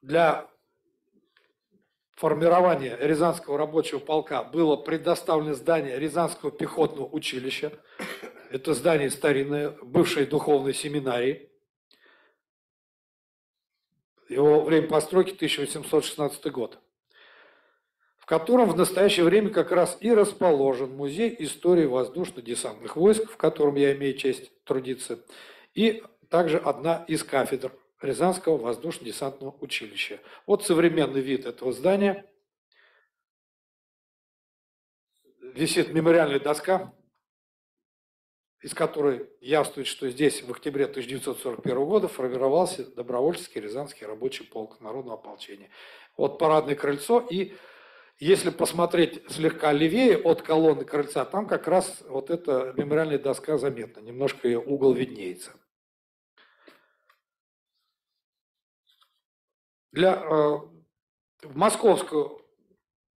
Для формирования Рязанского рабочего полка было предоставлено здание Рязанского пехотного училища. Это здание старинное, бывшей духовной семинарии. Его время постройки тысяча восемьсот шестнадцатый год, в котором в настоящее время как раз и расположен музей истории воздушно-десантных войск, в котором я имею честь трудиться, и также одна из кафедр Рязанского воздушно-десантного училища. Вот современный вид этого здания. Висит мемориальная доска, из которой явствует, что здесь в октябре тысяча девятьсот сорок первого года формировался добровольческий Рязанский рабочий полк народного ополчения. Вот парадное крыльцо, и если посмотреть слегка левее от колонны крыльца, там как раз вот эта мемориальная доска заметна, немножко ее угол виднеется. для, э, в московскую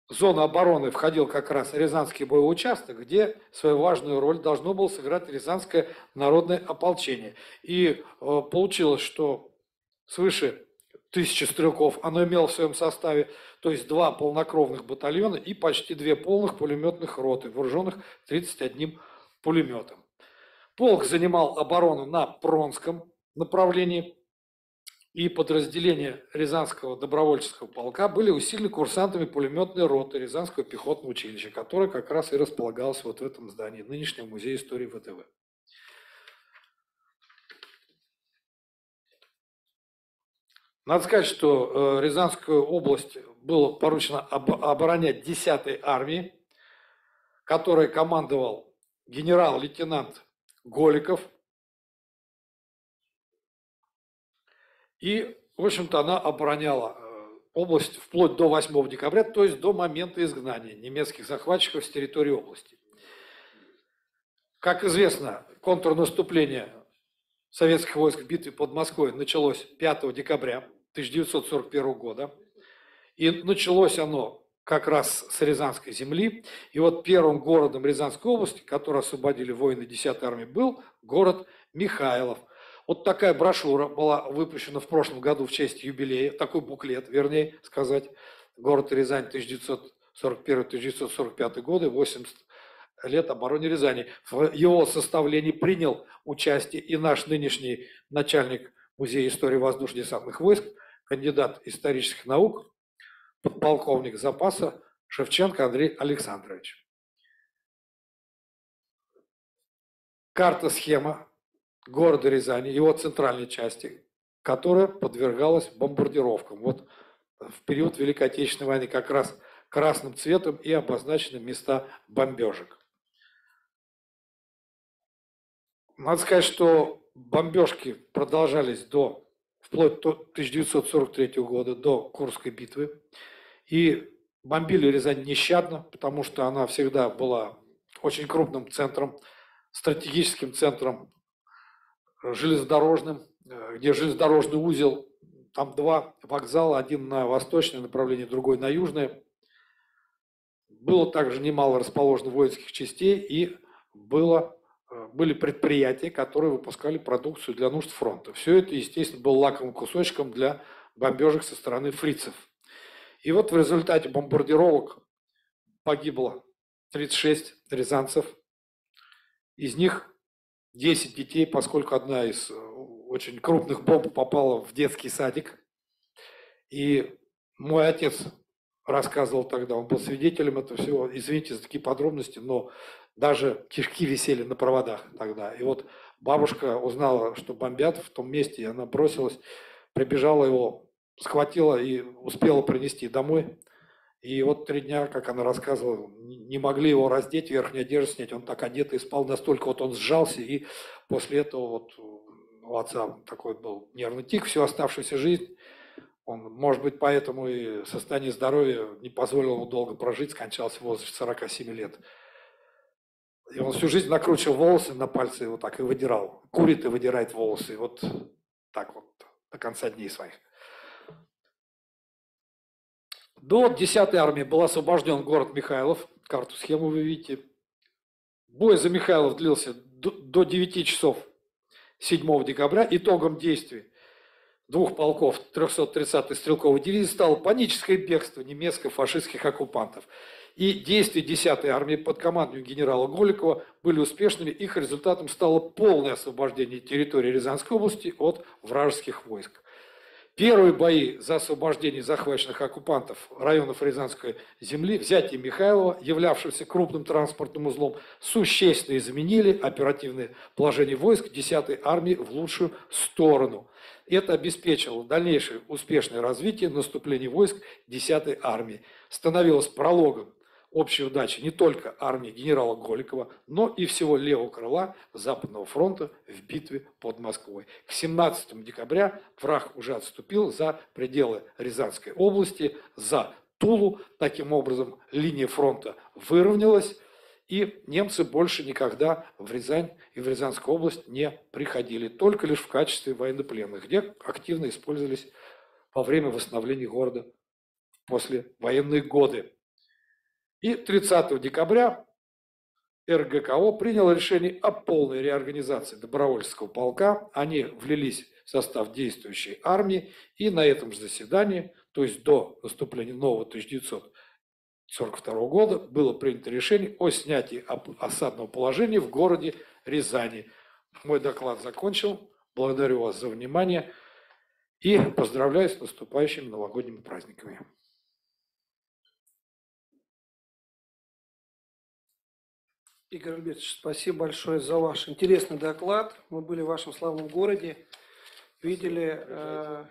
зону обороны входил как раз Рязанский боевой участок, где свою важную роль должно было сыграть Рязанское народное ополчение. И э, получилось, что свыше тысячи стрелков оно имело в своем составе, то есть два полнокровных батальона и почти две полных пулеметных роты, вооруженных тридцать одним пулеметом. Полк занимал оборону на Пронском направлении, и подразделения Рязанского добровольческого полка были усилены курсантами пулеметной роты Рязанского пехотного училища, которое как раз и располагалось вот в этом здании, нынешнего музея истории ВТВ. Надо сказать, что Рязанскую область было поручено оборонять десятой армии, которой командовал генерал-лейтенант Голиков. И, в общем-то, она обороняла область вплоть до восьмого декабря, то есть до момента изгнания немецких захватчиков с территории области. Как известно, контрнаступление советских войск в битве под Москвой началось пятого декабря тысяча девятьсот сорок первого года. И началось оно как раз с Рязанской земли. И вот первым городом Рязанской области, который освободили воины десятой армии, был город Михайлов. Вот такая брошюра была выпущена в прошлом году в честь юбилея, такой буклет, вернее сказать, город Рязань тысяча девятьсот сорок первый — тысяча девятьсот сорок пятый годы, восемьдесят лет обороны Рязани. В его составлении принял участие и наш нынешний начальник Музея истории воздушно-десантных войск, кандидат исторических наук, подполковник запаса Шевченко Андрей Александрович. Карта-схема города Рязани, его центральной части, которая подвергалась бомбардировкам. Вот в период Великой Отечественной войны как раз красным цветом и обозначены места бомбежек. Надо сказать, что бомбежки продолжались до, вплоть до тысяча девятьсот сорок третьего года, до Курской битвы. И бомбили Рязань нещадно, потому что она всегда была очень крупным центром, стратегическим центром, железнодорожным, где железнодорожный узел, там два вокзала, один на восточное направление, другой на южное. Было также немало расположено воинских частей, и было, были предприятия, которые выпускали продукцию для нужд фронта. Все это, естественно, было лакомым кусочком для бомбежек со стороны фрицев. И вот в результате бомбардировок погибло тридцать шесть рязанцев, из них десять детей, поскольку одна из очень крупных бомб попала в детский садик. И мой отец рассказывал тогда, он был свидетелем этого всего. Извините за такие подробности, но даже кишки висели на проводах тогда. И вот бабушка узнала, что бомбят в том месте, и она бросилась, прибежала его, схватила и успела принести домой. И вот три дня, как она рассказывала, не могли его раздеть, верхнюю одежду снять, он так одетый спал, настолько вот он сжался, и после этого вот у отца такой был нервный тик, всю оставшуюся жизнь, он, может быть, поэтому и состояние здоровья не позволило ему долго прожить, скончался в возрасте сорока семи лет. И он всю жизнь накручивал волосы на пальцы, его так и выдирал, курит и выдирает волосы, и вот так вот до конца дней своих. До десятой армии был освобожден город Михайлов. Карту-схему вы видите. Бой за Михайлов длился до девяти часов седьмого декабря. Итогом действий двух полков трёхсот тридцатой стрелковой дивизии стало паническое бегство немецко-фашистских оккупантов. И действия десятой армии под командованием генерала Голикова были успешными. Их результатом стало полное освобождение территории Рязанской области от вражеских войск. Первые бои за освобождение захваченных оккупантов районов Рязанской земли, взятие Михайлова, являвшегося крупным транспортным узлом, существенно изменили оперативное положение войск десятой армии в лучшую сторону. Это обеспечило дальнейшее успешное развитие наступлений войск десятой армии. Становилось прологом общей удачи не только армии генерала Голикова, но и всего левого крыла Западного фронта в битве под Москвой. К семнадцатому декабря враг уже отступил за пределы Рязанской области, за Тулу. Таким образом, линия фронта выровнялась, и немцы больше никогда в Рязань и в Рязанскую область не приходили, только лишь в качестве военнопленных, где активно использовались во время восстановления города в послевоенные годы. И тридцатого декабря эр гэ ка о приняло решение о полной реорганизации добровольческого полка. Они влились в состав действующей армии, и на этом же заседании, то есть до наступления нового тысяча девятьсот сорок второго года, было принято решение о снятии осадного положения в городе Рязани. Мой доклад закончил. Благодарю вас за внимание и поздравляю с наступающими новогодними праздниками. Игорь Альбертович, спасибо большое за ваш интересный доклад. Мы были в вашем славном городе, видели, э,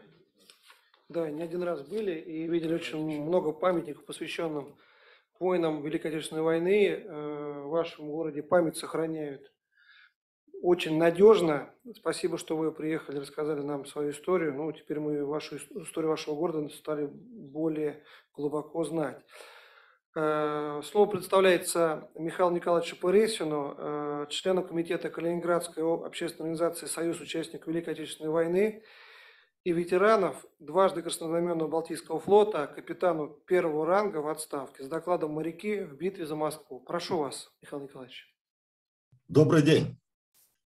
да, не один раз были и видели очень много памятников, посвященных воинам Великой Отечественной войны. Э, в вашем городе память сохраняют очень надежно. Спасибо, что вы приехали, рассказали нам свою историю. Ну, теперь мы вашу историю вашего города стали более глубоко знать. Слово предоставляется Михаилу Николаевичу Пыресину, члену комитета Калининградской общественной организации «Союз участников Великой Отечественной войны» и ветеранов, дважды краснознаменного Балтийского флота, капитану первого ранга в отставке, с докладом «Моряки в битве за Москву». Прошу вас, Михаил Николаевич. Добрый день.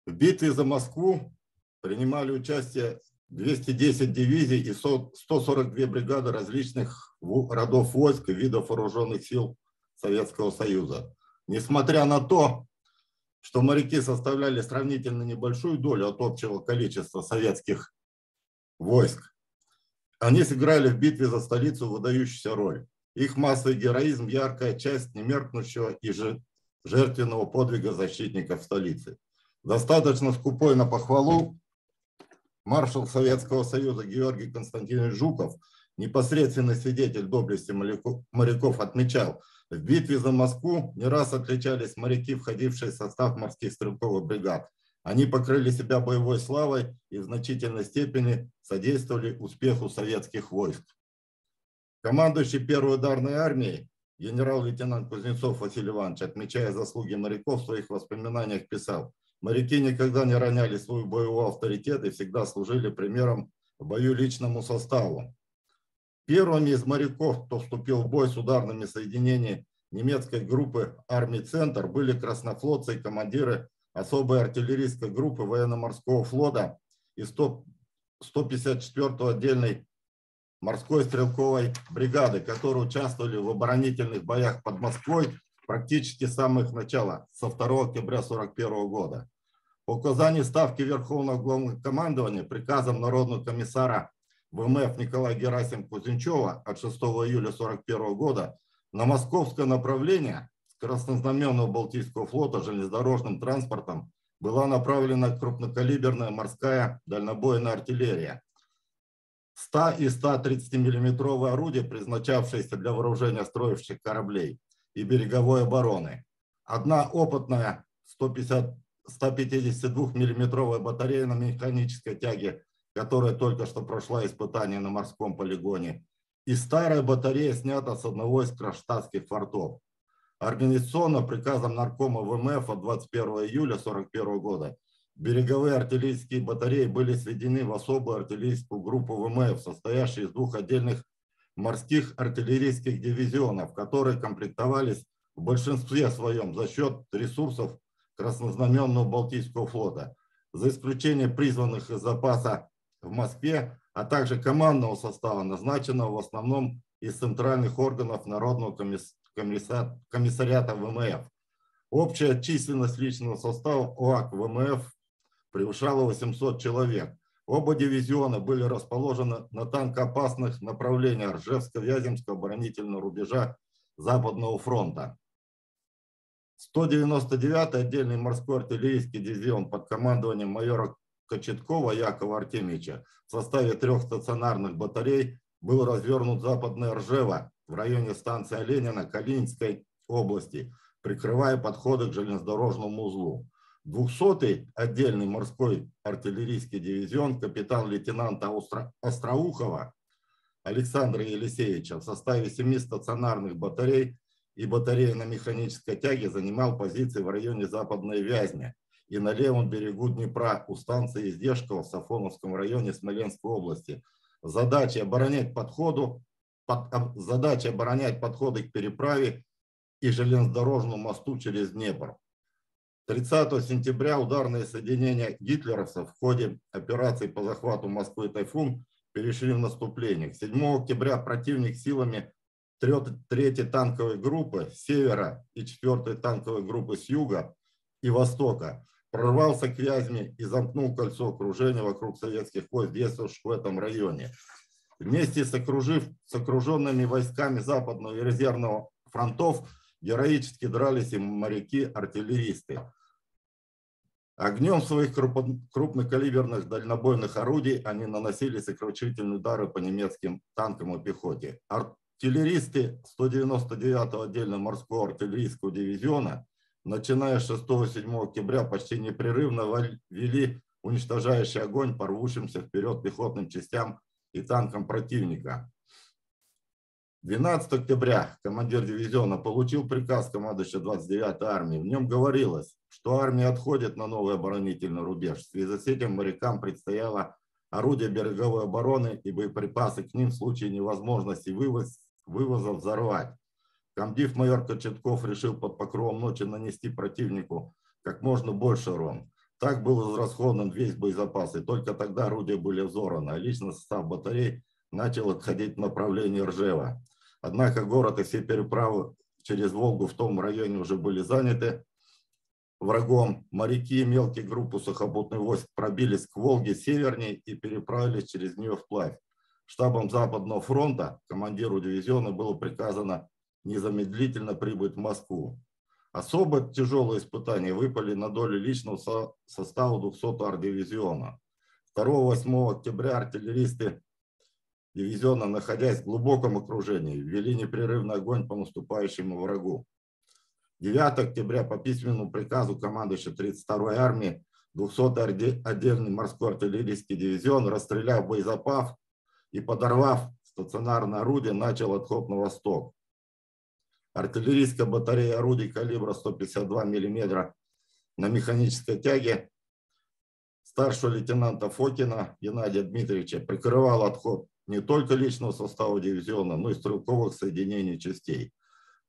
В битве за Москву принимали участие двести десять дивизий и сто сорок две бригады различных родов войск и видов вооруженных сил Советского Союза. Несмотря на то, что моряки составляли сравнительно небольшую долю от общего количества советских войск, они сыграли в битве за столицу выдающуюся роль. Их массовый героизм – яркая часть немеркнущего и жертвенного подвига защитников столицы. Достаточно скупой на похвалу, маршал Советского Союза Георгий Константинович Жуков, непосредственный свидетель доблести моряков, отмечал: в битве за Москву не раз отличались моряки, входившие в состав морских стрелковых бригад. Они покрыли себя боевой славой и в значительной степени содействовали успеху советских войск. Командующий первой ударной армией генерал-лейтенант Кузнецов Василий Иванович, отмечая заслуги моряков, в своих воспоминаниях писал: моряки никогда не роняли свой боевой авторитет и всегда служили примером в бою личному составу. Первыми из моряков, кто вступил в бой с ударными соединениями немецкой группы армий «Центр», были краснофлотцы и командиры особой артиллерийской группы военно-морского флота и сто пятьдесят четвёртой отдельной морской стрелковой бригады, которые участвовали в оборонительных боях под Москвой практически с самых начала, со второго октября сорок первого года. По указанию Ставки Верховного Главнокомандования приказом Народного комиссара вэ эм эф Николая Герасимовича Кузенчева от шестого июля сорок первого года на московское направление с краснознаменного Балтийского флота железнодорожным транспортом была направлена крупнокалиберная морская дальнобойная артиллерия. сто- и сто тридцатимиллиметровые орудия, предназначавшиеся для вооружения строивших кораблей и береговой обороны. Одна опытная сто пятидесятидвухмиллиметровая батарея на механической тяге, которая только что прошла испытание на морском полигоне, и старая батарея снята с одного из кронштадтских фортов. Организационно приказом наркома вэ эм эф от двадцать первого июля сорок первого года береговые артиллерийские батареи были сведены в особую артиллерийскую группу вэ эм эф, состоящую из двух отдельных морских артиллерийских дивизионов, которые комплектовались в большинстве своем за счет ресурсов краснознаменного Балтийского флота, за исключением призванных из запаса в Москве, а также командного состава, назначенного в основном из центральных органов Народного комиссариата вэ эм эф. Общая численность личного состава о а ка вэ эм эф превышала восемьсот человек. Оба дивизиона были расположены на танкоопасных направлениях Ржевско-Вяземского оборонительного рубежа Западного фронта. сто девяносто девятый отдельный морской артиллерийский дивизион под командованием майора Кочеткова Якова Артемьевича в составе трех стационарных батарей был развернут в западное Ржево в районе станции Оленина Калининской области, прикрывая подходы к железнодорожному узлу. двухсотый отдельный морской артиллерийский дивизион капитан-лейтенанта Остроухова Александра Елисеевича в составе семи стационарных батарей и батареи на механической тяге занимал позиции в районе Западной Вязьмы и на левом берегу Днепра у станции Издешкова в Сафоновском районе Смоленской области, задачи оборонять подходу, под, задачи оборонять подходы к переправе и железнодорожному мосту через Днепр. тридцатого сентября ударные соединения гитлеровцев в ходе операции по захвату Москвы «Тайфун» перешли в наступление. седьмого октября противник силами третьей танковой группы с севера и четвёртой танковой группы с юга и востока прорвался к Вязьме и замкнул кольцо окружения вокруг советских войск, действовавших в этом районе. Вместе с, окружив, с окруженными войсками Западного и Резервного фронтов героически дрались и моряки-артиллеристы. Огнем своих крупнокалиберных дальнобойных орудий они наносили сокрушительные удары по немецким танкам и пехоте. Артиллеристы сто девяносто девятого отдельного морского артиллерийского дивизиона, начиная с шестого-седьмого октября, почти непрерывно вели уничтожающий огонь порвавшимся вперед пехотным частям и танкам противника. двенадцатого октября командир дивизиона получил приказ командующего двадцать девятой армии. В нем говорилось, что армия отходит на новый оборонительный рубеж. В связи с этим морякам предстояло орудие береговой обороны и боеприпасы к ним в случае невозможности вывоз, вывоза взорвать. Комдив майор Кочетков решил под покровом ночи нанести противнику как можно больше ран. Так был израсходован весь боезапас, и только тогда орудия были взорваны, а личный состав батарей начал отходить в направлении Ржева. Однако город и все переправы через Волгу в том районе уже были заняты врагом. Моряки и мелкие группы сухопутных войск пробились к Волге севернее и переправились через нее вплавь. Штабом Западного фронта командиру дивизиона было приказано незамедлительно прибыть в Москву. Особо тяжелые испытания выпали на долю личного со состава двухсотого арт-дивизиона. второго-восьмого октября артиллеристы дивизиона, находясь в глубоком окружении, вели непрерывный огонь по наступающему врагу. девятого октября по письменному приказу командующего тридцать второй армии двухсотый отдельный морской артиллерийский дивизион, расстреляв боезапас и подорвав стационарное орудие, начал отход на восток. Артиллерийская батарея орудий калибра сто пятьдесят два миллиметра на механической тяге старшего лейтенанта Фокина Геннадия Дмитриевича прикрывала отход не только личного состава дивизиона, но и стрелковых соединений частей.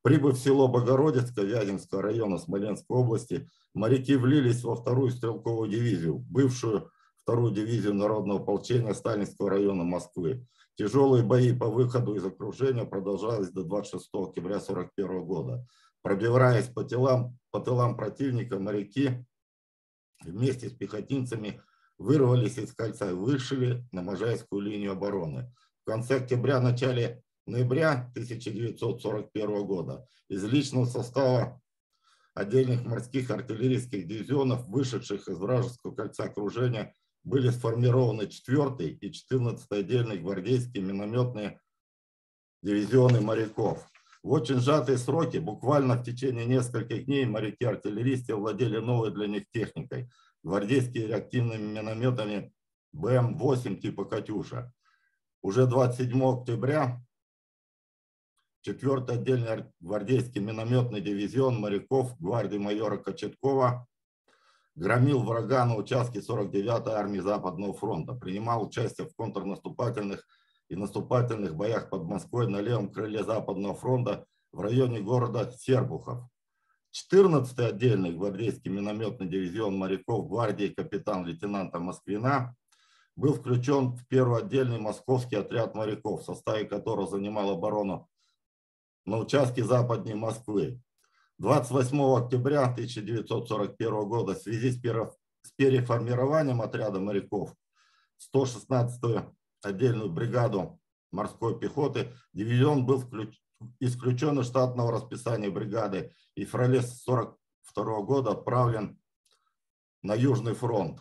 Прибыв в село Богородицкое Вяземского района Смоленской области, моряки влились во вторую стрелковую дивизию, бывшую вторую дивизию народного ополчения Сталинского района Москвы. Тяжелые бои по выходу из окружения продолжались до двадцать шестого октября сорок первого года. Пробиваясь по, телам, по тылам противника, моряки вместе с пехотинцами вырвались из кольца и вышли на Можайскую линию обороны. В конце октября, начале ноября тысяча девятьсот сорок первого года из личного состава отдельных морских артиллерийских дивизионов, вышедших из вражеского кольца окружения, были сформированы четвёртый и четырнадцатый отдельные гвардейские минометные дивизионы моряков. В очень сжатые сроки, буквально в течение нескольких дней, моряки-артиллеристы владели новой для них техникой – гвардейскими реактивными минометами бэ эм восемь типа «Катюша». Уже двадцать седьмого октября четвёртый отдельный гвардейский минометный дивизион моряков гвардии майора Кочеткова громил врага на участке сорок девятой армии Западного фронта, принимал участие в контрнаступательных и наступательных боях под Москвой на левом крыле Западного фронта в районе города Сербухов. четырнадцатый отдельный гвардейский минометный дивизион моряков гвардии капитан-лейтенанта Москвина был включен в первый отдельный московский отряд моряков, в составе которого занимал оборону на участке западней Москвы. двадцать восьмого октября тысяча девятьсот сорок первого года в связи с переформированием отряда моряков сто шестнадцатую отдельную бригаду морской пехоты дивизион был исключен из штатного расписания бригады и в феврале тысяча девятьсот сорок второго года отправлен на Южный фронт,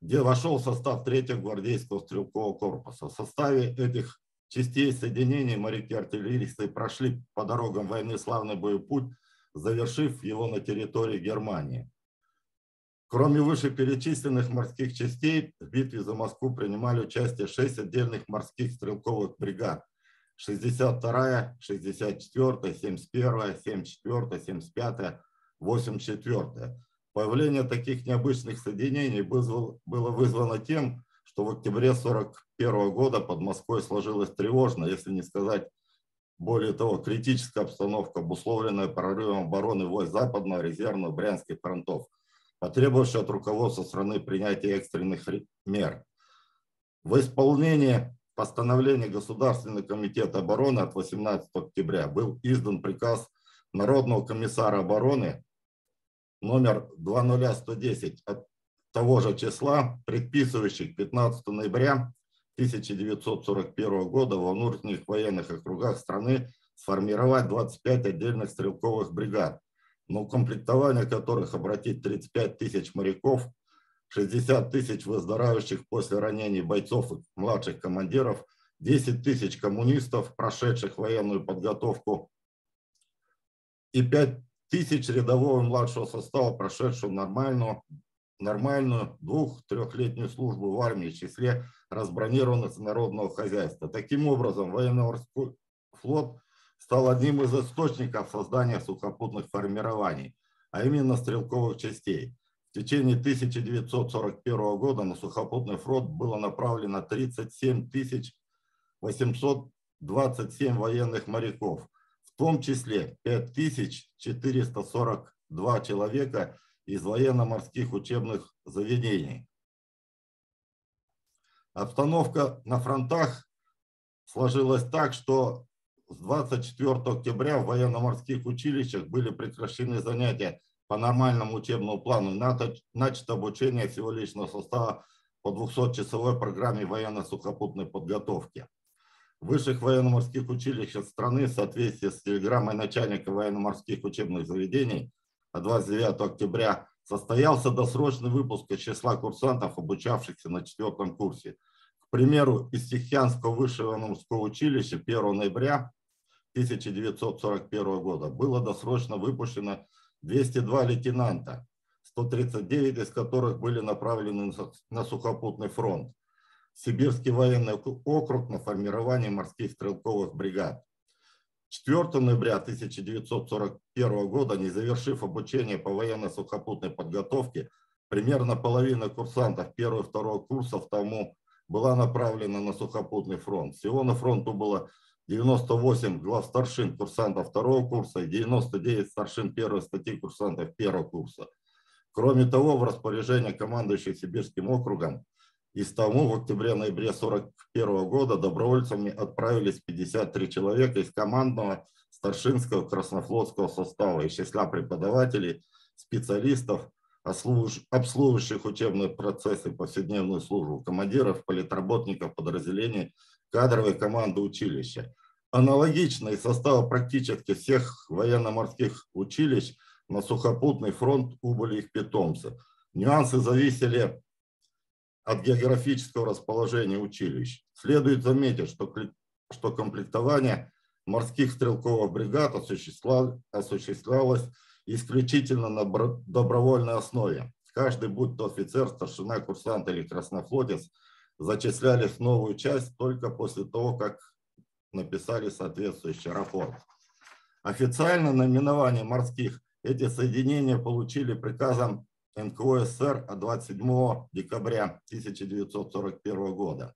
где вошел в состав третьего гвардейского стрелкового корпуса. В составе этих частей соединений моряки-артиллеристы прошли по дорогам войны славный боепуть, завершив его на территории Германии. Кроме вышеперечисленных морских частей, в битве за Москву принимали участие шесть отдельных морских стрелковых бригад – шестьдесят вторая, шестьдесят четвёртая, семьдесят первая, семьдесят четвёртая, семьдесят пятая, восемьдесят четвёртая. Появление таких необычных соединений было вызвано тем, что в октябре сорок первого года под Москвой сложилась тревожная, если не сказать более того, критическая обстановка, обусловленная прорывом обороны войск Западного, Резервного, Брянских фронтов, потребовавшая от руководства страны принятия экстренных мер. В исполнении постановления Государственного комитета обороны от восемнадцатого октября был издан приказ Народного комиссара обороны номер две тысячи сто десять от того же числа, предписывающий пятнадцатого ноября тысяча девятьсот сорок первого года во внутренних военных округах страны сформировать двадцать пять отдельных стрелковых бригад, но укомплектование которых обратить тридцать пять тысяч моряков, шестьдесят тысяч выздоравливающих после ранений бойцов и младших командиров, десять тысяч коммунистов, прошедших военную подготовку, и пять тысяч рядового и младшего состава, прошедшего нормальную, нормальную двух-трехлетнюю службу в армии в числе разбронированных народного хозяйства. Таким образом, военно-морской флот стал одним из источников создания сухопутных формирований, а именно стрелковых частей. В течение тысяча девятьсот сорок первого года на сухопутный флот было направлено тридцать семь тысяч восемьсот двадцать семь военных моряков, в том числе пять тысяч четыреста сорок два человека из военно-морских учебных заведений. Обстановка на фронтах сложилась так, что с двадцать четвёртого октября в военно-морских училищах были прекращены занятия по нормальному учебному плану и начато обучение всего личного состава по двухсотчасовой программе военно-сухопутной подготовки. В высших военно-морских училищах страны в соответствии с телеграммой начальника военно-морских учебных заведений двадцать девятого октября состоялся досрочный выпуск из числа курсантов, обучавшихся на четвертом курсе. К примеру, из Тихоокеанского высшего военно-морского училища первого ноября тысяча девятьсот сорок первого года было досрочно выпущено двести два лейтенанта, сто тридцать девять из которых были направлены на сухопутный фронт, Сибирский военный округ на формирование морских стрелковых бригад. четвёртого ноября тысяча девятьсот сорок первого года, не завершив обучение по военно-сухопутной подготовке, примерно половина курсантов первого и второго курсов тому была направлена на сухопутный фронт. Всего на фронту было девяносто восемь главстаршин курсантов второго курса и девяносто девять старшин первой статьи курсантов первого курса. Кроме того, в распоряжение командующих Сибирским округом и с тому в октябре-ноябре сорок первого года добровольцами отправились пятьдесят три человека из командного старшинского краснофлотского состава, из числа преподавателей, специалистов, обслуживающих учебные процессы, повседневную службу, командиров, политработников подразделений, кадровой команды училища. Аналогично из состава практически всех военно-морских училищ на сухопутный фронт убыли их питомцы. Нюансы зависели от географического расположения училищ. Следует заметить, что, что комплектование морских стрелковых бригад осуществлялось исключительно на добровольной основе. Каждый, будь то офицер, старшина, курсант или краснофлотец, зачислялись в новую часть только после того, как написали соответствующий рапорт. Официально наименование морских эти соединения получили приказом эн ка о эс эс эс эр от двадцать седьмого декабря тысяча девятьсот сорок первого года.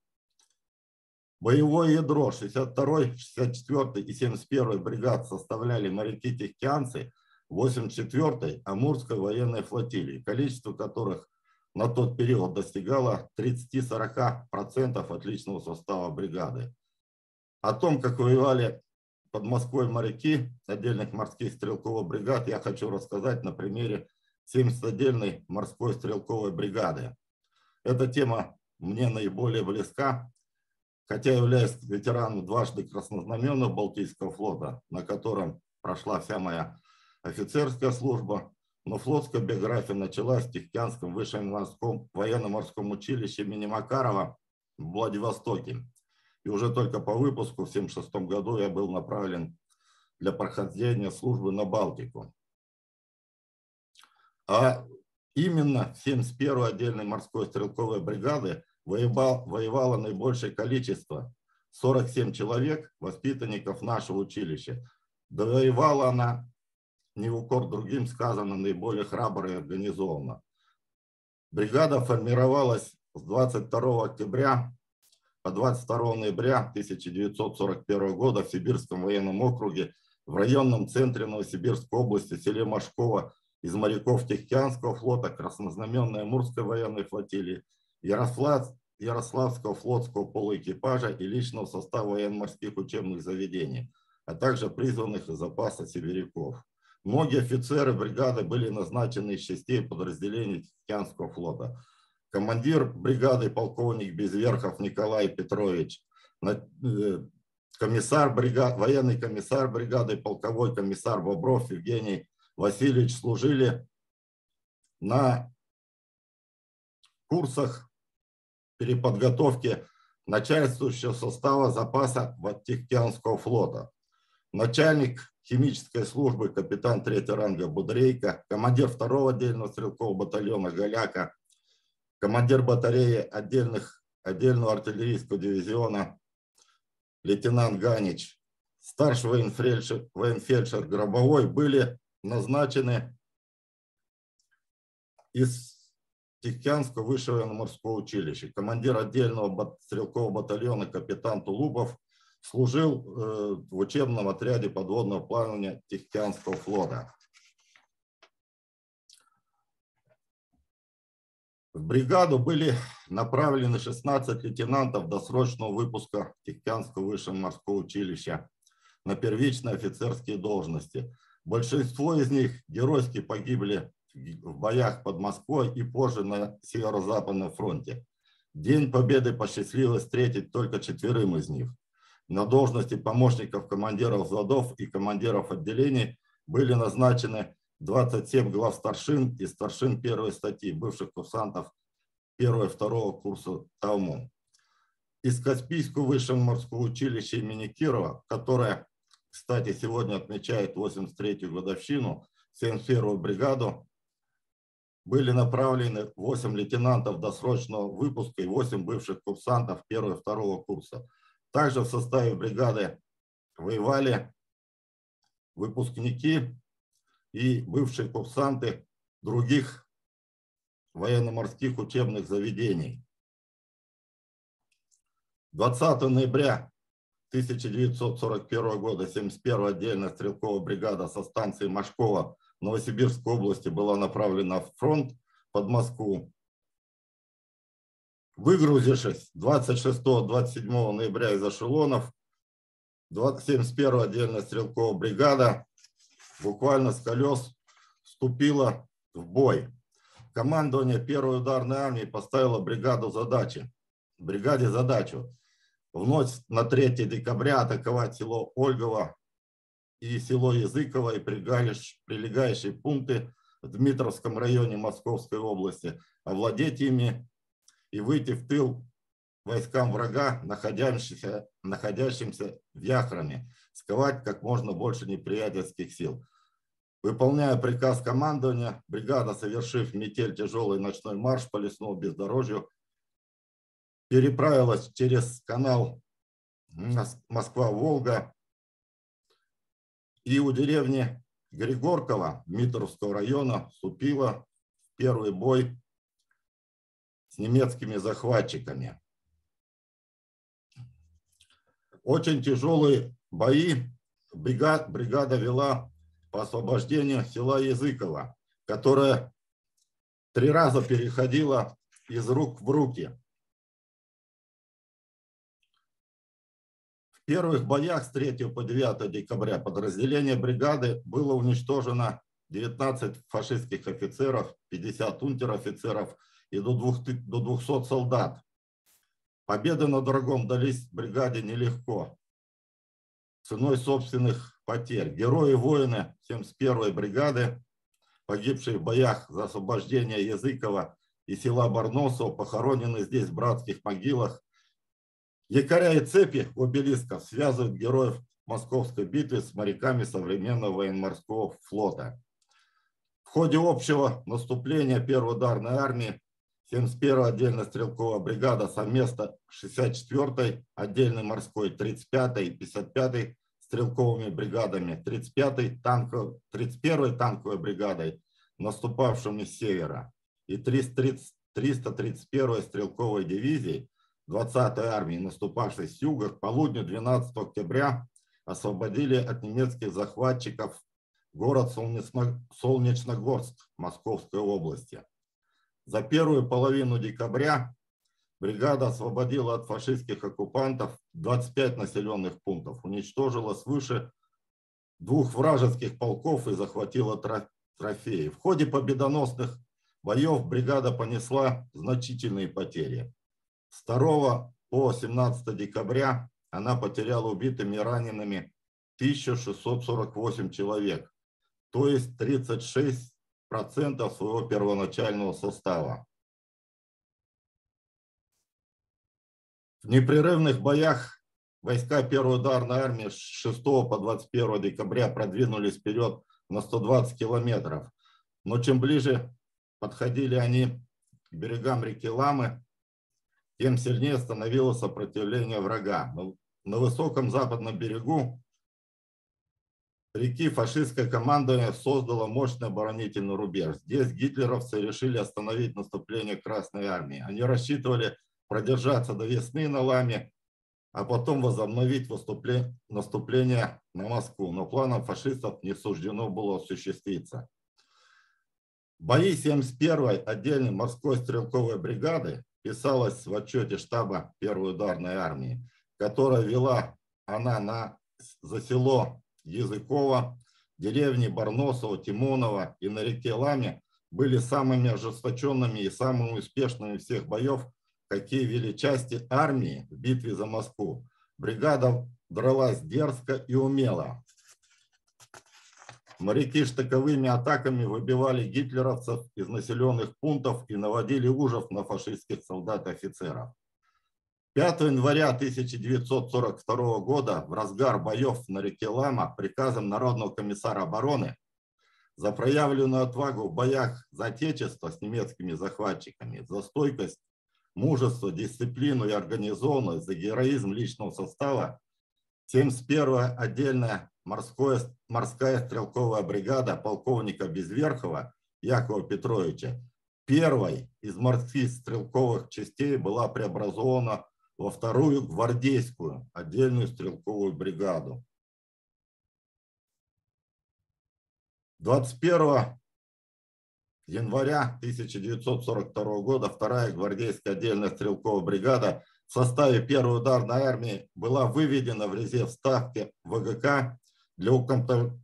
Боевое ядро шестьдесят второй, шестьдесят четвёртой и семьдесят первой бригад составляли моряки-тихоокеанцы восемьдесят четвёртой Амурской военной флотилии, количество которых на тот период достигало тридцати-сорока процентов от личного состава бригады. О том, как воевали под Москвой моряки отдельных морских стрелковых бригад, я хочу рассказать на примере семидесятиотдельной морской стрелковой бригады. Эта тема мне наиболее близка, хотя являюсь ветераном дважды краснознаменного Балтийского флота, на котором прошла вся моя офицерская служба, но флотская биография началась в Тихоокеанском высшем военно-морском училище имени Макарова в Владивостоке. И уже только по выпуску в тысяча девятьсот семьдесят шестом году я был направлен для прохождения службы на Балтику. А именно семьдесят первой отдельной морской стрелковой бригады воевал, воевало наибольшее количество, сорок семь человек, воспитанников нашего училища. Довоевала она, не в укор другим сказано, наиболее храбро и организованно. Бригада формировалась с двадцать второго октября по двадцать второе ноября тысяча девятьсот сорок первого года в Сибирском военном округе в районном центре Новосибирской области в селе Машково из моряков Тихоокеанского флота, Краснознаменной Амурской военной флотилии, Ярослав, Ярославского флотского полуэкипажа и личного состава военно-морских учебных заведений, а также призванных из запаса сибиряков. Многие офицеры бригады были назначены из частей подразделений Тихоокеанского флота. Командир бригады полковник Безверхов Николай Петрович, комиссар бригад, военный комиссар бригады полковой комиссар Бобров Евгений Васильевич служили на курсах переподготовки начальствующего состава запаса Тихоокеанского флота. Начальник химической службы капитан третьего ранга Будрейко, командир второго отдельного стрелкового батальона Голяка, командир батареи отдельных, отдельного артиллерийского дивизиона лейтенант Ганич, старший военфельдшер, военфельдшер Гробовой были назначены из Тихоокеанского высшего военно-морского училища. Командир отдельного стрелкового батальона капитан Тулубов служил в учебном отряде подводного плавания Тихоокеанского флота. В бригаду были направлены шестнадцать лейтенантов досрочного выпуска Тихоокеанского высшего морского училища на первичные офицерские должности. Большинство из них геройски погибли в боях под Москвой и позже на Северо-Западном фронте. День Победы посчастливилось встретить только четверым из них. На должности помощников командиров взводов и командиров отделений были назначены двадцать семь главстаршин и старшин первой статьи, бывших курсантов первого и второго курса ТАУМУ. Из Каспийского высшего морского училища имени Кирова, которое, кстати, сегодня отмечает восемьдесят третью годовщину, семьдесят первую бригаду, были направлены восемь лейтенантов досрочного выпуска и восемь бывших курсантов первого и второго курса. Также в составе бригады воевали выпускники и бывшие курсанты других военно-морских учебных заведений. двадцатого ноября тысяча девятьсот сорок первого года семьдесят первая отдельная стрелковая бригада со станции Машково Новосибирской области была направлена в фронт под Москву. Выгрузившись двадцать шестого — двадцать седьмого ноября из эшелонов, семьдесят первая отдельная стрелковая бригада буквально с колес вступила в бой. Командование первой ударной армии поставило бригаду задачи, бригаде задачу в ночь на третье декабря атаковать село Ольгово и село Языково и прилегающие пункты в Дмитровском районе Московской области, овладеть ими и выйти в тыл войскам врага, находящимся, находящимся в Яхраме, сковать как можно больше неприятельских сил. Выполняя приказ командования, бригада, совершив метель тяжелый ночной марш по лесному бездорожью, переправилась через канал Москва-Волга и у деревни Григорково Дмитровского района вступила в первый бой с немецкими захватчиками. Очень тяжелые бои бригада, бригада вела по освобождению села Языково, которое три раза переходило из рук в руки. В первых боях с с третьего по девятое декабря подразделение бригады было уничтожено девятнадцать фашистских офицеров, пятьдесят унтер-офицеров и до двухсот солдат. Победы на дорогом дались бригаде нелегко, ценой собственных потерь. Герои-воины семьдесят первой бригады, погибшие в боях за освобождение Языкова и села Барносово, похоронены здесь в братских могилах. Якоря и цепи обелисков связывают героев Московской битвы с моряками современного военно-морского флота. В ходе общего наступления первой ударной армии семьдесят первая отдельная стрелковая бригада совместно с шестьдесят четвёртой отдельной морской, тридцать пятой и пятьдесят пятой стрелковыми бригадами, тридцать пятой танков, тридцать первой танковой бригадой, наступавшими с севера, и тридцать третьей триста тридцать первой стрелковой дивизии двадцатой армии, наступавшей с юга, к полудню двенадцатого октября освободили от немецких захватчиков город Солнечногорск Московской области. За первую половину декабря бригада освободила от фашистских оккупантов двадцать пять населенных пунктов, уничтожила свыше двух вражеских полков и захватила трофеи. В ходе победоносных боев бригада понесла значительные потери. С второго по семнадцатое декабря она потеряла убитыми и ранеными тысячу шестьсот сорок восемь человек, то есть тридцать шесть процентов своего первоначального состава. В непрерывных боях войска первой ударной армии с шестого по двадцать первое декабря продвинулись вперед на сто двадцать километров, но чем ближе подходили они к берегам реки Ламы, тем сильнее становилось сопротивление врага. На высоком западном берегу реки фашистское командование создало мощный оборонительный рубеж. Здесь гитлеровцы решили остановить наступление Красной армии. Они рассчитывали продержаться до весны на Ламе, а потом возобновить наступление на Москву. Но планам фашистов не суждено было осуществиться. Бои семьдесят первой отдельной морской стрелковой бригады писалось в отчете штаба первой ударной армии, которая вела она на, за село Языкова, деревни Барносово, Тимонова и на реке Ламе, были самыми ожесточенными и самыми успешными всех боев, какие вели части армии в битве за Москву. Бригада дралась дерзко и умело. Моряки штыковыми атаками выбивали гитлеровцев из населенных пунктов и наводили ужас на фашистских солдат и офицеров. пятого января тысяча девятьсот сорок второго года в разгар боев на реке Лама приказом Народного комиссара обороны за проявленную отвагу в боях за Отечество с немецкими захватчиками, за стойкость, мужество, дисциплину и организованность, за героизм личного состава семьдесят первая отдельная морская, морская стрелковая бригада полковника Безверхова Якова Петровича, первой из морских стрелковых частей, была преобразована во вторую гвардейскую отдельную стрелковую бригаду. двадцать первого января тысяча девятьсот сорок второго года вторая гвардейская отдельная стрелковая бригада в составе первой ударной армии была выведена в резерв ставки ВГК для, укомплектов...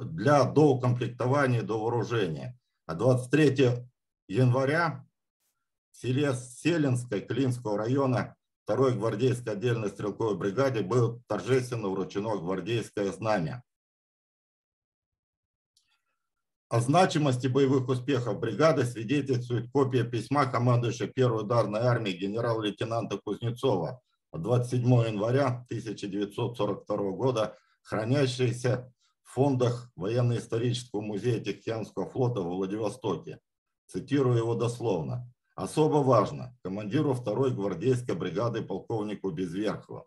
для доукомплектования и довооружения. А двадцать третьего января в селе Селинской Клинского района второй гвардейской отдельной стрелковой бригаде было торжественно вручено гвардейское знамя. О значимости боевых успехов бригады свидетельствует копия письма командующего первой ударной армии генерал-лейтенанта Кузнецова двадцать седьмого января тысяча девятьсот сорок второго года, хранящейся в фондах Военно-исторического музея Тихоокеанского флота во Владивостоке. Цитирую его дословно. «Особо важно командиру второй гвардейской бригады полковнику Безверхову.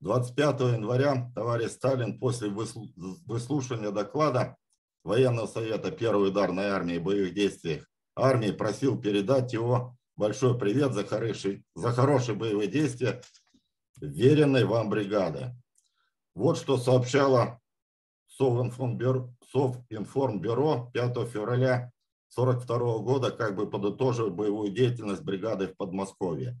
двадцать пятого января товарищ Сталин после выслушивания доклада Военного совета первой ударной армии в боевых действиях армии просил передать его большой привет за хорошие, за хорошие боевые действия веренной вам бригады». Вот что сообщало Совинформбюро пятого февраля тысяча девятьсот сорок второго года, как бы подытожив боевую деятельность бригады в Подмосковье.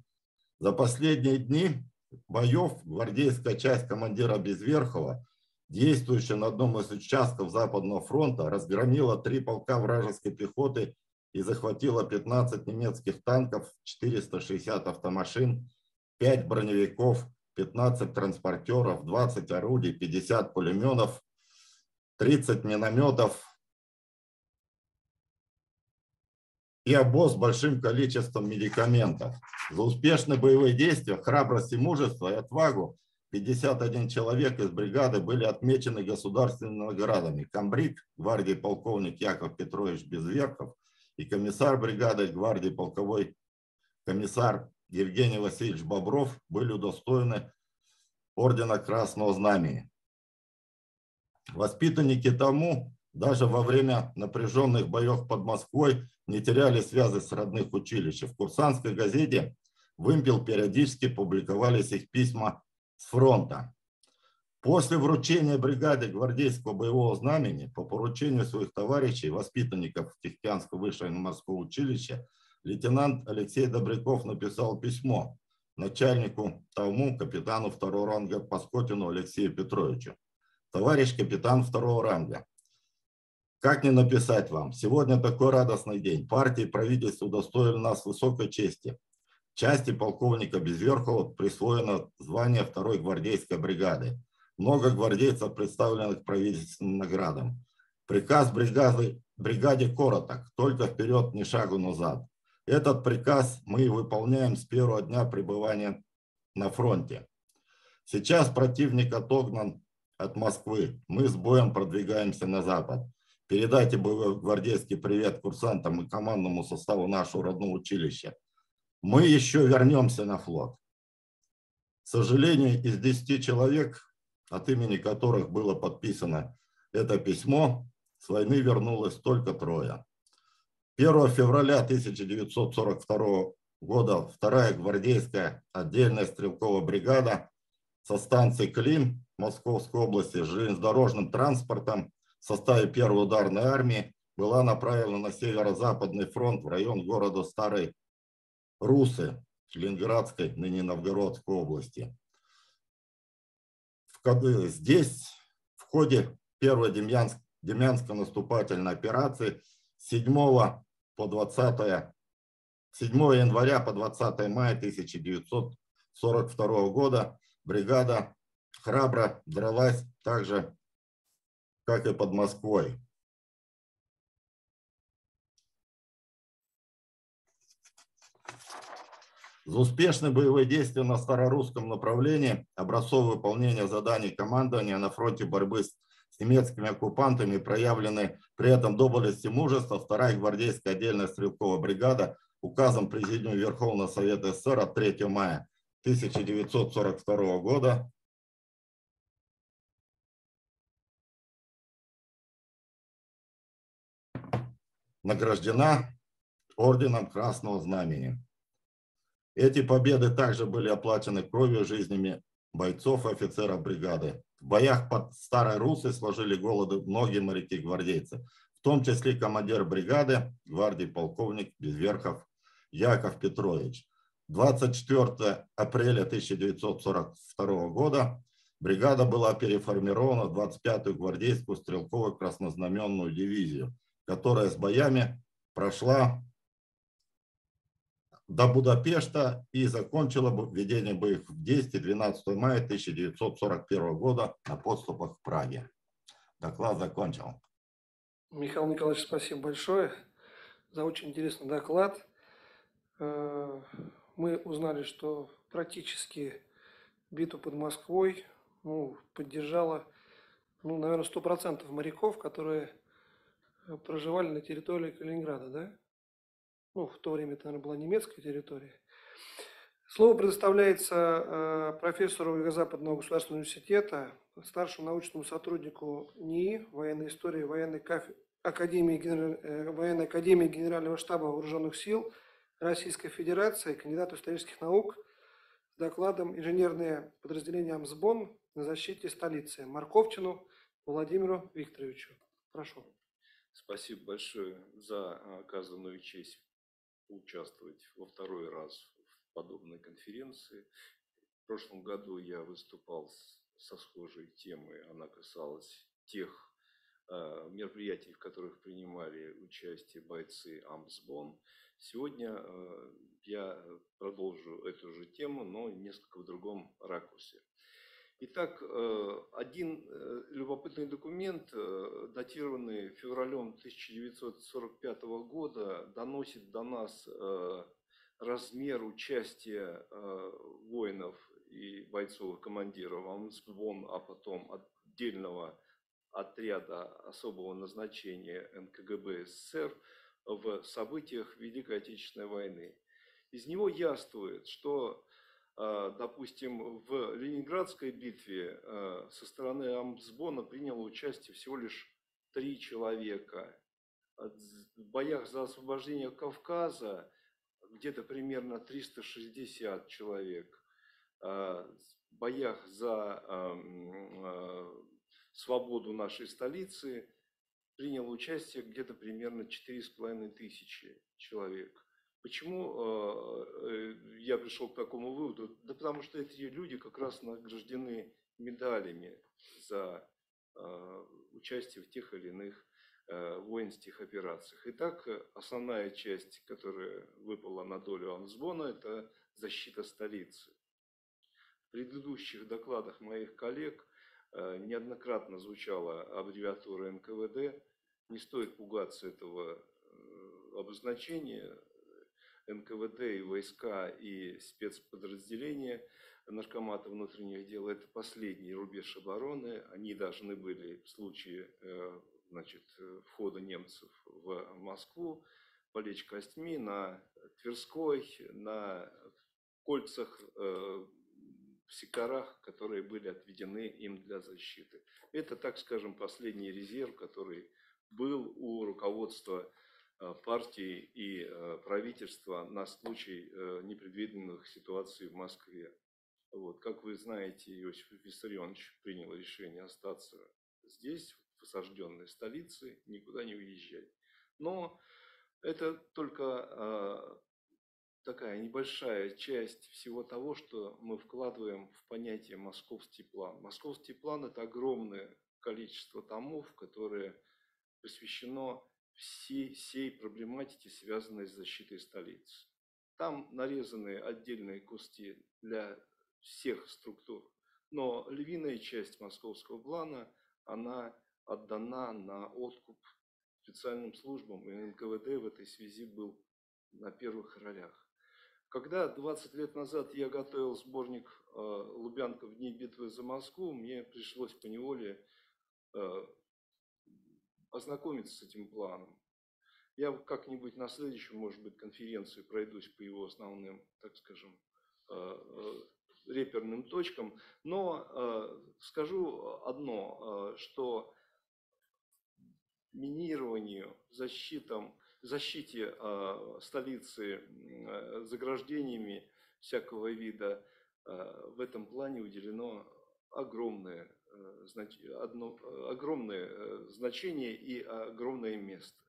За последние дни боев гвардейская часть командира Безверхова, действующая на одном из участков Западного фронта, разгромила три полка вражеской пехоты и захватила пятнадцать немецких танков, четыреста шестьдесят автомашин, пять броневиков, пятнадцать транспортеров, двадцать орудий, пятьдесят пулеметов, тридцать минометов и обоз с большим количеством медикаментов. За успешные боевые действия, храбрость и мужество и отвагу пятьдесят один человек из бригады были отмечены государственными наградами. Камбриг гвардии полковник Яков Петрович Безверхов и комиссар бригады гвардии полковой комиссар Евгений Васильевич Бобров были удостоены ордена Красного Знамени. Воспитанники тому Даже во время напряженных боев под Москвой не теряли связи с родных училищ. В «Курсантской газете» «Вымпел» периодически публиковались их письма с фронта. После вручения бригаде гвардейского боевого знамени по поручению своих товарищей, воспитанников Тихоокеанского высшего морского училища, лейтенант Алексей Добряков написал письмо начальнику Талму, капитану второго ранга Паскотину Алексею Петровичу. Товарищ капитан второго ранга, как не написать вам? Сегодня такой радостный день. Партия и правительство удостоили нас высокой чести. Части полковника Безверхова присвоено звание второй гвардейской бригады. Много гвардейцев, представленных правительственным наградам. Приказ бригады, бригаде короток, только вперед, ни шагу назад. Этот приказ мы выполняем с первого дня пребывания на фронте. Сейчас противник отогнан от Москвы. Мы с боем продвигаемся на запад. Передайте боевой гвардейский привет курсантам и командному составу нашего родного училища. Мы еще вернемся на флот. К сожалению, из десяти человек, от имени которых было подписано это письмо, с войны вернулось только трое. первого февраля тысяча девятьсот сорок второго года вторая гвардейская отдельная стрелковая бригада со станции Клин Московской области с железнодорожным транспортом в составе первой ударной армии была направлена на северо-западный фронт в район города Старой Русы Ленинградской, ныне Новгородской области. Здесь в ходе первой Демьянско-наступательной операции с седьмого по двадцатое, седьмого января по двадцатое мая тысяча девятьсот сорок второго года бригада храбро дралась так же, как и под Москвой. За успешные боевые действия на старорусском направлении, образцовое выполнение заданий командования на фронте борьбы с немецкими оккупантами, проявлены при этом доблесть и мужество, вторая гвардейская отдельная стрелковая бригада указом Президиума Верховного Совета СССР от третьего мая тысяча девятьсот сорок второго года награждена орденом Красного Знамени. Эти победы также были оплачены кровью и жизнями бойцов и офицеров бригады. В боях под Старой Руссой сложили головы многие моряки-гвардейцы, в том числе командир бригады гвардии полковник Безверхов Яков Петрович. двадцать четвёртого апреля тысяча девятьсот сорок второго года бригада была переформирована в двадцать пятую гвардейскую стрелковую краснознаменную дивизию, которая с боями прошла до Будапешта и закончила введение боевых действий двенадцатого мая тысяча девятьсот сорок первого года на подступах к Праге. Доклад закончил. Михаил Николаевич, спасибо большое за очень интересный доклад. Мы узнали, что практически битву под Москвой ну, поддержало, ну, наверное, сто процентов моряков, которые проживали на территории Калининграда, да? Ну, в то время это, наверное, была немецкая территория. Слово предоставляется профессору Юго-Западного государственного университета, старшему научному сотруднику НИИ военной истории военной, каф... академии, генер... военной академии Генерального штаба Вооруженных сил Российской Федерации, кандидату исторических наук с докладом «Инженерное подразделение Амсбон на защите столицы» Марковчину Владимиру Викторовичу. Прошу. Спасибо большое за оказанную честь участвовать во второй раз в подобной конференции. В прошлом году я выступал со схожей темой. Она касалась тех э, мероприятий, в которых принимали участие бойцы Амсбон. Сегодня э, я продолжу эту же тему, но несколько в другом ракурсе. Итак, один любопытный документ, датированный февралем тысяча девятьсот сорок пятого года, доносит до нас размер участия воинов и бойцовых командиров Амсбон, а потом отдельного отряда особого назначения эн ка гэ бэ эс эс эс эр в событиях Великой Отечественной войны. Из него яствует, что... Допустим, в Ленинградской битве со стороны Амсбона приняло участие всего лишь три человека. В боях за освобождение Кавказа где-то примерно триста шестьдесят человек. В боях за свободу нашей столицы приняло участие где-то примерно четыре с половиной тысячи человек. Почему я пришел к такому выводу? Да потому что эти люди как раз награждены медалями за участие в тех или иных воинских операциях. Итак, основная часть, которая выпала на долю Амсбона, это защита столицы. В предыдущих докладах моих коллег неоднократно звучала аббревиатура эн ка вэ дэ. Не стоит пугаться этого обозначения. эн ка вэ дэ и войска, и спецподразделения Наркомата внутренних дел – это последний рубеж обороны. Они должны были в случае, значит, входа немцев в Москву полечь костьми на Тверской, на кольцах, в секторах, которые были отведены им для защиты. Это, так скажем, последний резерв, который был у руководства партии и правительства на случай непредвиденных ситуаций в Москве. Вот. Как вы знаете, Иосиф Виссарионович принял решение остаться здесь, в осажденной столице, никуда не уезжать. Но это только такая небольшая часть всего того, что мы вкладываем в понятие «московский план». Московский план – это огромное количество томов, которые посвящено всей, всей проблематике, связанной с защитой столицы. Там нарезаны отдельные куски для всех структур, но львиная часть московского плана, она отдана на откуп специальным службам, и эн ка вэ дэ в этой связи был на первых ролях. Когда двадцать лет назад я готовил сборник «Лубянка в дни битвы за Москву», мне пришлось поневоле ознакомиться с этим планом. Я как-нибудь на следующем, может быть, конференции пройдусь по его основным, так скажем, реперным точкам. Но скажу одно, что минированию, защитам, защите столицы заграждениями всякого вида в этом плане уделено огромное, одно, огромное значение и огромное место.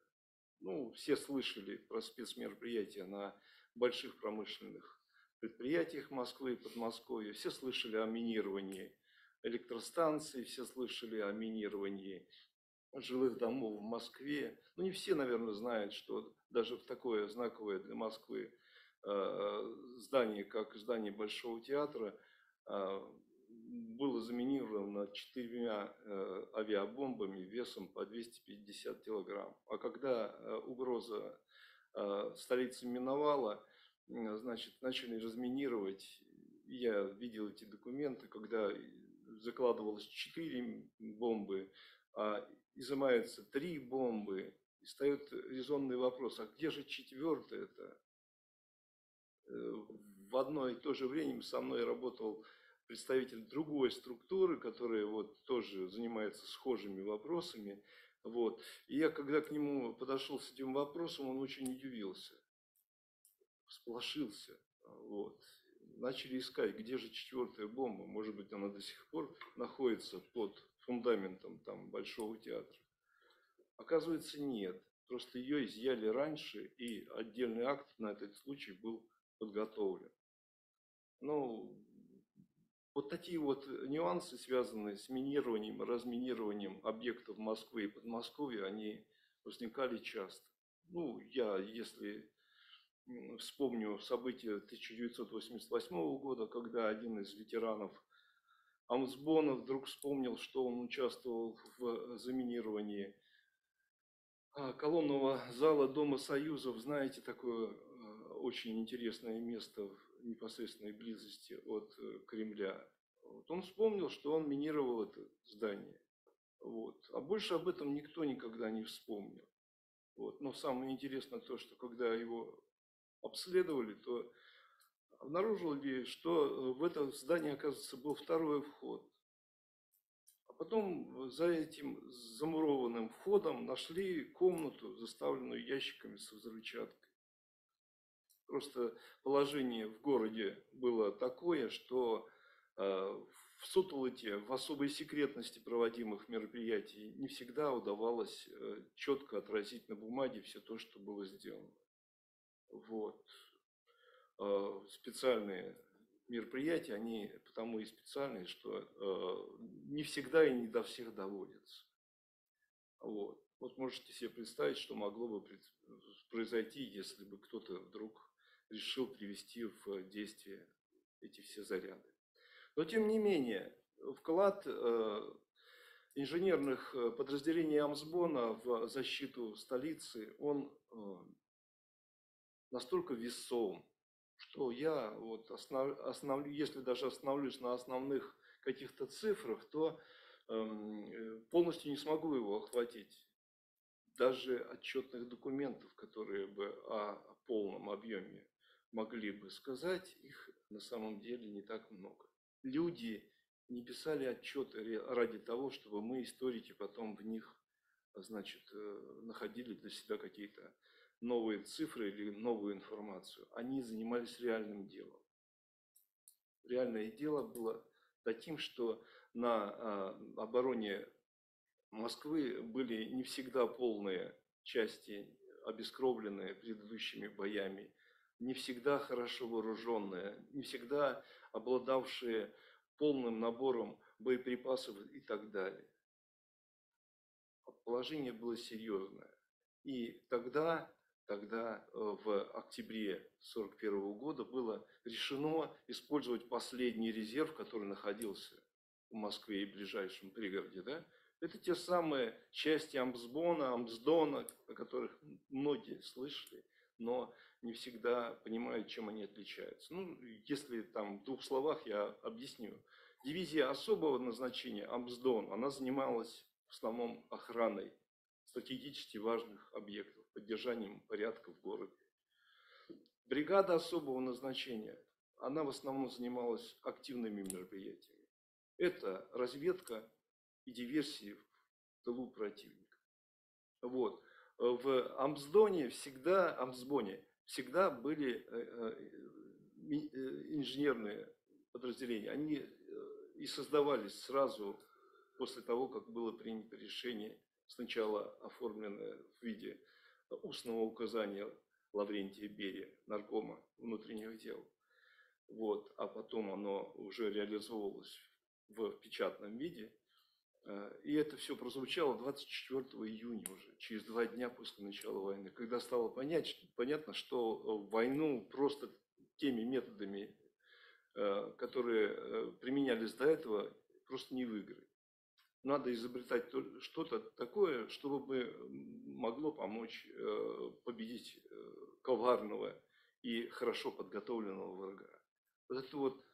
Ну, все слышали про спецмероприятия на больших промышленных предприятиях Москвы и Подмосковья, все слышали о минировании электростанций, все слышали о минировании жилых домов в Москве. Ну, не все, наверное, знают, что даже в такое знаковое для Москвы э, здание, как здание Большого театра, э, было заминировано четырьмя авиабомбами весом по двести пятьдесят килограмм. А когда угроза столицы миновала, значит, начали разминировать. Я видел эти документы, когда закладывалось четыре бомбы, а изымаются три бомбы. И встает резонный вопрос, а где же четвертая-то? В одно и то же время со мной работал представитель другой структуры, которая вот тоже занимается схожими вопросами. Вот. И я, когда к нему подошел с этим вопросом, он очень удивился, всполошился. Вот. Начали искать, где же четвертая бомба. Может быть, она до сих пор находится под фундаментом там Большого театра. Оказывается, нет. Просто ее изъяли раньше, и отдельный акт на этот случай был подготовлен. Ну, вот такие вот нюансы, связанные с минированием, разминированием объектов Москвы и Подмосковья, они возникали часто. Ну, я, если вспомню события тысяча девятьсот восемьдесят восьмого года, когда один из ветеранов Амсбона вдруг вспомнил, что он участвовал в заминировании колонного зала Дома Союзов. Знаете, такое очень интересное место в непосредственной близости от Кремля. Вот. Он вспомнил, что он минировал это здание. Вот. А больше об этом никто никогда не вспомнил. Вот. Но самое интересное то, что когда его обследовали, то обнаружили, что в это здание, оказывается, был второй вход. А потом за этим замурованным входом нашли комнату, заставленную ящиками со взрывчаткой. Просто положение в городе было такое, что в сутолоке, в особой секретности проводимых мероприятий не всегда удавалось четко отразить на бумаге все то, что было сделано. Вот. Специальные мероприятия, они потому и специальные, что не всегда и не до всех доводятся. Вот. Вот можете себе представить, что могло бы произойти, если бы кто-то вдруг решил привести в действие эти все заряды. Но, тем не менее, вклад инженерных подразделений Амсбона в защиту столицы, он настолько весом, что я, вот основ, основ, если даже остановлюсь на основных каких-то цифрах, то полностью не смогу его охватить. Даже отчетных документов, которые бы о полном объеме могли бы сказать, их на самом деле не так много. Люди не писали отчеты ради того, чтобы мы, историки, потом в них, значит, находили для себя какие-то новые цифры или новую информацию. Они занимались реальным делом. Реальное дело было таким, что на обороне Москвы были не всегда полные части, обескровленные предыдущими боями, не всегда хорошо вооруженные, не всегда обладавшие полным набором боеприпасов и так далее. Положение было серьезное. И тогда, тогда в октябре тысяча девятьсот сорок первого года было решено использовать последний резерв, который находился в Москве и ближайшем пригороде. Да? Это те самые части Амсбона, Амсдона, о которых многие слышали, но не всегда понимают, чем они отличаются. Ну, если там в двух словах, я объясню. Дивизия особого назначения Амсдон, она занималась в основном охраной стратегически важных объектов, поддержанием порядка в городе. Бригада особого назначения, она в основном занималась активными мероприятиями. Это разведка и диверсии в тылу противника. Вот. В Амсдоне всегда, Амсбоне всегда были инженерные подразделения. Они и создавались сразу после того, как было принято решение, сначала оформленное в виде устного указания Лаврентия Берия, наркома внутренних дел. Вот. А потом оно уже реализовывалось в печатном виде. И это все прозвучало двадцать четвёртого июня уже, через два дня после начала войны, когда стало понятно, что войну просто теми методами, которые применялись до этого, просто не выиграть. Надо изобретать что-то такое, чтобы могло помочь победить коварного и хорошо подготовленного врага. Вот это вот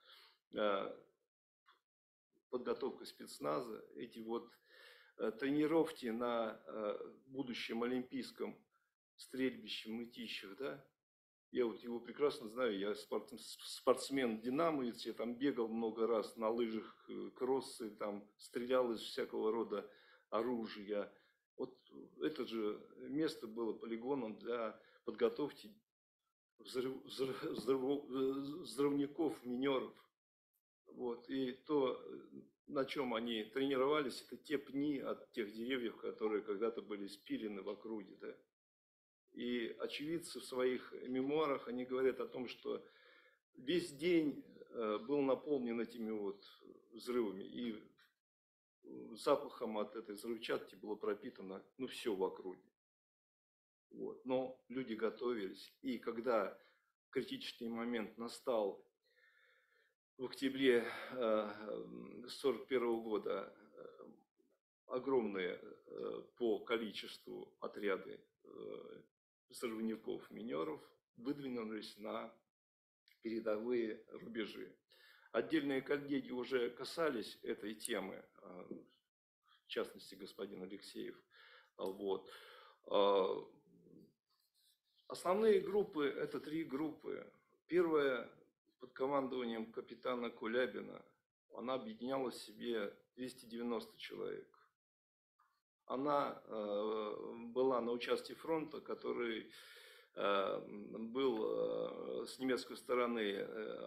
подготовка спецназа, эти вот тренировки на будущем олимпийском стрельбище в Мытищах, да? Я вот его прекрасно знаю, я спортсмен-динамовец, я там бегал много раз на лыжах, кроссы, там стрелял из всякого рода оружия. Вот это же место было полигоном для подготовки взрыв, взрыв, взрыв, взрывников, минеров. Вот. И то, на чем они тренировались, это те пни от тех деревьев, которые когда-то были спилены в округе. Да? И очевидцы в своих мемуарах, они говорят о том, что весь день был наполнен этими вот взрывами. И запахом от этой взрывчатки было пропитано, ну, все в округе. Вот. Но люди готовились. И когда критический момент настал, в октябре тысяча девятьсот сорок первого года огромные по количеству отряды взрывников, минеров выдвинулись на передовые рубежи. Отдельные коллеги уже касались этой темы, в частности господин Алексеев. Вот. Основные группы – это три группы. Первая – под командованием капитана Кулябина, она объединяла в себе двести девяносто человек. Она была на участии фронта, который был с немецкой стороны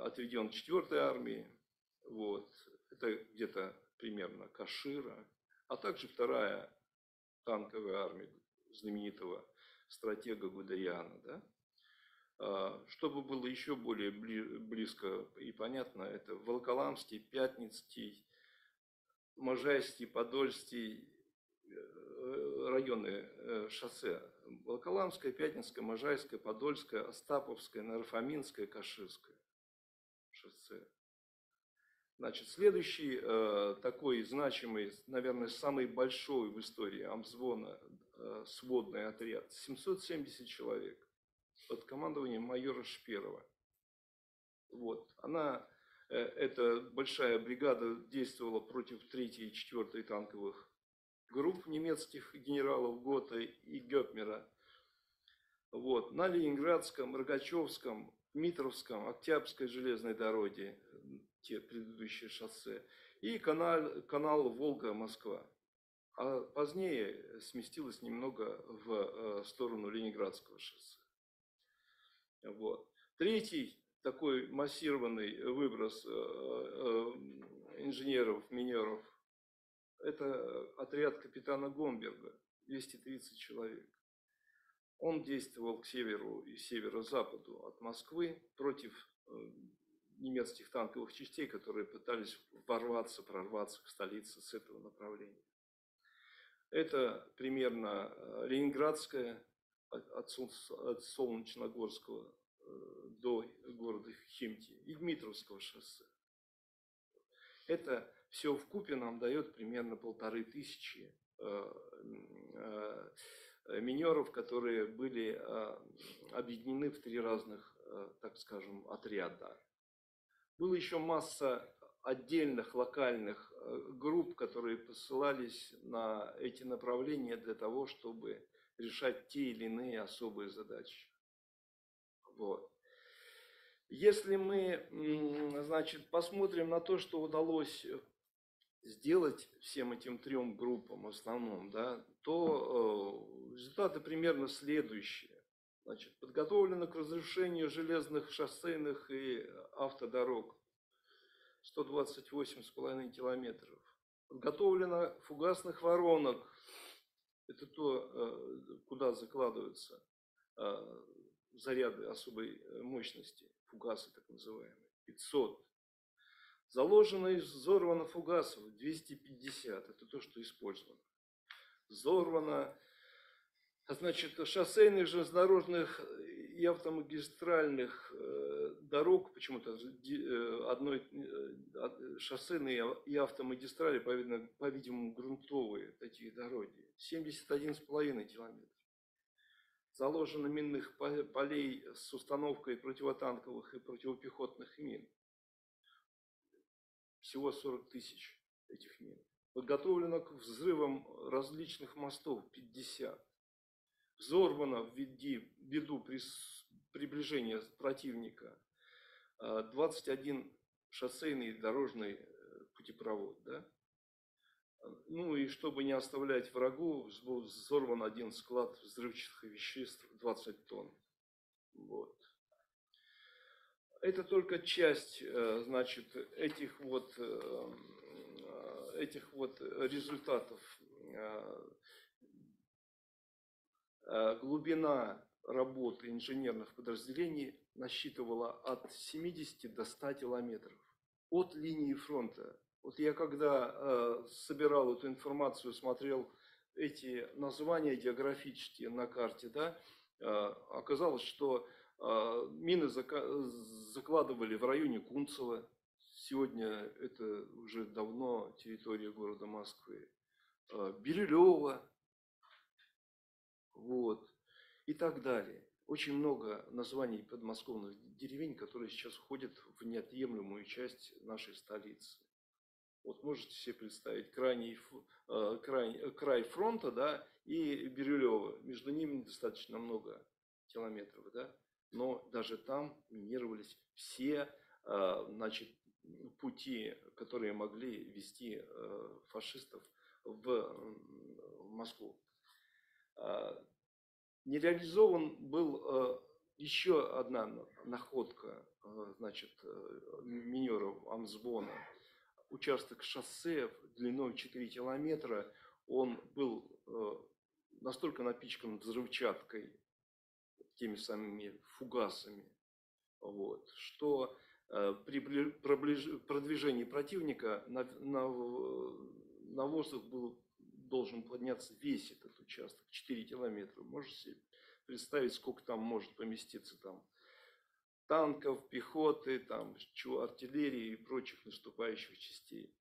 отведен четвёртой армии, вот, это где-то примерно Кашира, а также вторая танковая армия знаменитого стратега Гудериана. Да? Чтобы было еще более близко и понятно, это Волоколамский, Пятницкий, Можайский, Подольский, районы шоссе: Волоколамская, Пятницкая, Можайская, Подольская, Остаповская, Нарфаминская, Каширская шоссе. Значит, следующий э, такой значимый, наверное, самый большой в истории Амзвона э, сводный отряд, семьсот семьдесят человек, под командованием майора Шперова. Вот, она, э, эта большая бригада действовала против третьей и четвёртой танковых групп немецких генералов Гота и Гёпмера. Вот, на Ленинградском, Рогачевском, Дмитровском, Октябрьской железной дороге, те предыдущие шоссе, и канал, канал Волга-Москва. А позднее сместилась немного в сторону Ленинградского шоссе. Вот. Третий такой массированный выброс инженеров, минеров, это отряд капитана Гомберга, двести тридцать человек. Он действовал к северу и северо-западу от Москвы против немецких танковых частей, которые пытались ворваться, прорваться к столице с этого направления. Это примерно Ленинградская, от Солнечногорского до города Химки, и Дмитровского шоссе. Это все вкупе нам дает примерно полторы тысячи минеров, которые были объединены в три разных, так скажем, отряда. Была еще масса отдельных локальных групп, которые посылались на эти направления для того, чтобы решать те или иные особые задачи. Вот. Если мы, значит, посмотрим на то, что удалось сделать всем этим трем группам в основном, да, то результаты примерно следующие. Значит, подготовлено к разрушению железных, шоссейных и автодорог сто двадцать восемь с половиной километров. Подготовлено фугасных воронок, это то, куда закладываются заряды особой мощности, фугасы так называемые, пятьсот. Заложено и взорвано фугасов двести пятьдесят, это то, что использовано. Взорвано, значит, шоссейных, железнодорожных и автомагистральных дорог, почему-то одной шоссейные и автомагистрали, по-видимому, грунтовые такие дороги, семьдесят один с половиной километр. Заложено минных полей с установкой противотанковых и противопехотных мин. Всего сорок тысяч этих мин. Подготовлено к взрывам различных мостов пятьдесят. Взорвано ввиду приближения противника двадцать один шоссейный и дорожный путепровод. Да? Ну и чтобы не оставлять врагу, взорван один склад взрывчатых веществ двадцать тонн. Вот. Это только часть, значит, этих вот, этих вот результатов. Глубина работы инженерных подразделений насчитывала от семидесяти до ста километров от линии фронта. Вот я когда э, собирал эту информацию, смотрел эти названия географические на карте, да, э, оказалось, что э, мины зака закладывали в районе Кунцево. Сегодня это уже давно территория города Москвы. Э, Бирюлево. Вот. И так далее. Очень много названий подмосковных деревень, которые сейчас входят в неотъемлемую часть нашей столицы. Вот можете себе представить крайний, э, край, край фронта, да, и Бирюлево. Между ними достаточно много километров. Да? Но даже там минировались все, э, значит, пути, которые могли вести фашистов в Москву. Нереализован был еще одна находка, значит, минеров Амсбона. Участок шоссе длиной четыре километра, он был настолько напичкан взрывчаткой, теми самыми фугасами, вот, что при продвижении противника на, на, на воздух был, должен подняться весь этот участок, четыре километра. Можете себе представить, сколько там может поместиться там танков, пехоты, там, артиллерии и прочих наступающих частей.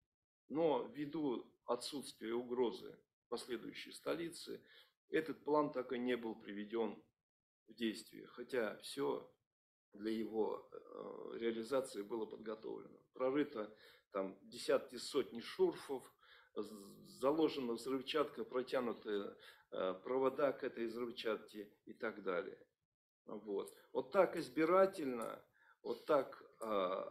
Но ввиду отсутствия угрозы последующей столицы, этот план так и не был приведен в действие, хотя все для его э, реализации было подготовлено. Прорыто там десятки, сотни шурфов, заложена взрывчатка, протянуты э, провода к этой взрывчатке и так далее. Вот, вот так избирательно, вот так э,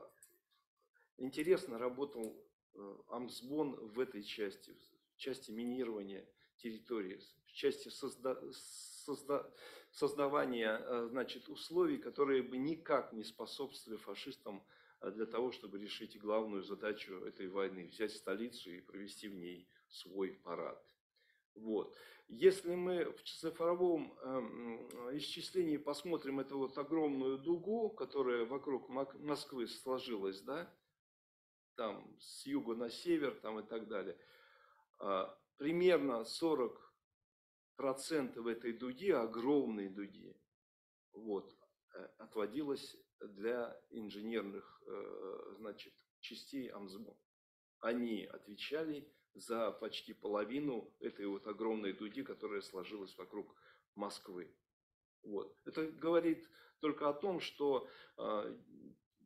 интересно работал э, Амсбон в этой части, в части минирования территории, в части созда созда создавания э, значит, условий, которые бы никак не способствовали фашистам для того, чтобы решить главную задачу этой войны, взять столицу и провести в ней свой парад. Вот. Если мы в цифровом э, исчислении посмотрим эту вот огромную дугу, которая вокруг Москвы сложилась, да, там с юга на север, там и так далее, э, примерно сорок процентов этой дуги, огромной дуги, вот, э, отводилось для инженерных э, значит, частей Амсбона. Они отвечали за почти половину этой вот огромной дуги, которая сложилась вокруг Москвы. Вот. Это говорит только о том, что э,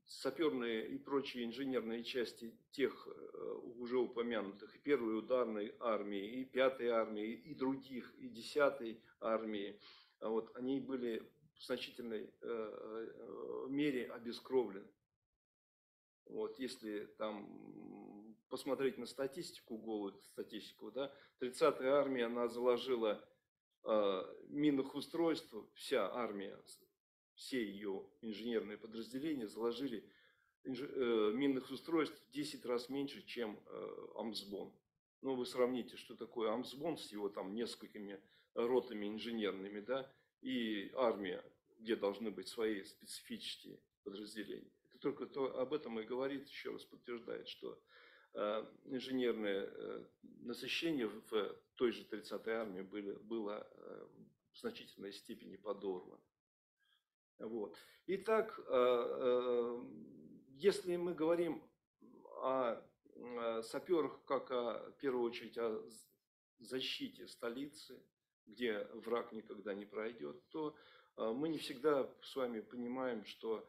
саперные и прочие инженерные части тех э, уже упомянутых, и первой ударной армии, и пятой армии, и других, и десятой армии, вот, они были в значительной э, мере обескровлены. Вот, если там посмотреть на статистику, голую статистику, да, тридцатая армия, она заложила э, минных устройств, вся армия, все ее инженерные подразделения заложили инж, э, минных устройств в десять раз меньше, чем э, Амсбон. Ну, вы сравните, что такое Амсбон с его там несколькими ротами инженерными, да, и армия, где должны быть свои специфические подразделения. Это только то, об этом и говорит, еще раз подтверждает, что инженерное насыщение в той же тридцатой армии было, было в значительной степени подорвано. Вот. Итак, если мы говорим о саперах как о, в первую очередь о защите столицы, где враг никогда не пройдет, то мы не всегда с вами понимаем, что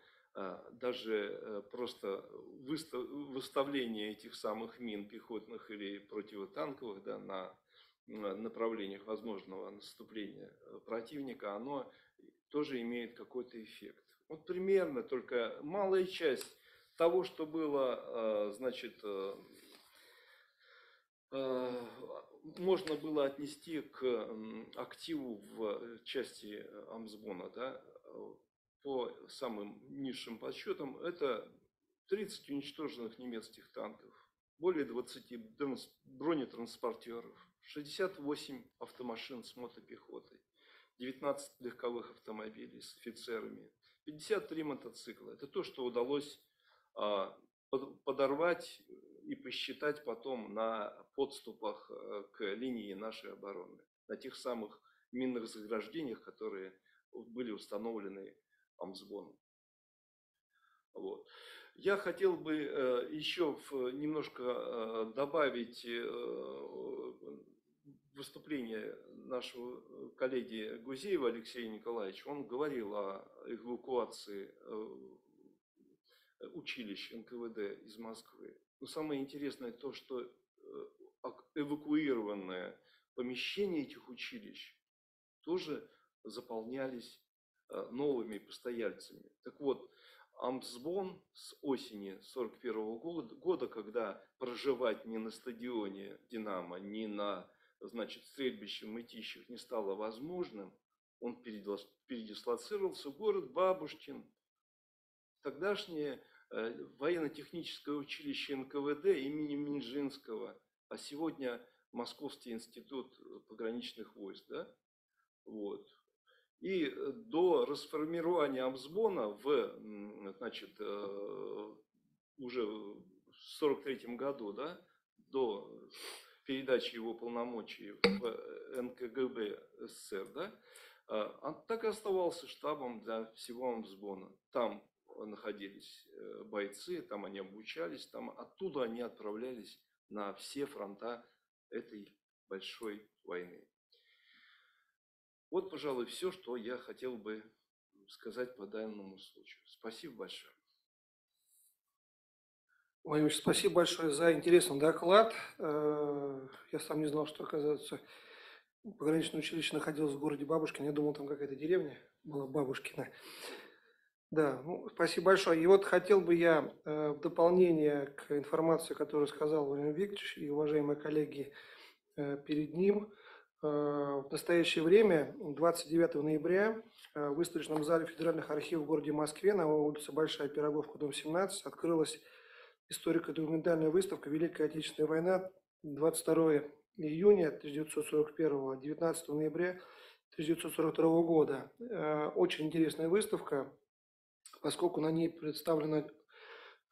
даже просто выставление этих самых мин пехотных или противотанковых, да, на направлениях возможного наступления противника, оно тоже имеет какой-то эффект. Вот примерно только малая часть того, что было, значит, можно было отнести к активу в части Амсбона, да, по самым низшим подсчетам, это тридцать уничтоженных немецких танков, более двадцати бронетранспортеров, шестьдесят восемь автомашин с мотопехотой, девятнадцать легковых автомобилей с офицерами, пятьдесят три мотоцикла. Это то, что удалось подорвать и посчитать потом на подступах к линии нашей обороны, на тех самых минных заграждениях, которые были установлены Амсбоном. Вот. Я хотел бы э, еще в, немножко э, добавить э, выступление нашего коллеги Гузеева Алексея Николаевича. Он говорил о эвакуации э, училищ эн ка вэ дэ из Москвы. Но самое интересное то, что эвакуированные помещения этих училищ тоже заполнялись новыми постояльцами. Так вот, Амтсбон с осени сорок первого года, когда проживать не на стадионе «Динамо», не на, значит, стрельбище мытищах не стало возможным, он передислоцировался в город Бабушкин. Тогдашнее военно-техническое училище эн ка вэ дэ имени Минжинского, а сегодня Московский институт пограничных войск. Да? Вот. И до расформирования Амтсбона в, значит, уже в сорок третьем году, да, до передачи его полномочий в эн ка гэ бэ эс эс эс эр, да, он так и оставался штабом для всего Амтсбона. Там находились бойцы, там они обучались, там оттуда они отправлялись на все фронта этой большой войны. Вот, пожалуй, все, что я хотел бы сказать по данному случаю. Спасибо большое. Владимир Ильич, спасибо большое за интересный доклад. Я сам не знал, что, оказывается, пограничное училище находилось в городе Бабушкино. Я думал, там какая-то деревня была Бабушкина. Да, ну, спасибо большое. И вот хотел бы я в дополнение к информации, которую сказал Владимир Викторович и уважаемые коллеги перед ним, в настоящее время, двадцать девятого ноября, в выставочном зале Федеральных архивов в городе Москве на улице Большая Пироговка, дом семнадцать, открылась историко-документальная выставка «Великая Отечественная война» двадцать второго июня тысяча девятьсот сорок первого, девятнадцатого ноября тысяча девятьсот сорок второго года. Очень интересная выставка, поскольку на ней представлено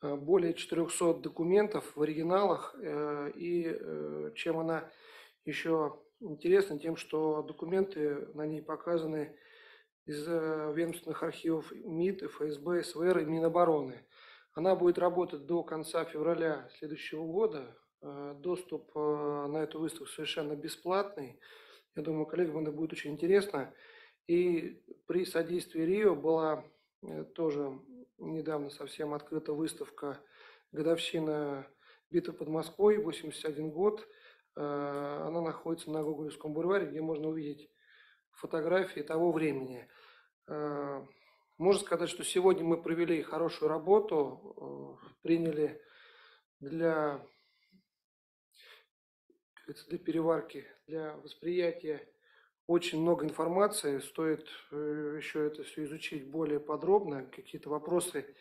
более четырёхсот документов в оригиналах, и чем она еще интересно тем, что документы на ней показаны из ведомственных архивов МИД, эф эс бэ, эс вэ эр и Минобороны. Она будет работать до конца февраля следующего года. Доступ на эту выставку совершенно бесплатный. Я думаю, коллегам это будет очень интересно. И при содействии рио была тоже недавно совсем открыта выставка «Годовщина битвы под Москвой», восемьдесят первый год. Она находится на Гоголевском бульваре, где можно увидеть фотографии того времени. Можно сказать, что сегодня мы провели хорошую работу, приняли для, для переварки, для восприятия очень много информации. Стоит еще это все изучить более подробно. Какие-то вопросы,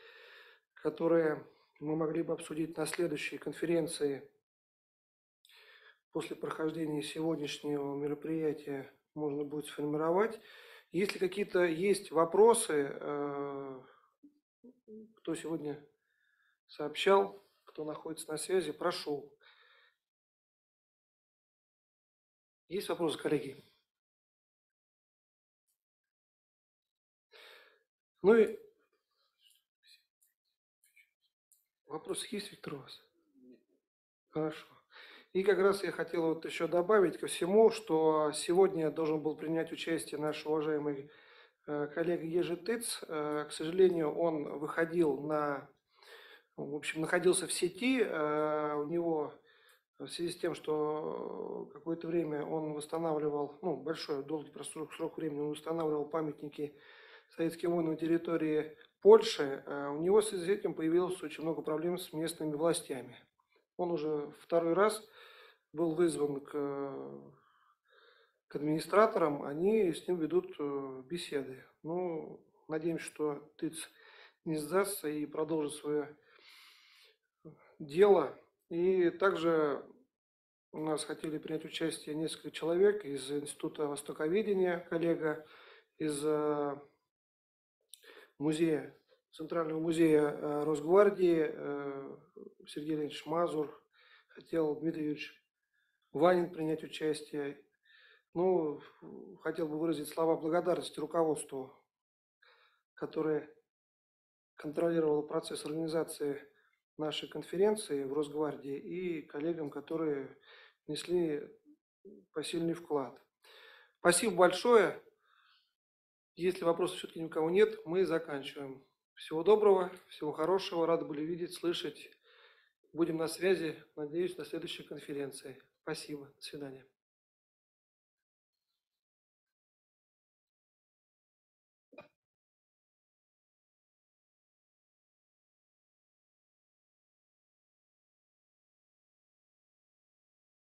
которые мы могли бы обсудить на следующей конференции, после прохождения сегодняшнего мероприятия можно будет сформировать. Если какие-то есть вопросы, кто сегодня сообщал, кто находится на связи, прошу. Есть вопросы, коллеги? Ну и вопросы есть, Виктор, у вас? Хорошо. И как раз я хотел вот еще добавить ко всему, что сегодня должен был принять участие наш уважаемый коллега Ежи Тыц. К сожалению, он выходил на, в общем, находился в сети. У него в связи с тем, что какое-то время он восстанавливал, ну, большой, долгий простой срок времени, он восстанавливал памятники советским войнам на территории Польши, у него в связи с этим появилось очень много проблем с местными властями. Он уже второй раз был вызван к, к администраторам, они с ним ведут беседы. Ну, надеемся, что Тыц не сдастся и продолжит свое дело. И также у нас хотели принять участие несколько человек из Института Востоковедения, коллега из музея, Центрального музея Росгвардии, Сергей Леонидович Мазур, хотел Дмитрий Юрьевич Ванин принять участие. Ну, хотел бы выразить слова благодарности руководству, которое контролировало процесс организации нашей конференции в Росгвардии, и коллегам, которые внесли посильный вклад. Спасибо большое. Если вопросов все-таки ни у кого нет, мы заканчиваем. Всего доброго, всего хорошего. Рады были видеть, слышать. Будем на связи. Надеюсь, на следующей конференции. Спасибо. До свидания.